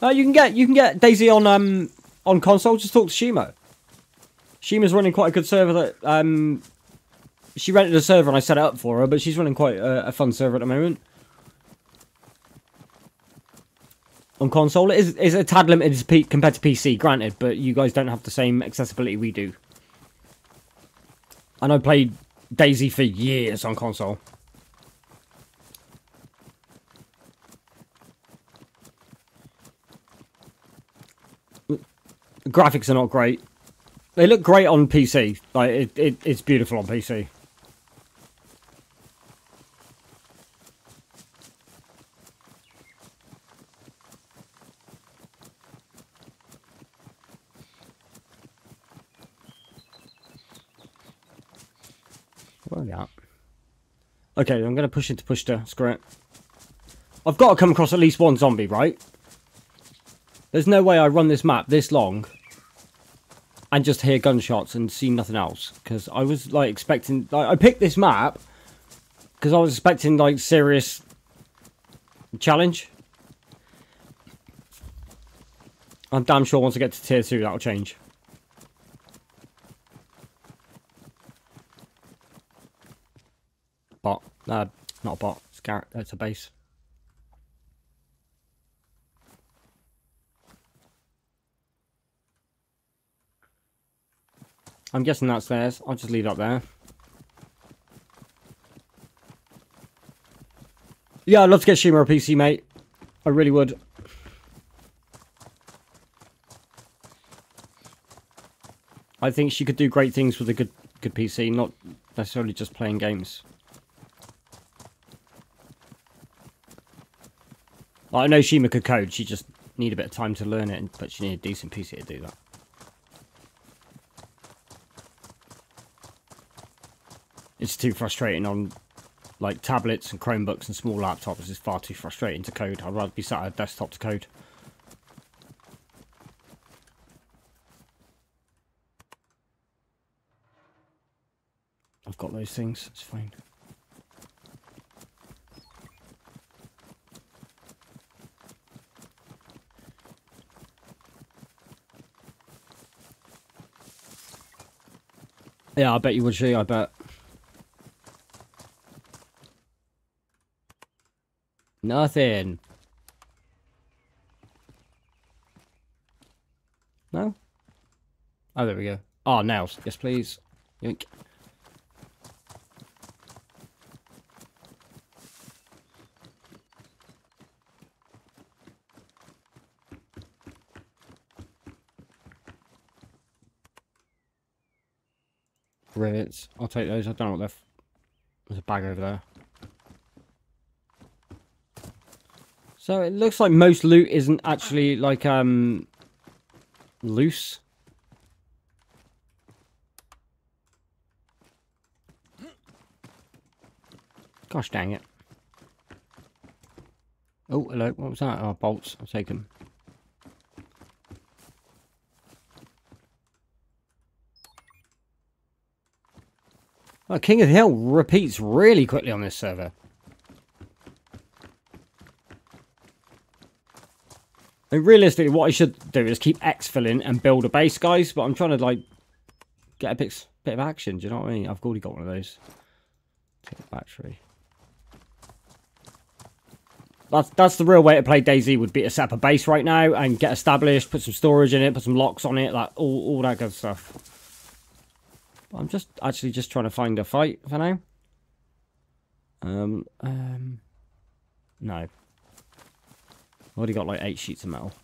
Uh, you can get you can get DayZ on, um, on console, just talk to Shima. Shima's running quite a good server that... Um, she rented a server and I set it up for her, but she's running quite a, a fun server at the moment. On console, it is, is a tad limited compared to P C, granted, but you guys don't have the same accessibility we do. And I played DayZ for years on console. The graphics are not great. They look great on P C. Like, it, it, it's beautiful on P C. Where are we at? Okay, I'm going to push into push to. Screw it. I've got to come across at least one zombie, right? There's no way I run this map this long and just hear gunshots and see nothing else. Because I was, like, expecting... Like, I picked this map because I was expecting like serious challenge. I'm damn sure once I get to tier two that'll change. Bot. No, not a bot. It's Garrett. That's a base. I'm guessing that's theirs. I'll just leave it up there. Yeah, I'd love to get Shima a P C, mate. I really would. I think she could do great things with a good good P C, not necessarily just playing games. I know Shima could code, she just needed a bit of time to learn it, but she needed a decent P C to do that. It's too frustrating on like tablets and Chromebooks and small laptops. It's far too frustrating to code. I'd rather be sat at a desktop to code. I've got those things, it's fine. Yeah, I bet you would, she, I bet. Nothing. No? Oh, there we go. Oh, nails. Yes, please. Yoink. Rivets. I'll take those. I don't know what they're... F There's a bag over there. So it looks like most loot isn't actually like um loose. Gosh dang it. Oh, hello, what was that? Oh, bolts, I'll take them. Oh, King of the Hill repeats really quickly on this server. And realistically, what I should do is keep exfilling and build a base, guys. But I'm trying to, like, get a bit, bit of action. Do you know what I mean? I've already got one of those. Take the battery. That's, that's the real way to play DayZ, would be to set up a base right now and get established, put some storage in it, put some locks on it, like, all, all that good stuff. But I'm just actually just trying to find a fight for now. Um, um, no. I've already got like eight sheets of metal. I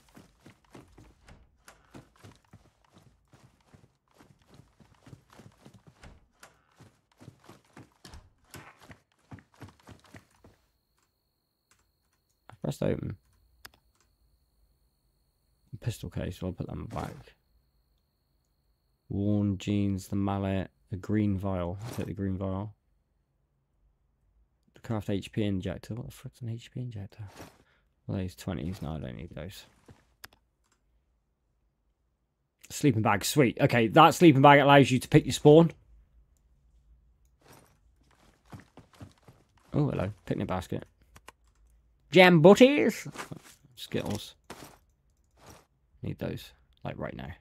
pressed open. Pistol case, so I'll put them back. Worn jeans, the mallet, the green vial. I'll take the green vial. The craft H P injector. What the frick's an H P injector? Those twenties, no, I don't need those. Sleeping bag, sweet. Okay, that sleeping bag allows you to pick your spawn. Oh, hello, picnic basket. Jam butties! Skittles. Need those, like right now.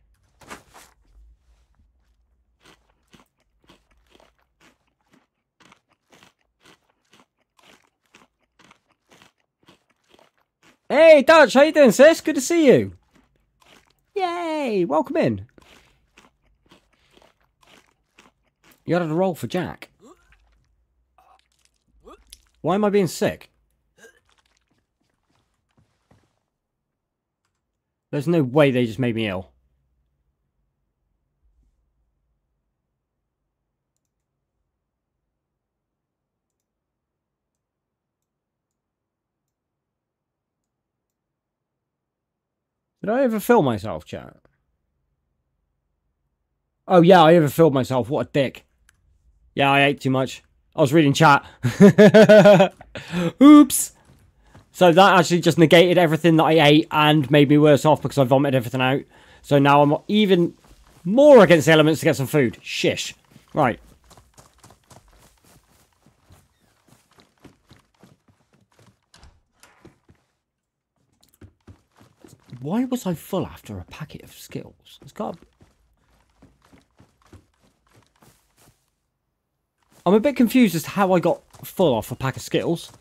Hey, Dutch, how you doing, sis? Good to see you. Yay, welcome in. You had a roll for Jack. Why am I being sick? There's no way they just made me ill. Did I overfill myself, chat? Oh, yeah, I overfilled myself. What a dick. Yeah, I ate too much. I was reading chat. Oops. So that actually just negated everything that I ate and made me worse off because I vomited everything out. So now I'm even more against the elements to get some food. Shish. Right. Why was I full after a packet of Skittles? It's got... I'm a bit confused as to how I got full off a pack of Skittles.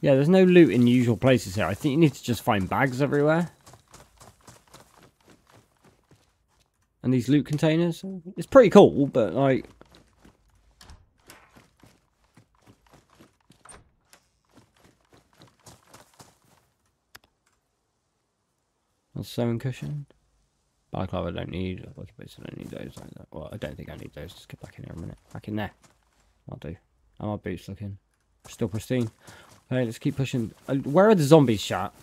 Yeah, there's no loot in the usual places here. I think you need to just find bags everywhere. And these loot containers. It's pretty cool, but like... A sewing cushion. Barclub I don't need. I don't need those either. Well, I don't think I need those. Just get back in here a minute. Back in there. I'll do. And my boots looking. Still pristine. Okay, let's keep pushing. Uh, where are the zombies, chat?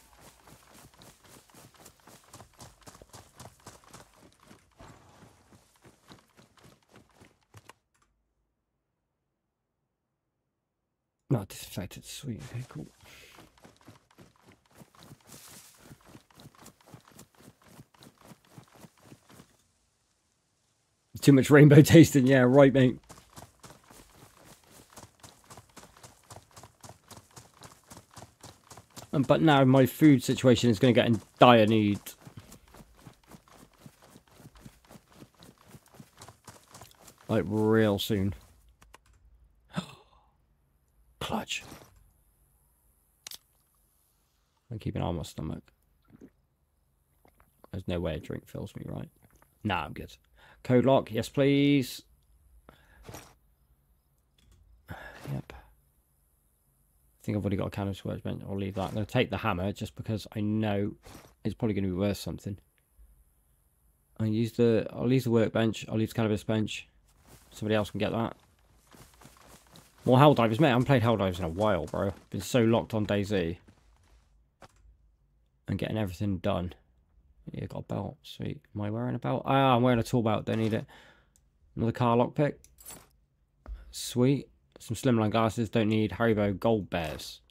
Not disinfected. Sweet. Okay, cool. Too much rainbow tasting, yeah, right, mate. And but now my food situation is going to get in dire need. Like, real soon. Clutch. I'm keeping an eye on my stomach. There's no way a drink fills me, right? Nah, I'm good. Code lock, yes please. Yep. I think I've already got a cannon to work, I'll leave that. I'm going to take the hammer just because I know it's probably going to be worth something. I use the, I'll use the workbench, I'll use the cannabis bench. Somebody else can get that. More Helldivers, mate. I haven't played Helldivers in a while, bro. I've been so locked on DayZ. And getting everything done. Yeah, got a belt. Sweet. Am I wearing a belt? Ah, I'm wearing a tool belt. Don't need it. Another car lockpick. Sweet. Some slimline glasses. Don't need. Haribo gold bears.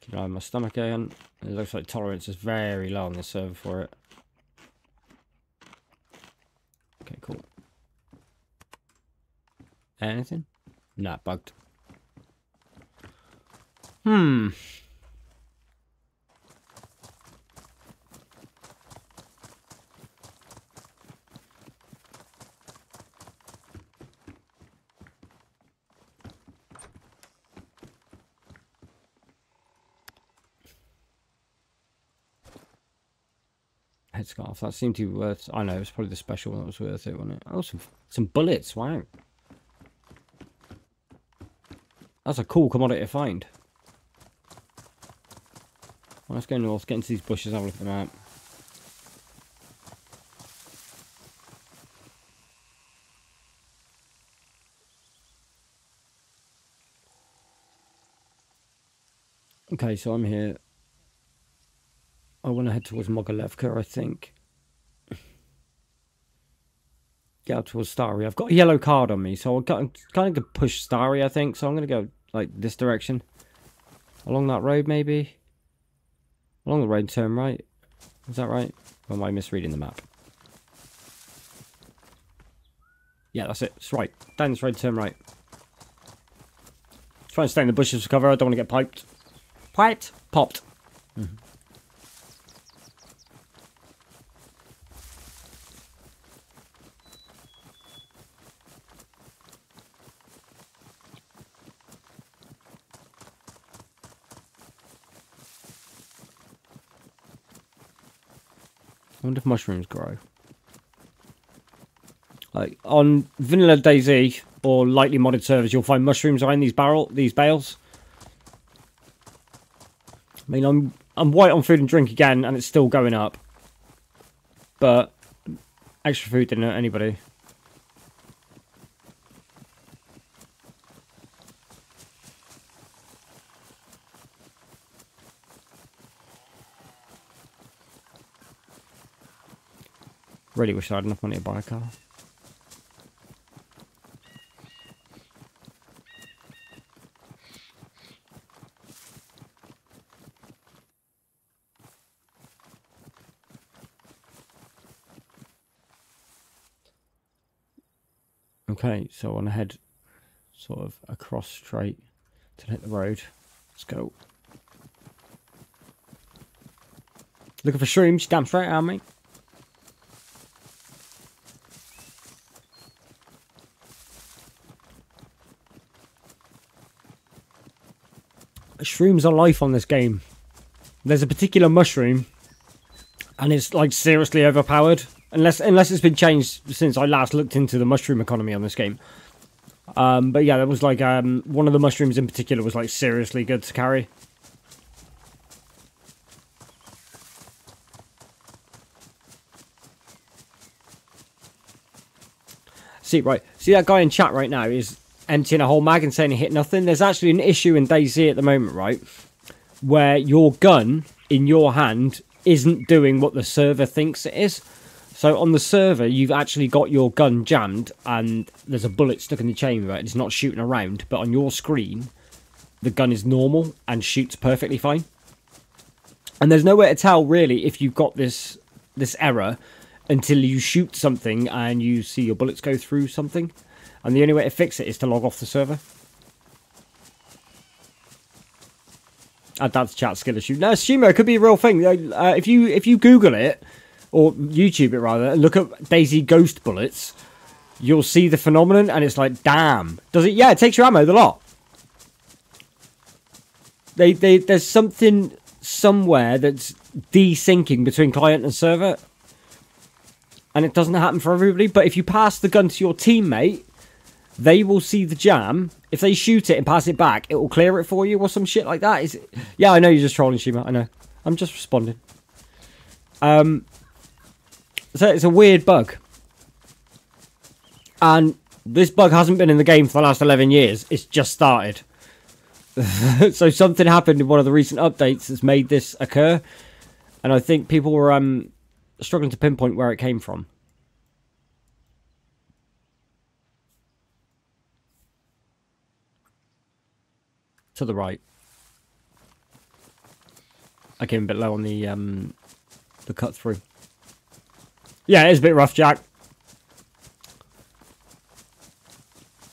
Keep an eye on my stomach again. It looks like tolerance is very low on this server for it. Okay, cool. Anything? Nah, bugged. Hmm. Scarf. That seemed to be worth... I know, it's probably the special one that was worth it, wasn't it? Oh, some, some bullets, wow. That's a cool commodity to find. Well, let's go north, get into these bushes, have a look at the map. Okay, so I'm here. I want to head towards Mogilevka, I think. Get up towards Starry. I've got a yellow card on me, so I'm kind of going to push Starry, I think. So I'm going to go, like, this direction. Along that road, maybe. Along the road, turn right. Is that right? Or am I misreading the map? Yeah, that's it. It's right. Down this road, turn right. Try and stay in the bushes for cover. I don't want to get piped. Piped? Popped. Mm-hmm. I wonder if mushrooms grow. Like on vanilla DayZ or lightly modded servers, you'll find mushrooms around these barrel, these bales. I mean, I'm I'm white on food and drink again, and it's still going up. But extra food didn't hurt anybody. Really wish I had enough money to buy a car. Okay, so on ahead. sort of across straight to hit the road. Let's go. Looking for shrooms, damn straight at me. Shrooms are life on this game. There's a particular mushroom, and it's like seriously overpowered. Unless unless it's been changed since I last looked into the mushroom economy on this game. Um, but yeah, there was like um, one of the mushrooms in particular was like seriously good to carry. See, right, see that guy in chat right now is emptying a whole mag and saying he hit nothing. There's actually an issue in DayZ at the moment, right, where your gun in your hand isn't doing what the server thinks it is. So on the server, you've actually got your gun jammed and there's a bullet stuck in the chamber. It's not shooting around, but on your screen, the gun is normal and shoots perfectly fine. And there's nowhere to tell, really, if you've got this this error until you shoot something and you see your bullets go through something. And the only way to fix it is to log off the server. Add that to chat, skill issue. No, Sumo, it could be a real thing. Uh, if you if you Google it, or YouTube it rather, and look up DayZ ghost bullets, you'll see the phenomenon, and it's like, damn. Does it? Yeah, it takes your ammo, the lot. They, they, there's something somewhere that's desyncing between client and server. And it doesn't happen for everybody, but if you pass the gun to your teammate, they will see the jam. If they shoot it and pass it back, it will clear it for you or some shit like that. Is it... Yeah, I know you're just trolling, Shima. I know. I'm just responding. Um, so it's a weird bug. And this bug hasn't been in the game for the last eleven years. It's just started. So something happened in one of the recent updates that's made this occur. And I think people were um, struggling to pinpoint where it came from. To the right. I came a bit low on the um, the cut through. Yeah, it is a bit rough, Jack.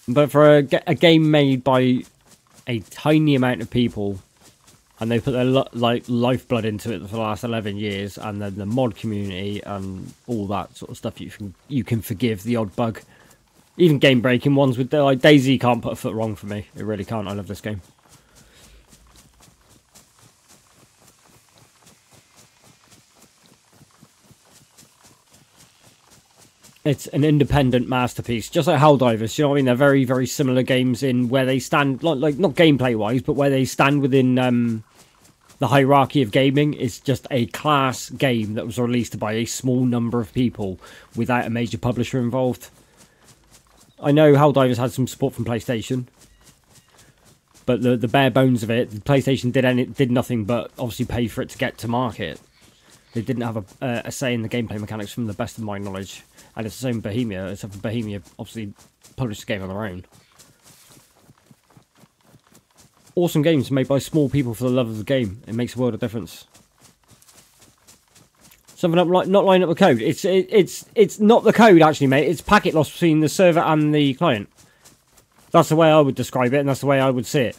But for a, a game made by a tiny amount of people, and they put their like lifeblood into it for the last eleven years, and then the mod community and all that sort of stuff, you can you can forgive the odd bug, even game breaking ones. With the, like DayZ can't put a foot wrong for me. It really can't. I love this game. It's an independent masterpiece, just like Helldivers, you know what I mean? They're very, very similar games in where they stand, like, like not gameplay-wise, but where they stand within um, the hierarchy of gaming. It's just a class game that was released by a small number of people without a major publisher involved. I know Helldivers had some support from PlayStation, but the, the bare bones of it, PlayStation did, any, did nothing but obviously pay for it to get to market. They didn't have a, uh, a say in the gameplay mechanics from the best of my knowledge. And it's the same Bohemia, except for Bohemia obviously published the game on their own. Awesome games made by small people for the love of the game. It makes a world of difference. Something up, like not lining up the code. It's it, it's it's not the code actually, mate. It's packet loss between the server and the client. That's the way I would describe it, and that's the way I would see it.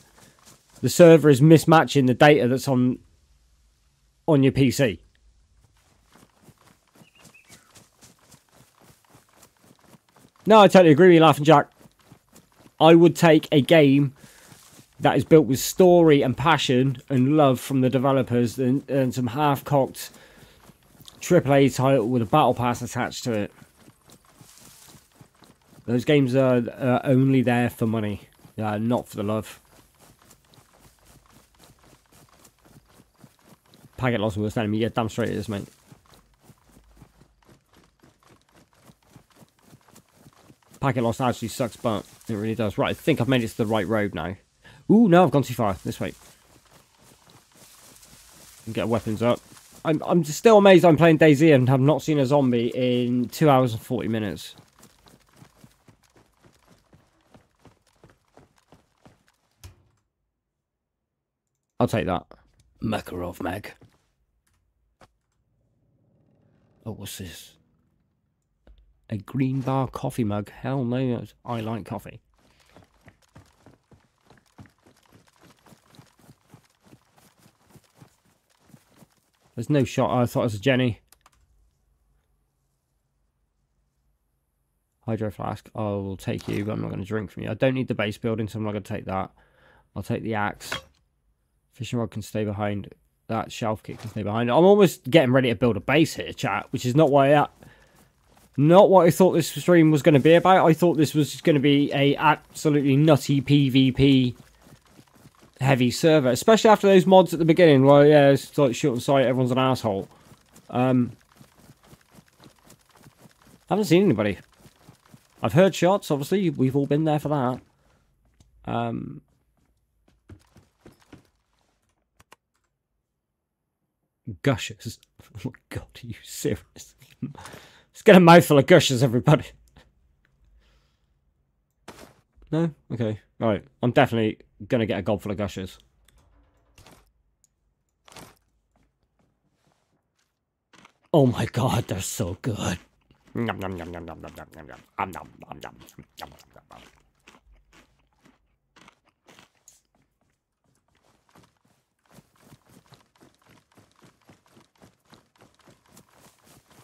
The server is mismatching the data that's on on your P C. No, I totally agree with you, Laughing Jack. I would take a game that is built with story and passion and love from the developers than, than some half-cocked triple A title with a battle pass attached to it. Those games are, are only there for money, yeah, not for the love. Packet loss worst enemy, yeah, damn straight it is, mate. Packet loss actually sucks, but it really does. Right, I think I've made it to the right road now. Ooh, no, I've gone too far. This way. Get our weapons up. I'm, I'm still amazed I'm playing DayZ and have not seen a zombie in two hours and forty minutes. I'll take that. Makarov mag. Oh, what's this? A green bar coffee mug. Hell no, I like coffee. There's no shot. I thought it was a Jenny. Hydro flask. I will take you, but I'm not going to drink from you. I don't need the base building, so I'm not going to take that. I'll take the axe. Fishing rod can stay behind. That shelf kit can stay behind. I'm almost getting ready to build a base here, chat, which is not why I... Not what I thought this stream was going to be about. I thought this was just going to be a absolutely nutty PvP heavy server, especially after those mods at the beginning. Well, yeah, it's like shoot on sight, everyone's an asshole. Um, I haven't seen anybody. I've heard shots, obviously. We've all been there for that. Um, gushers. Oh my god, are you serious? Let's get a mouthful of gushers, everybody. No? Okay. Alright. I'm definitely going to get a gobful of gushers. Oh my god, they're so good. Nom nom nom nom nom nom nom nom nom nom nom nom nom nom nom.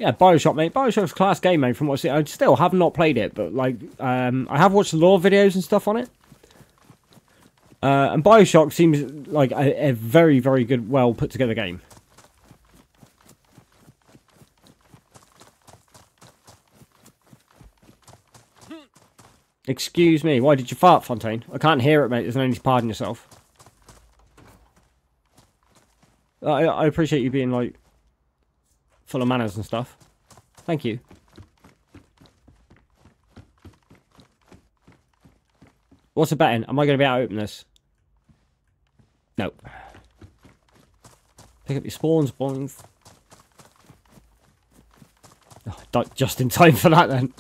Yeah, Bioshock, mate. Bioshock's a class game, mate, from what I've seen. I still have not played it, but, like, um, I have watched lore videos and stuff on it. Uh, and Bioshock seems like a, a very, very good, well put together game. Excuse me, why did you fart, Fontaine? I can't hear it, mate. There's no need to pardon yourself. I, I appreciate you being, like, full of manners and stuff. Thank you. What's the betting? Am I going to be able to open this? Nope. Pick up your spawns, boings. Oh, just in time for that, then.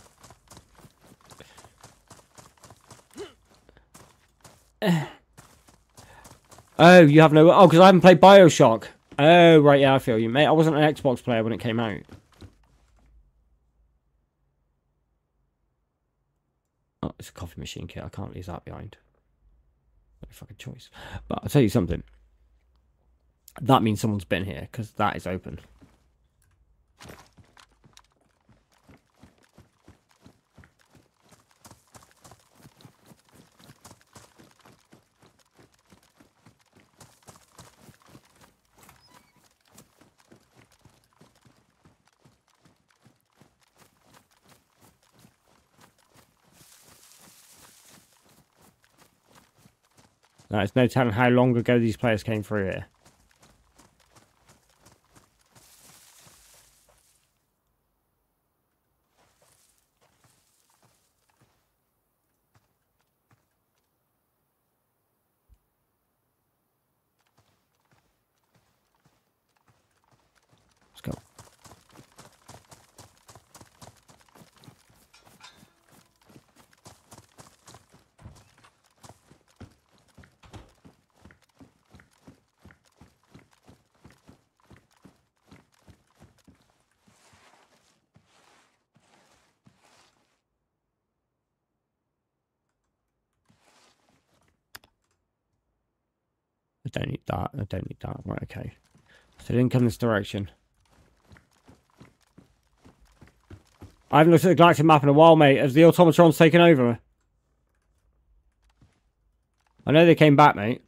Oh, you have no... Oh, because I haven't played Bioshock. Oh, right, yeah, I feel you, mate. I wasn't an Xbox player when it came out. Oh, it's a coffee machine kit. I can't leave that behind. No fucking choice. But I'll tell you something. That means someone's been here, because that is open. No, there's no telling how long ago these players came through here. Let's go. Don't need that. I don't need that. Right, okay. So they didn't come this direction. I haven't looked at the galactic map in a while, mate. Has the automatrons taken over? I know they came back, mate.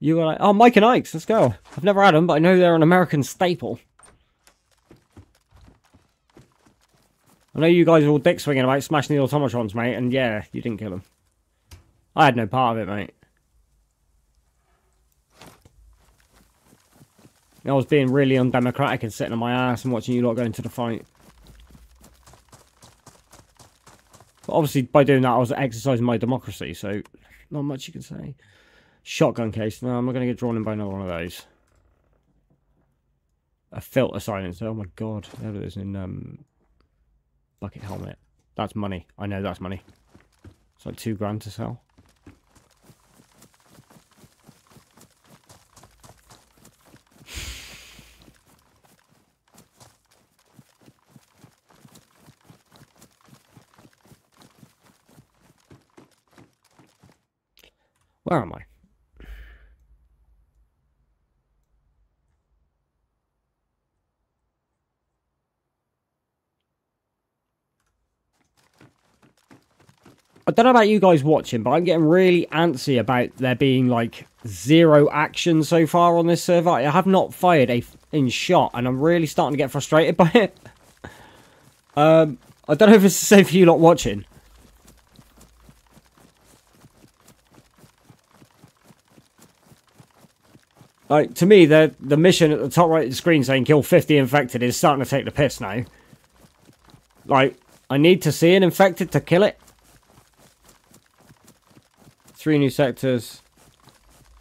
You were like, oh, Mike and Ike's. Let's go. I've never had them, but I know they're an American staple. I know you guys are all dick swinging about smashing the automatrons, mate. And yeah, you didn't kill them. I had no part of it, mate. I was being really undemocratic and sitting on my ass and watching you lot go into the fight. But obviously, by doing that, I was exercising my democracy, so not much you can say. Shotgun case. No, I'm not going to get drawn in by another one of those. A filter silencer. Oh, my God. There it is in um, bucket helmet. That's money. I know that's money. It's like two grand to sell. Where am I? I don't know about you guys watching, but I'm getting really antsy about there being like zero action so far on this server. I have not fired a in shot, and I'm really starting to get frustrated by it. um, I don't know if it's the same for you lot watching. Like, to me, the the mission at the top right of the screen saying kill fifty infected is starting to take the piss now. Like, I need to see an infected to kill it. Three new sectors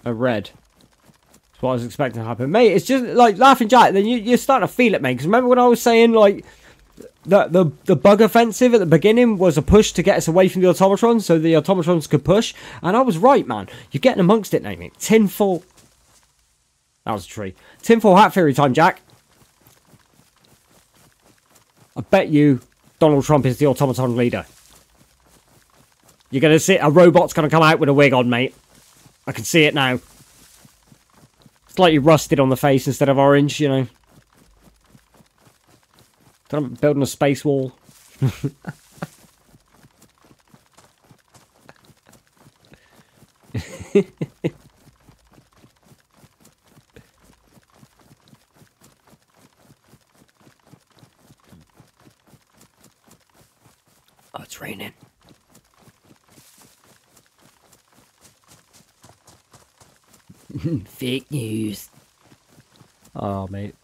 are red. That's what I was expecting to happen. Mate, it's just, like, Laughing Jack, then you, you're starting to feel it, mate. Because remember when I was saying, like, the, the, the bug offensive at the beginning was a push to get us away from the automatrons so the automatrons could push? And I was right, man. You're getting amongst it now, mate. Tinfoil. That was a tree. Tinfoil hat theory time, Jack. I bet you Donald Trump is the automaton leader. You're going to see a robot's going to come out with a wig on, mate. I can see it now. Slightly rusted on the face instead of orange, you know. Don't know, building a space wall. Oh, it's raining. Fake news. Oh, mate.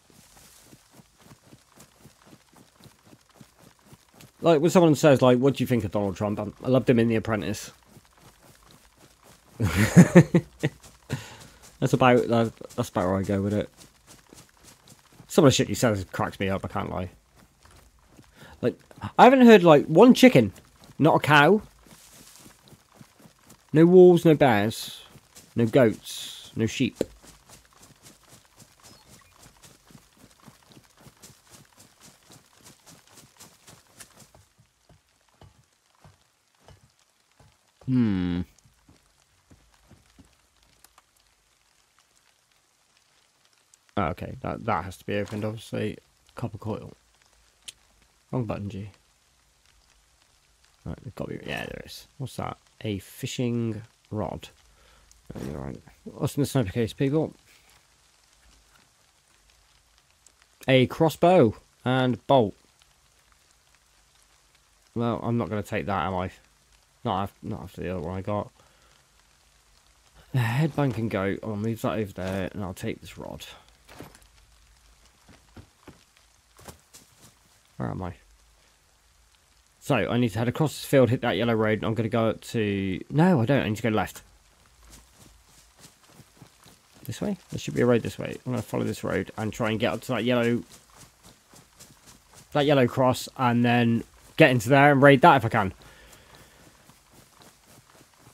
Like, when someone says, like, what do you think of Donald Trump? I loved him in The Apprentice. That's about, that's about where I go with it. Some of the shit he says cracks me up, I can't lie. Like, I haven't heard, like, one chicken, not a cow. No wolves, no bears, no goats, no sheep. Hmm. Oh, okay, that, that has to be opened, obviously. Copper coil. Wrong button, G. Right, we've got to be... Yeah, there is. What's that? A fishing rod. Oh, you're right. What's in the sniper case, people? A crossbow and bolt. Well, I'm not going to take that, am I? Not after, not after the other one I got. The headband can go. I'll move that over there, and I'll take this rod. Where am I? So, I need to head across this field, hit that yellow road, and I'm going to go up to... No, I don't. I need to go left. This way? There should be a road this way. I'm going to follow this road and try and get up to that yellow... That yellow cross, and then get into there and raid that if I can.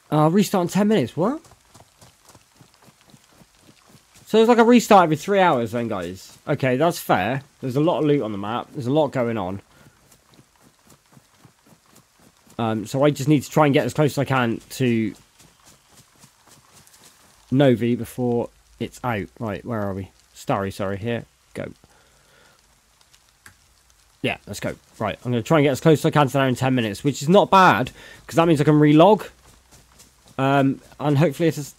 I'll restart in ten minutes. What? So there's like a restart every three hours then, guys. Okay, that's fair. There's a lot of loot on the map. There's a lot going on. Um, so I just need to try and get as close as I can to Novi before it's out. Right, where are we? Starry, sorry. Here, go. Yeah, let's go. Right, I'm going to try and get as close as I can to there in ten minutes, which is not bad, because that means I can relog. Um, and hopefully it's,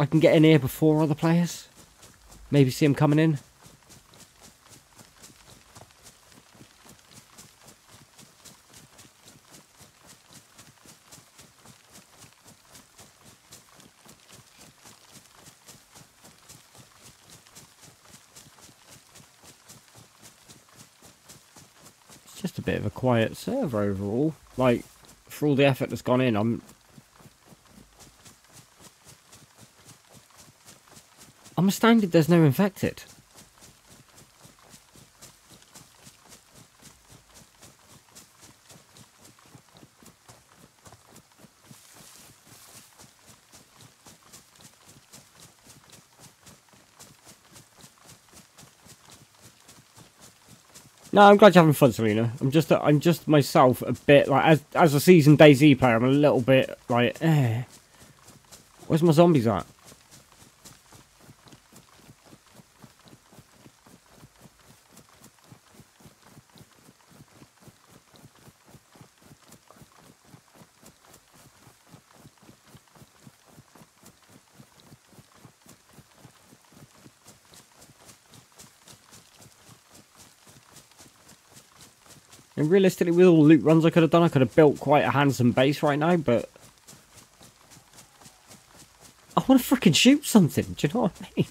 I can get in here before other players. Maybe see him coming in. It's just a bit of a quiet server overall. Like, for all the effort that's gone in, I'm... I'm astounded there's no infected. No, I'm glad you're having fun, Selena. I'm just, I'm just myself a bit like as as a seasoned DayZ player. I'm a little bit like, eh. Where's my zombies at? And realistically, with all the loot runs I could have done, I could have built quite a handsome base right now, but I want to freaking shoot something, do you know what I mean?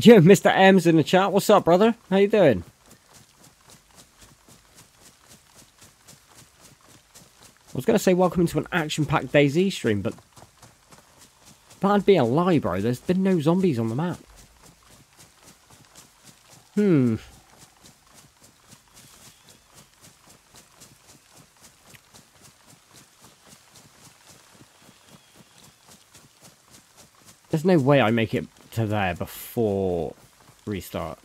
Yo, Mister M's in the chat. What's up, brother? How you doing? I was going to say welcome to an action-packed DayZ stream, but that'd be a lie, bro. There's been no zombies on the map. Hmm. There's no way I make it to there before restart.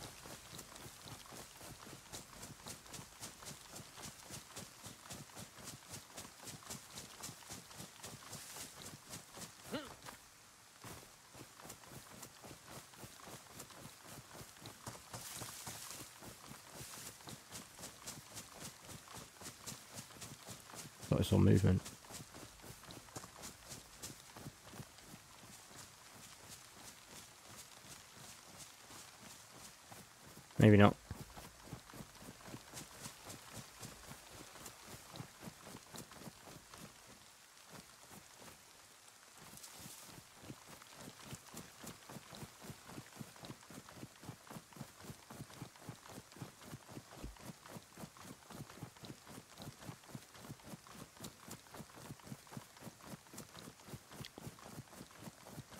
Thought I saw movement. Maybe not.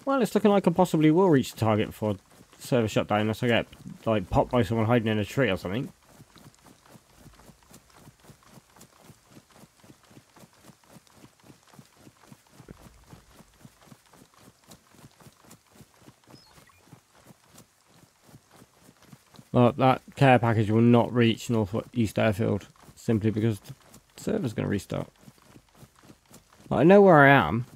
Well, it's looking like I possibly will reach the target before server shutdown unless I get like popped by someone hiding in a tree or something. Well, that care package will not reach Northwest Airfield simply because the server's going to restart. But I know where I am.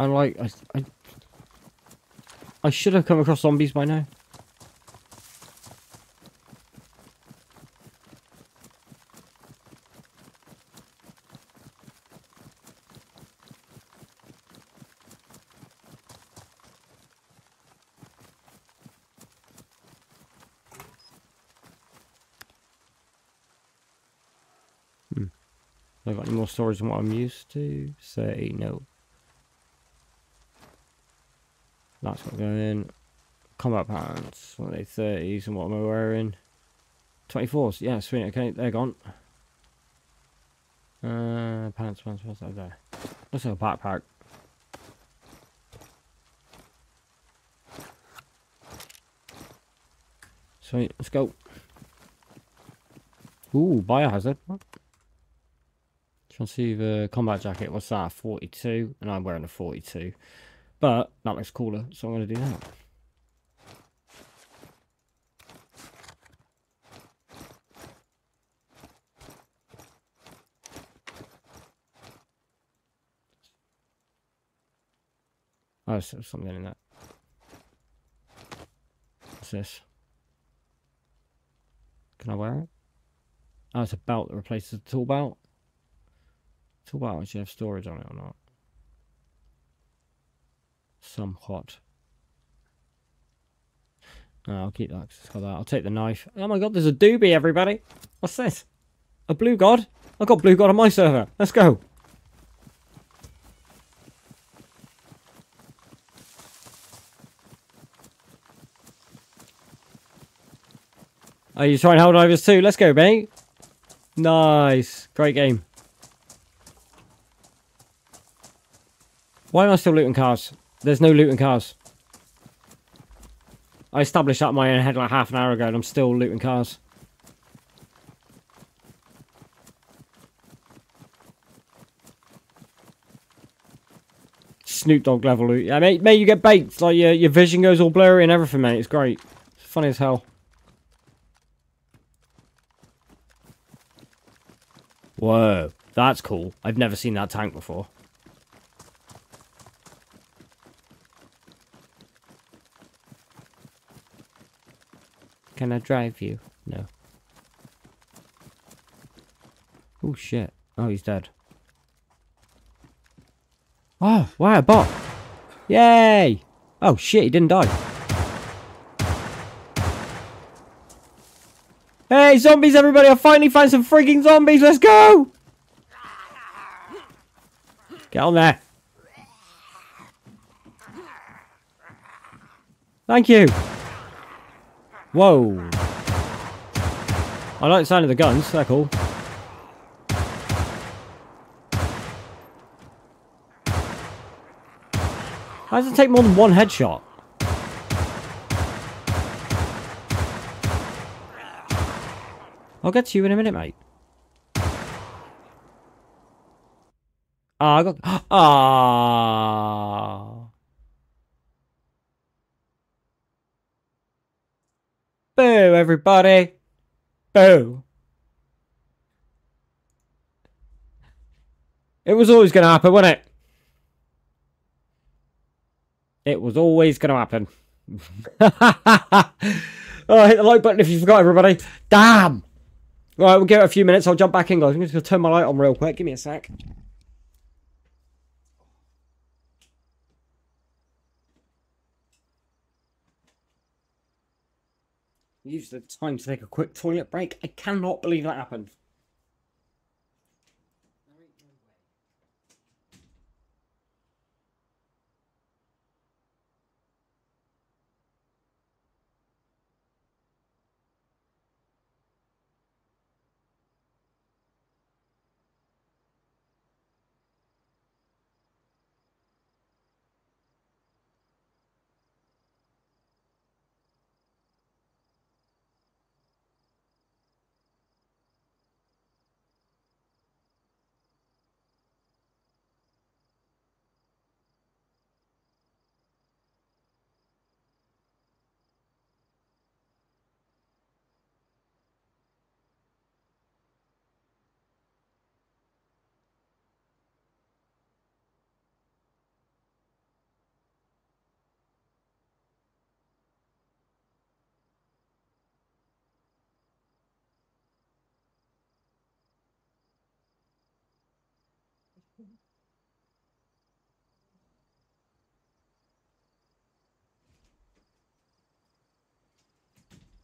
And like, I, I, I should have come across zombies by now. Hmm. Have I got any more storage than what I'm used to? Say no. That's got going in. Combat pants. What are they? thirties. And what am I wearing? twenty-fours. Yeah, sweet. Okay, they're gone. Uh, pants, pants, pants. Over there. Looks like a backpack. Sweet. Let's go. Ooh, biohazard. What? Trying to see the combat jacket. What's that? forty-two. And I'm wearing a forty-two. But that looks cooler, so I'm going to do that. Oh, there's something in that. What's this? Can I wear it? Oh, it's a belt that replaces the tool belt. Tool belt actually have storage on it or not? Somewhat. No, I'll keep that, cause it's got that. I'll take the knife. Oh my god, there's a doobie, everybody. What's this? A blue god? I've got blue god on my server. Let's go. Are you trying Helldivers too? Let's go, mate. Nice. Great game. Why am I still looting cars? There's no looting cars. I established that in my own head like half an hour ago and I'm still looting cars. Snoop Dogg level loot. Yeah, mate, mate, you get baked. Like your, your vision goes all blurry and everything, mate. It's great. It's funny as hell. Whoa, that's cool. I've never seen that tank before. Can I drive you? No. Oh, shit. Oh, he's dead. Oh, wow, a bot. Yay! Oh, shit, he didn't die. Hey, zombies, everybody! I finally found some freaking zombies! Let's go! Get on there. Thank you. Whoa. I like the sound of the guns. They're cool. How does it take more than one headshot? I'll get to you in a minute, mate. Ah, I got... Ah! Boo, everybody! Boo! It was always going to happen, wasn't it? It was always going to happen. Oh, hit the like button if you forgot, everybody. Damn! Right, we'll give it a few minutes. I'll jump back in, guys. I'm just going to turn my light on real quick. Give me a sec. Use the time to take a quick toilet break. I cannot believe that happened.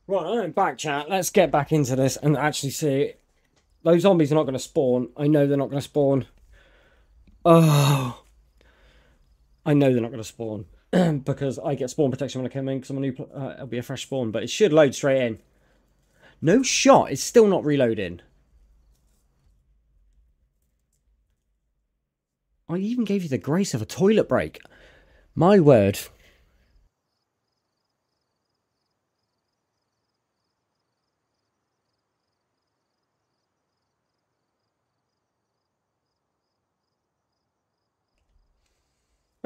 Right, I'm back, chat. Let's get back into this and actually see. Those zombies are not going to spawn. I know they're not going to spawn. Oh. I know they're not going to spawn. Because I get spawn protection when I come in. Because I'm a new... Uh, it'll be a fresh spawn. But it should load straight in. No shot. It's still not reloading. I even gave you the grace of a toilet break. My word...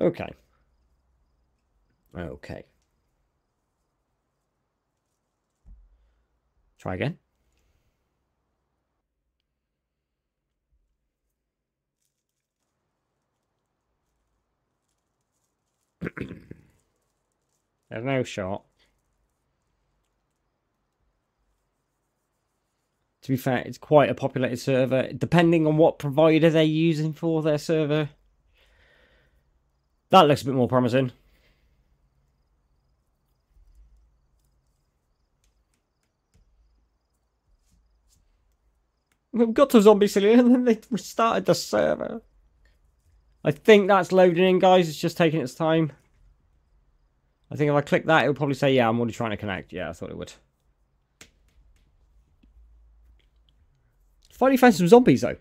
Okay. Okay. Try again. There's no shot. To be fair, it's quite a populated server, depending on what provider they're using for their server. That looks a bit more promising. We've got to zombie silly and then they restarted the server. I think that's loading in, guys. It's just taking its time. I think if I click that, it'll probably say, yeah, I'm already trying to connect. Yeah, I thought it would. Finally found some zombies, though.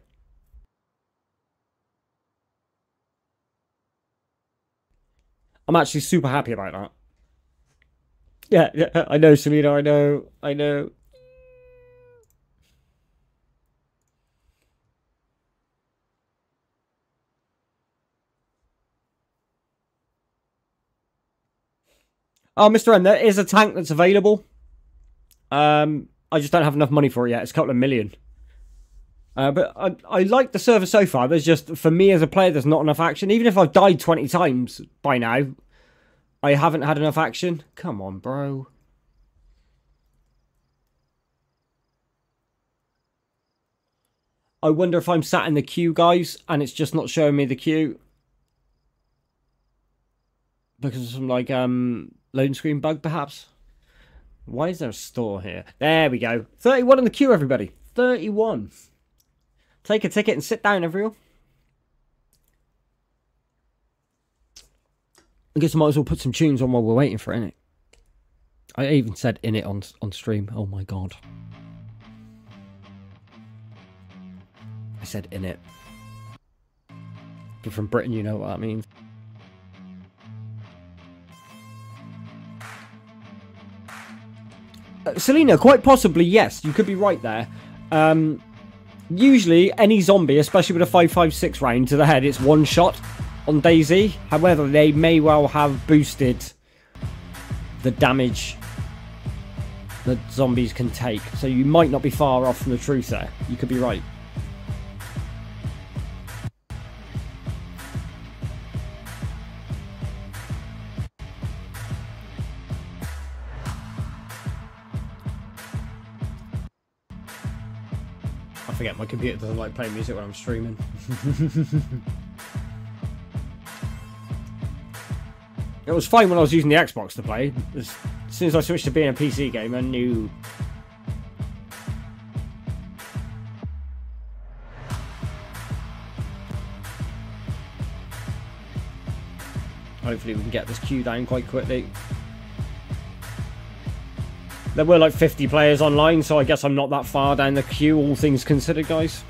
I'm actually super happy about that. Yeah, yeah, I know, Selena, I know, I know. Oh, Mister N, there is a tank that's available. Um, I just don't have enough money for it yet. It's a couple of million. Uh, but I, I like the server so far. There's just, for me as a player, there's not enough action. Even if I've died twenty times by now, I haven't had enough action. Come on, bro. I wonder if I'm sat in the queue, guys, and it's just not showing me the queue. Because of some, like, um, loading screen bug, perhaps. Why is there a store here? There we go. thirty-one in the queue, everybody. thirty-one. Take a ticket and sit down, everyone. I guess I might as well put some tunes on while we're waiting for it, innit? I even said in it on, on stream. Oh, my God. I said in it. But from Britain, you know what that means. Selena, quite possibly, yes. You could be right there. Um, usually, any zombie, especially with a five five six round to the head, it's one shot on DayZ. However, they may well have boosted the damage that zombies can take. So you might not be far off from the truth there. You could be right. Forget my computer doesn't like playing music when I'm streaming. It was fine when I was using the Xbox to play. As soon as I switched to being a P C gamer, I knew. Hopefully we can get this queue down quite quickly. There were like fifty players online, so I guess I'm not that far down the queue, all things considered, guys.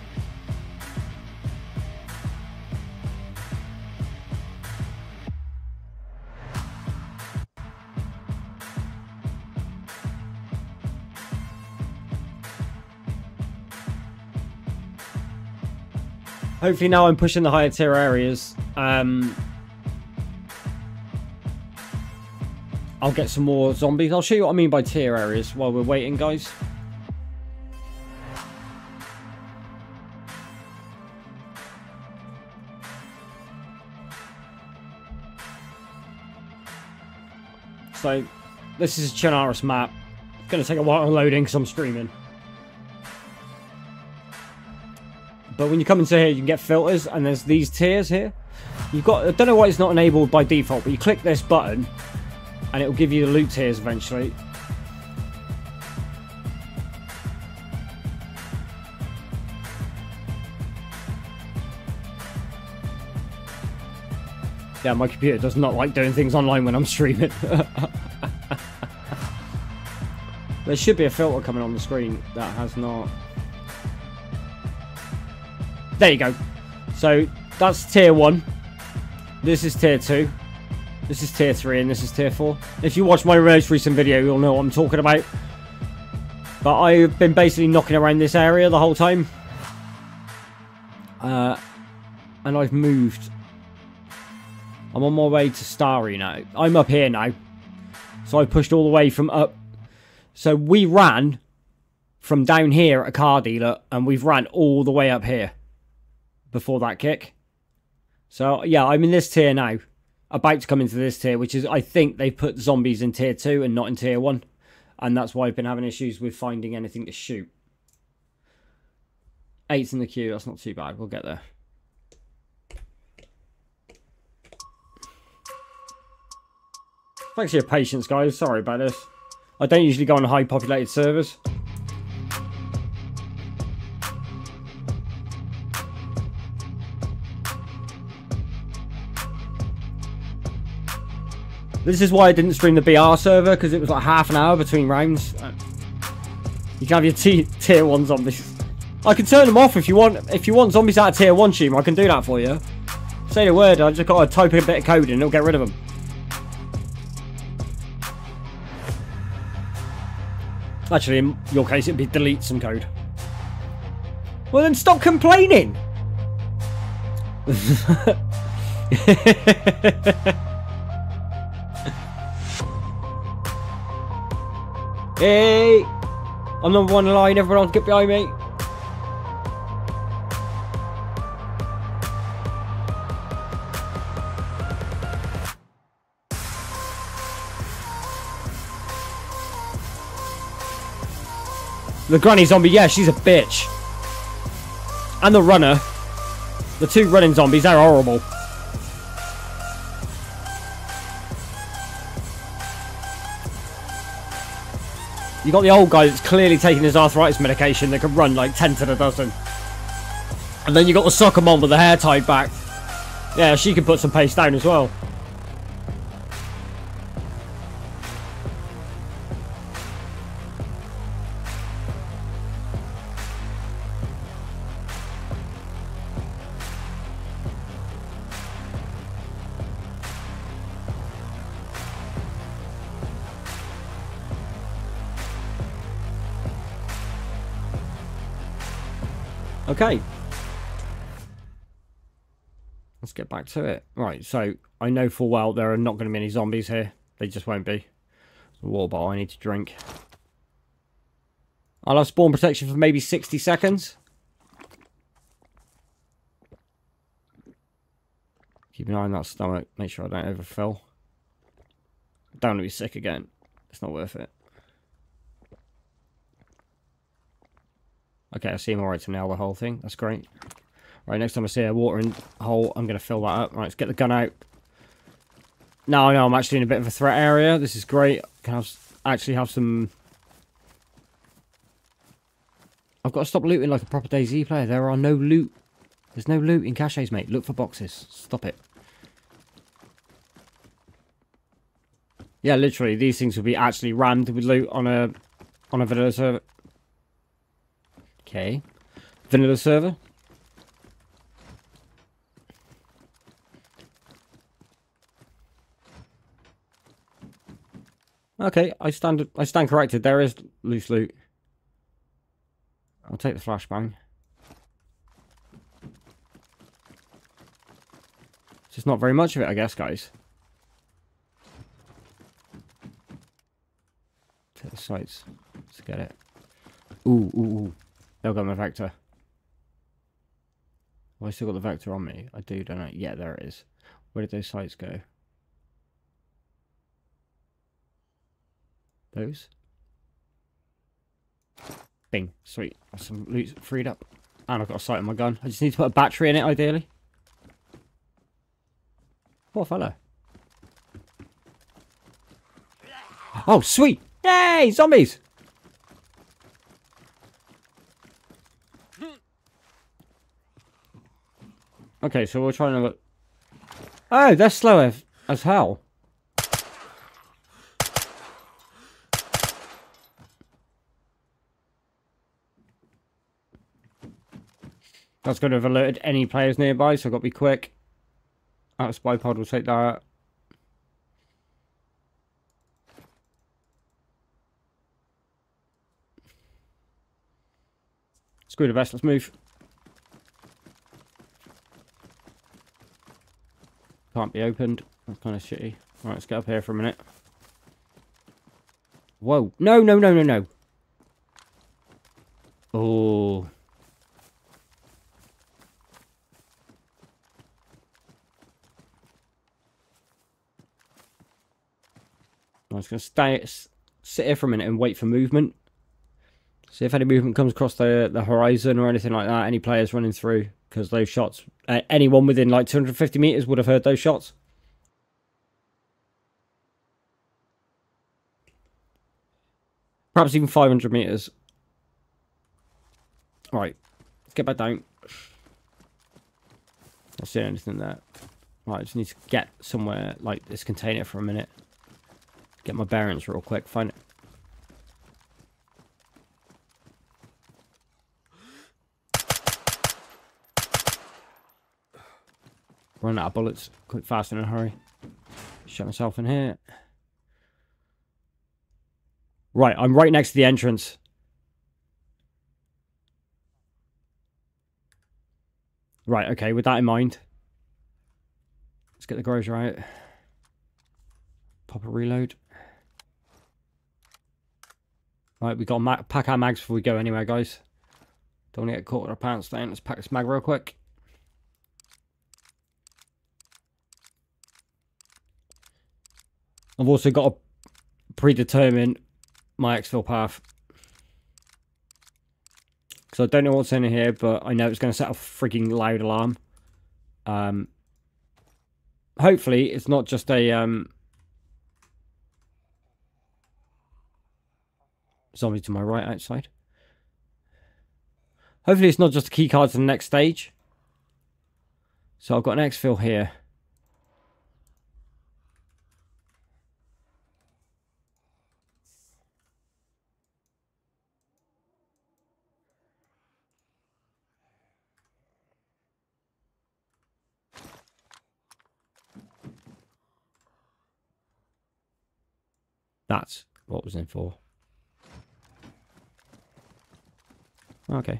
Hopefully now I'm pushing the higher tier areas. Um... I'll get some more zombies. I'll show you what I mean by tier areas while we're waiting, guys. So, this is a Chernarus map. It's going to take a while loading because I'm streaming. But when you come into here, you can get filters, and there's these tiers here. You've got, I don't know why it's not enabled by default, but you click this button, and it'll give you the loot tiers eventually. Yeah, my computer does not like doing things online when I'm streaming. There should be a filter coming on the screen that has not. There you go. So that's tier one. This is tier two. This is tier three and this is tier four. If you watch my most recent video, you'll know what I'm talking about. But I've been basically knocking around this area the whole time. Uh, and I've moved. I'm on my way to Starry now. I'm up here now. So I pushed all the way from up. So we ran from down here at a car dealer and we've ran all the way up here before that kick. So yeah, I'm in this tier now. About to come into this tier, which is, I think they put zombies in tier two and not in tier one, and that's why I've been having issues with finding anything to shoot. Eight's in the queue. That's not too bad. We'll get there. Thanks for your patience, guys. Sorry about this. I don't usually go on high populated servers. This is why I didn't stream the B R server, because it was like half an hour between rounds. You can have your tier one zombies. I can turn them off if you want. If you want zombies out of tier one, stream, I can do that for you. Say the word, I just got to type in a bit of code and it'll get rid of them. Actually, in your case, it'd be delete some code. Well then, stop complaining! Hey! I'm number one in line, everyone else get behind me. The granny zombie, yeah, she's a bitch. And the runner. The two running zombies, they're horrible. You got the old guy that's clearly taking his arthritis medication that can run like ten to the dozen. And then you got the soccer mom with the hair tied back. Yeah, she can put some pace down as well. Okay. Let's get back to it. Right, so I know full well there are not going to be any zombies here. They just won't be. The water bottle I need to drink. I'll have spawn protection for maybe sixty seconds. Keep an eye on that stomach. Make sure I don't overfill. I don't want to be sick again. It's not worth it. Okay, I seem alright to nail the whole thing. That's great. Right, next time I see a watering hole, I'm going to fill that up. Right, let's get the gun out. No, no, I'm actually in a bit of a threat area. This is great. Can I actually have some... I've got to stop looting like a proper DayZ player. There are no loot. There's no loot in caches, mate. Look for boxes. Stop it. Yeah, literally, these things will be actually rammed with loot on a, on a vanilla server. Okay. Vanilla server. Okay, I stand I stand corrected. There is loose loot. I'll take the flashbang. Just not very much of it, I guess, guys. Take the sights. Let's get it. Ooh, ooh, ooh. I've got my Vector. Have I still got the Vector on me? I do, don't I? Yeah, there it is. Where did those sights go? Those? Bing. Sweet. That's some loot freed up. And I've got a sight on my gun. I just need to put a battery in it, ideally. Poor fella. Oh, sweet! Yay! Zombies! Okay, so we're trying to look... Oh, they're slow as, as hell. That's going to have alerted any players nearby, so I've got to be quick. That spy pod will take that. Screw the best, let's move. Can't be opened. That's kind of shitty. Alright, let's get up here for a minute. Whoa. No, no, no, no, no. Oh. I'm just going to stay, sit here for a minute and wait for movement. See if any movement comes across the, the horizon or anything like that. Any players running through. Because those shots, uh, anyone within like two hundred fifty meters would have heard those shots. Perhaps even five hundred meters. All right, let's get back down. I don't see anything there. All right, I just need to get somewhere like this container for a minute. Get my bearings real quick. Find it. Run out of bullets, quick, fast, in a hurry. Shut myself in here. Right, I'm right next to the entrance. Right, okay, with that in mind, let's get the Groza out. Pop a reload. Right, we got to pack our mags before we go anywhere, guys. Don't want to get caught with our pants down. Let's pack this mag real quick. I've also got to predetermine my exfil path. So I don't know what's in here, but I know it's going to set off a freaking loud alarm. Um, hopefully it's not just a um, zombie to my right outside. Hopefully it's not just a key card to the next stage. So I've got an exfil here. That's what was in for. Okay.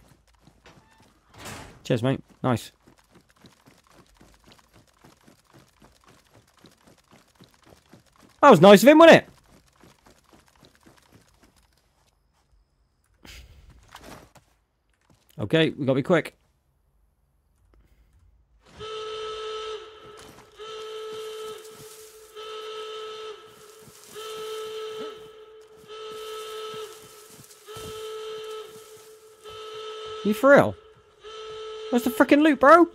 Cheers, mate. Nice. That was nice of him, wasn't it? Okay, we gotta be quick. You for real? Where's the frickin' loot, bro?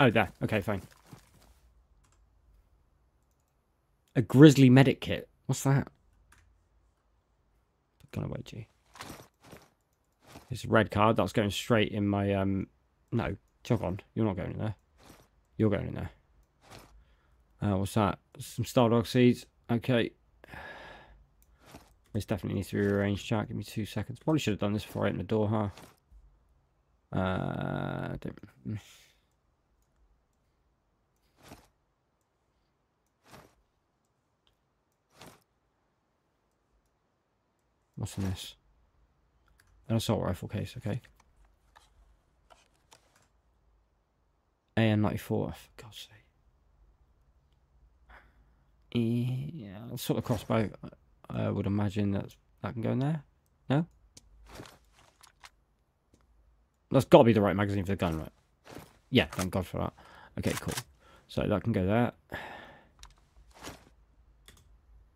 Oh, there. Okay, fine. A grizzly medic kit. What's that? Put gun away, G. It's a red card. That's going straight in my... um. No. Jog on. You're not going in there. You're going in there. Uh, what's that? Some Stardog seeds. Okay. This definitely needs to be rearranged, chat. Give me two seconds. Probably should have done this before I opened the door, huh? Uh, don't... What's in this? An assault rifle case, okay. A M ninety-four, for God's sake. Yeah, sort of crossbow. I would imagine that that can go in there. No? That's got to be the right magazine for the gun, right? Yeah, thank God for that. Okay, cool. So that can go there.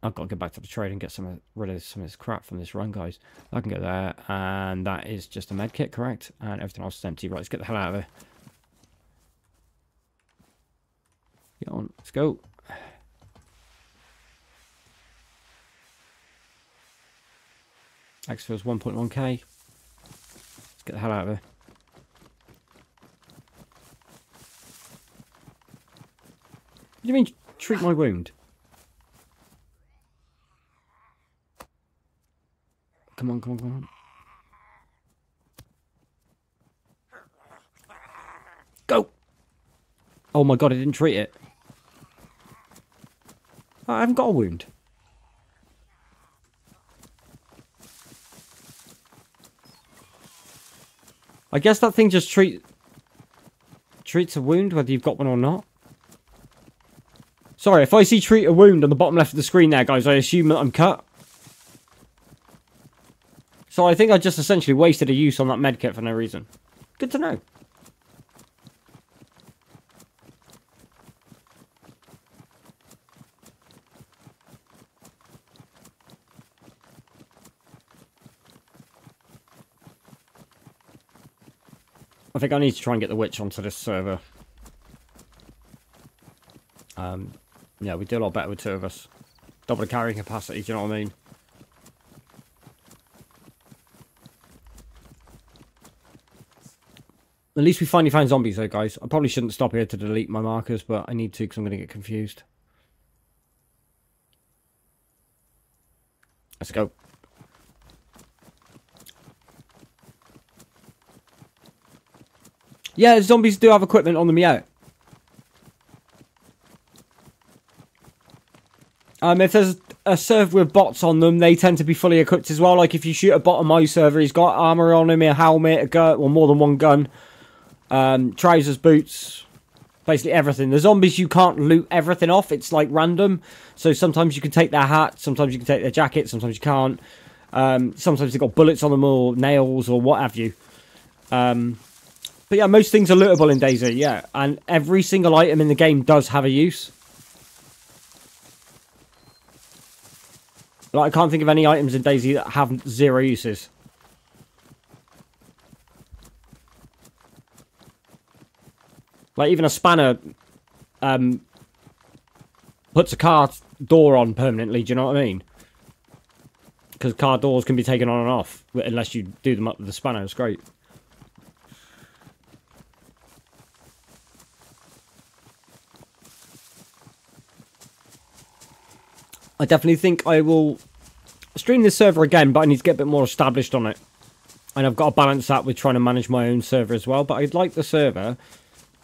I've got to go back to the trade and get some of, rid of some of this crap from this run, guys. I can go there, and that is just a med kit, correct? And everything else is empty. Right, let's get the hell out of here. Get on, let's go. Exfil's one point one K. Let's get the hell out of here. What do you mean, treat my wound? Come on, come on, come on. Go! Oh my god, I didn't treat it. I haven't got a wound. I guess that thing just treat... treats a wound, whether you've got one or not. Sorry, if I see treat a wound on the bottom left of the screen there, guys, I assume that I'm cut. So I think I just essentially wasted a use on that medkit for no reason. Good to know. I think I need to try and get the witch onto this server. Um, yeah, we do a lot better with two of us. Double the carrying capacity, do you know what I mean? At least we finally found zombies though, guys. I probably shouldn't stop here to delete my markers, but I need to because I'm going to get confused. Let's go. Yeah, zombies do have equipment on them, yeah. Um, if there's a server with bots on them, they tend to be fully equipped as well. Like if you shoot a bot on my server, he's got armor on him, a helmet, a gun, or more than one gun. Um, trousers, boots, basically everything. The zombies, you can't loot everything off. It's like random. So sometimes you can take their hat, sometimes you can take their jacket, sometimes you can't. Um, sometimes they've got bullets on them or nails or what have you. Um, but yeah, most things are lootable in DayZ, yeah. And every single item in the game does have a use. Like, I can't think of any items in DayZ that have zero uses. Like, even a spanner um, puts a car door on permanently, do you know what I mean? Because car doors can be taken on and off, unless you do them up with the spanner, it's great. I definitely think I will stream this server again, but I need to get a bit more established on it. And I've got to balance that with trying to manage my own server as well, but I'd like the server.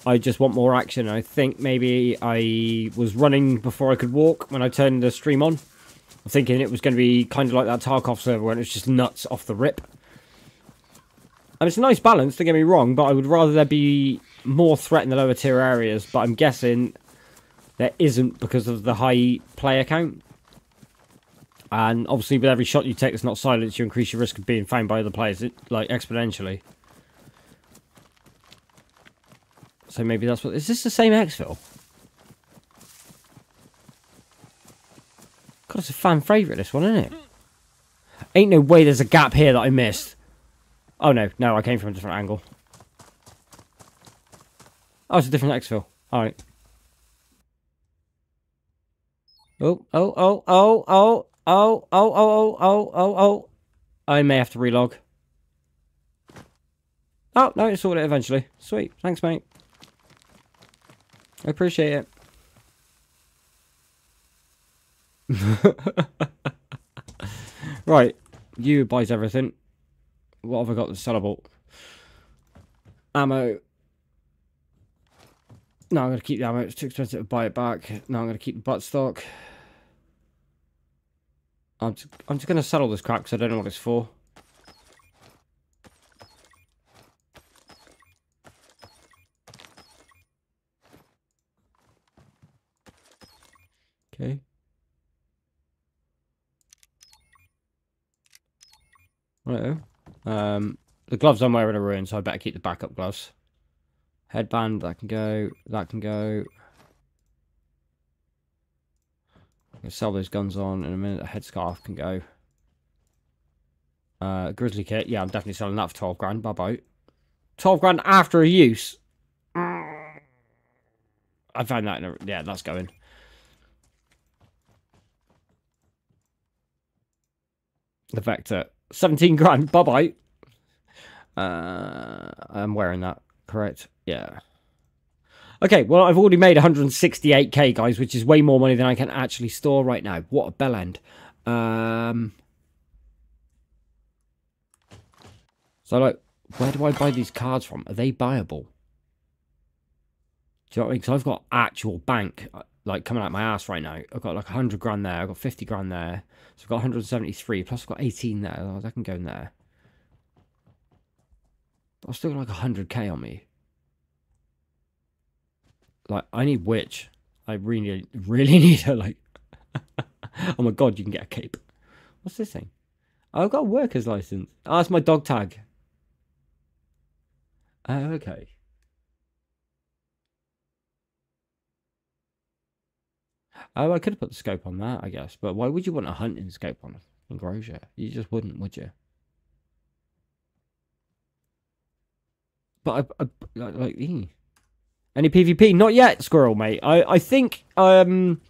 I just want more action. I think maybe I was running before I could walk when I turned the stream on. I'm thinking it was going to be kind of like that Tarkov server where it was just nuts off the rip. And it's a nice balance, don't get me wrong, but I would rather there be more threat in the lower tier areas. But I'm guessing there isn't because of the high player count. And obviously with every shot you take that's not silenced, you increase your risk of being found by other players, like, exponentially. So maybe that's what... Is this the same Exfil? God, it's a fan favourite, this one, isn't it? Ain't no way there's a gap here that I missed. Oh, no. No, I came from a different angle. Oh, it's a different Exfil. Alright. Oh, oh, oh, oh, oh, oh, oh, oh, oh, oh, oh. I may have to relog. Oh, no, it's all it eventually. Sweet. Thanks, mate. I appreciate it. Right, you buys everything. What have I got to sellable? Ammo. No, I'm going to keep the ammo. It's too expensive to buy it back. No, I'm going to keep the buttstock. I'm just, I'm just going to settle this crap because I don't know what it's for. Okay. Right. Um, the gloves I'm wearing are ruined, so I better keep the backup gloves. Headband, that can go. That can go. I'm gonna sell those guns on in a minute. A headscarf can go. Uh, grizzly kit. Yeah, I'm definitely selling that for twelve grand. Bye bye. Twelve grand after a use. I found that in a, yeah, that's going. The Vector. seventeen grand. Bye-bye. Uh, I'm wearing that. Correct? Yeah. Okay, well, I've already made one hundred sixty-eight K, guys, which is way more money than I can actually store right now. What a bell end. Um, so, like, where do I buy these cards from? Are they buyable? Do you know what I mean? Because I've got actual bank... like coming out my ass right now. I've got like one hundred grand there. I've got fifty grand there. So I've got one hundred seventy-three. Plus I've got eighteen there. Oh, that can go in there. But I've still got like one hundred K on me. Like, I need Witch. I really, really need her. Like, oh my God, you can get a cape. What's this thing? Oh, I've got a worker's license. Oh, that's my dog tag. Oh, uh, okay. Oh, I could have put the scope on that, I guess. But why would you want a hunting scope on in Groza? You just wouldn't, would you? But I, I like, like ee. Any PvP? Not yet, squirrel mate. I I think um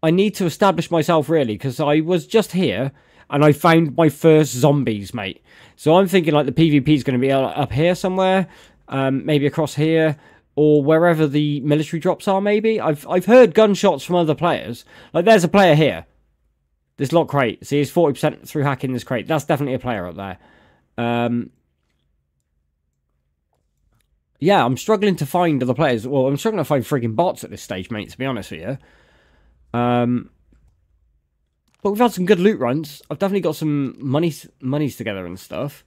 I need to establish myself really because I was just here and I found my first zombies, mate. So I'm thinking like the PvP is going to be up here somewhere, um maybe across here. Or wherever the military drops are, maybe. I've I've heard gunshots from other players. Like, there's a player here. This lock crate. See, he's forty percent through hacking this crate. That's definitely a player up there. Um, yeah, I'm struggling to find other players. Well, I'm struggling to find frigging bots at this stage, mate, to be honest with you. Um, but we've had some good loot runs. I've definitely got some monies, monies together and stuff.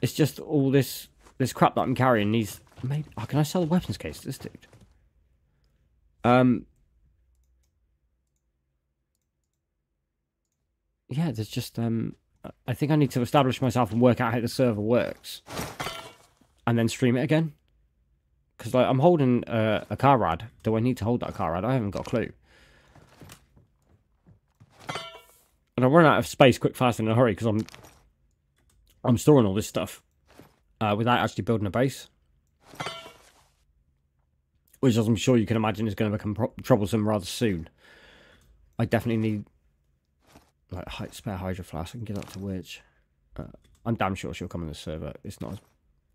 It's just all this, this crap that I'm carrying needs... Maybe, oh, can I sell the weapons case to this dude? Um, yeah, there's just um, I think I need to establish myself and work out how the server works. And then stream it again. Because like, I'm holding uh, a car rad. Do I need to hold that car rad? I haven't got a clue. And I run out of space quick, fast, and in a hurry because I'm I'm storing all this stuff uh, without actually building a base. Which, as I'm sure you can imagine, is going to become troublesome rather soon. I definitely need like spare hydro flask. I can get up to which uh, I'm damn sure she'll come on the server. It's not as,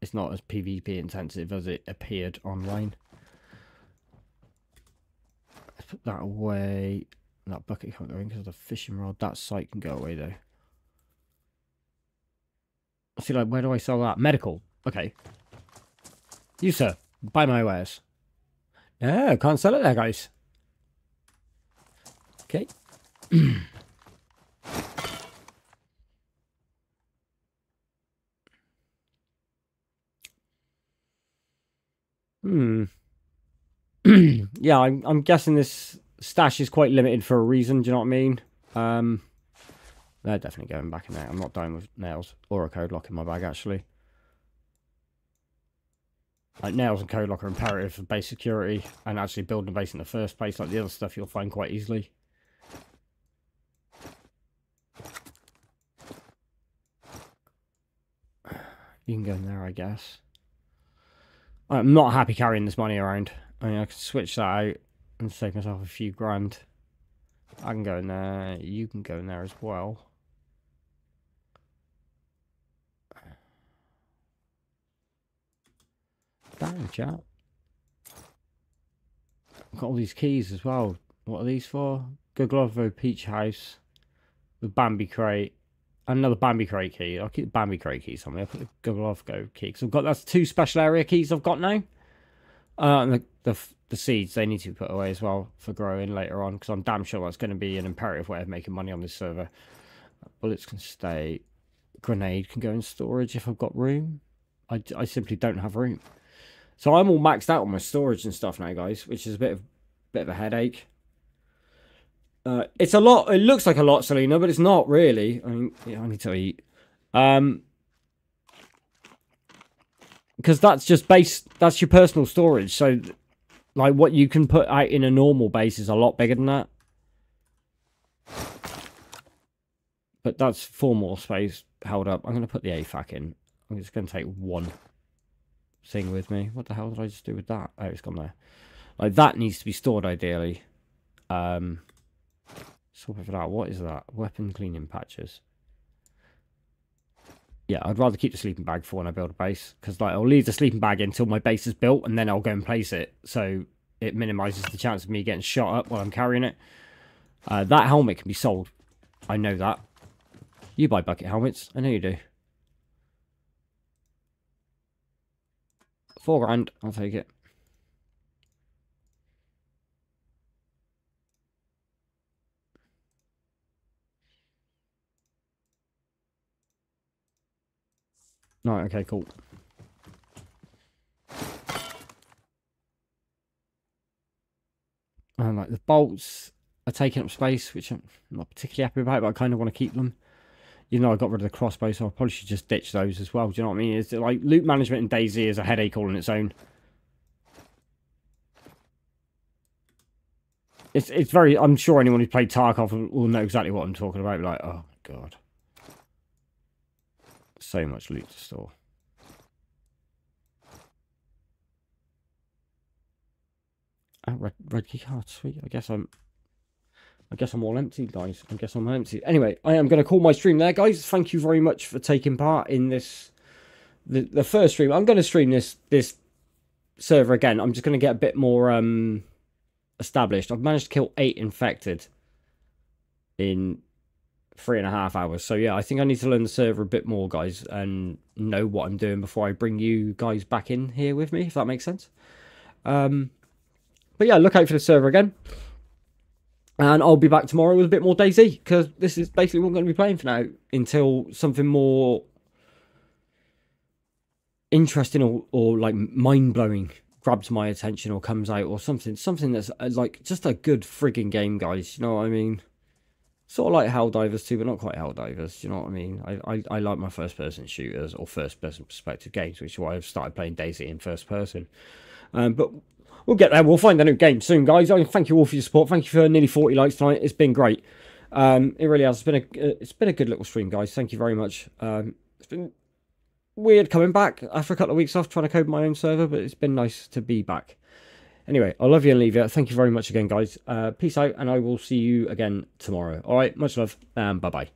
it's not as PvP intensive as it appeared online. Let's put that away. That bucket can't go in because of the fishing rod. That site can go away though. I see, like, where do I sell that? Medical. Okay. You, sir, buy my wares. No, can't sell it there, guys. Okay. hmm. Yeah, I'm, I'm guessing this stash is quite limited for a reason. Do you know what I mean? Um... They're definitely going back in there. I'm not dying with nails or a code lock in my bag, actually. Like, nails and code lock are imperative for base security and actually building a base in the first place. Like, the other stuff you'll find quite easily. You can go in there, I guess. I'm not happy carrying this money around. I mean, I can switch that out and save myself a few grand. I can go in there. You can go in there as well. Damn, chat. I've got all these keys as well. What are these for? Goglovo Peach House. The Bambi Crate. Another Bambi Crate key. I'll keep the Bambi Crate keys on me. I'll put the Goglovo key. Because I've got, that's two special area keys I've got now. Uh, and the, the, the seeds, they need to be put away as well for growing later on. Because I'm damn sure that's going to be an imperative way of making money on this server. Bullets can stay. Grenade can go in storage if I've got room. I, I simply don't have room. So I'm all maxed out on my storage and stuff now, guys, which is a bit of bit of a headache. Uh, it's a lot. It looks like a lot, Selena, but it's not really. I mean, yeah, I need to eat. Um, because that's just base. That's your personal storage. So, like, what you can put out in a normal base is a lot bigger than that. But that's four more space held up. I'm gonna put the A FAC in. I'm just gonna take one thing with me. What the hell did I just do with that? Oh, it's gone there. Like, that needs to be stored ideally. Um, sort of that. What is that? Weapon cleaning patches. Yeah, I'd rather keep the sleeping bag for when I build a base, because like, I'll leave the sleeping bag until my base is built, and then I'll go and place it. So it minimises the chance of me getting shot up while I'm carrying it. Uh, that helmet can be sold. I know that. You buy bucket helmets. I know you do. Four grand, I'll take it. No, okay, cool. And like, the bolts are taking up space, which I'm not particularly happy about, but I kind of want to keep them. You know, I got rid of the crossbow, so I probably should just ditch those as well. Do you know what I mean? It's like, loot management in DayZ is a headache all on its own. It's it's very... I'm sure anyone who's played Tarkov will, will know exactly what I'm talking about. Like, oh, my God. So much loot to store. Oh, red, red key card, sweet. I guess I'm... I guess I'm all empty, guys. I guess I'm empty. Anyway, I am going to call my stream there, guys. Thank you very much for taking part in this, the, the first stream. I'm going to stream this this server again. I'm just going to get a bit more um, established. I've managed to kill eight infected in three and a half hours. So, yeah, I think I need to learn the server a bit more, guys, and know what I'm doing before I bring you guys back in here with me, if that makes sense. Um, but, yeah, look out for the server again. And I'll be back tomorrow with a bit more DayZ, because this is basically what I'm going to be playing for now until something more interesting or, or like mind-blowing grabs my attention or comes out or something. Something that's like just a good frigging game, guys. You know what I mean? Sort of like Helldivers too, but not quite Helldivers. Do you know what I mean? I, I, I like my first-person shooters or first-person perspective games, which is why I've started playing DayZ in first-person. Um, but we'll get there. We'll find a new game soon, guys. I mean, thank you all for your support. Thank you for nearly forty likes tonight. It's been great. Um, it really has. It's been a it's been a good little stream, guys. Thank you very much. Um, it's been weird coming back after a couple of weeks off trying to code my own server, but it's been nice to be back. Anyway, I love you and leave you. Thank you very much again, guys. Uh, peace out, and I will see you again tomorrow. All right, much love, and bye-bye.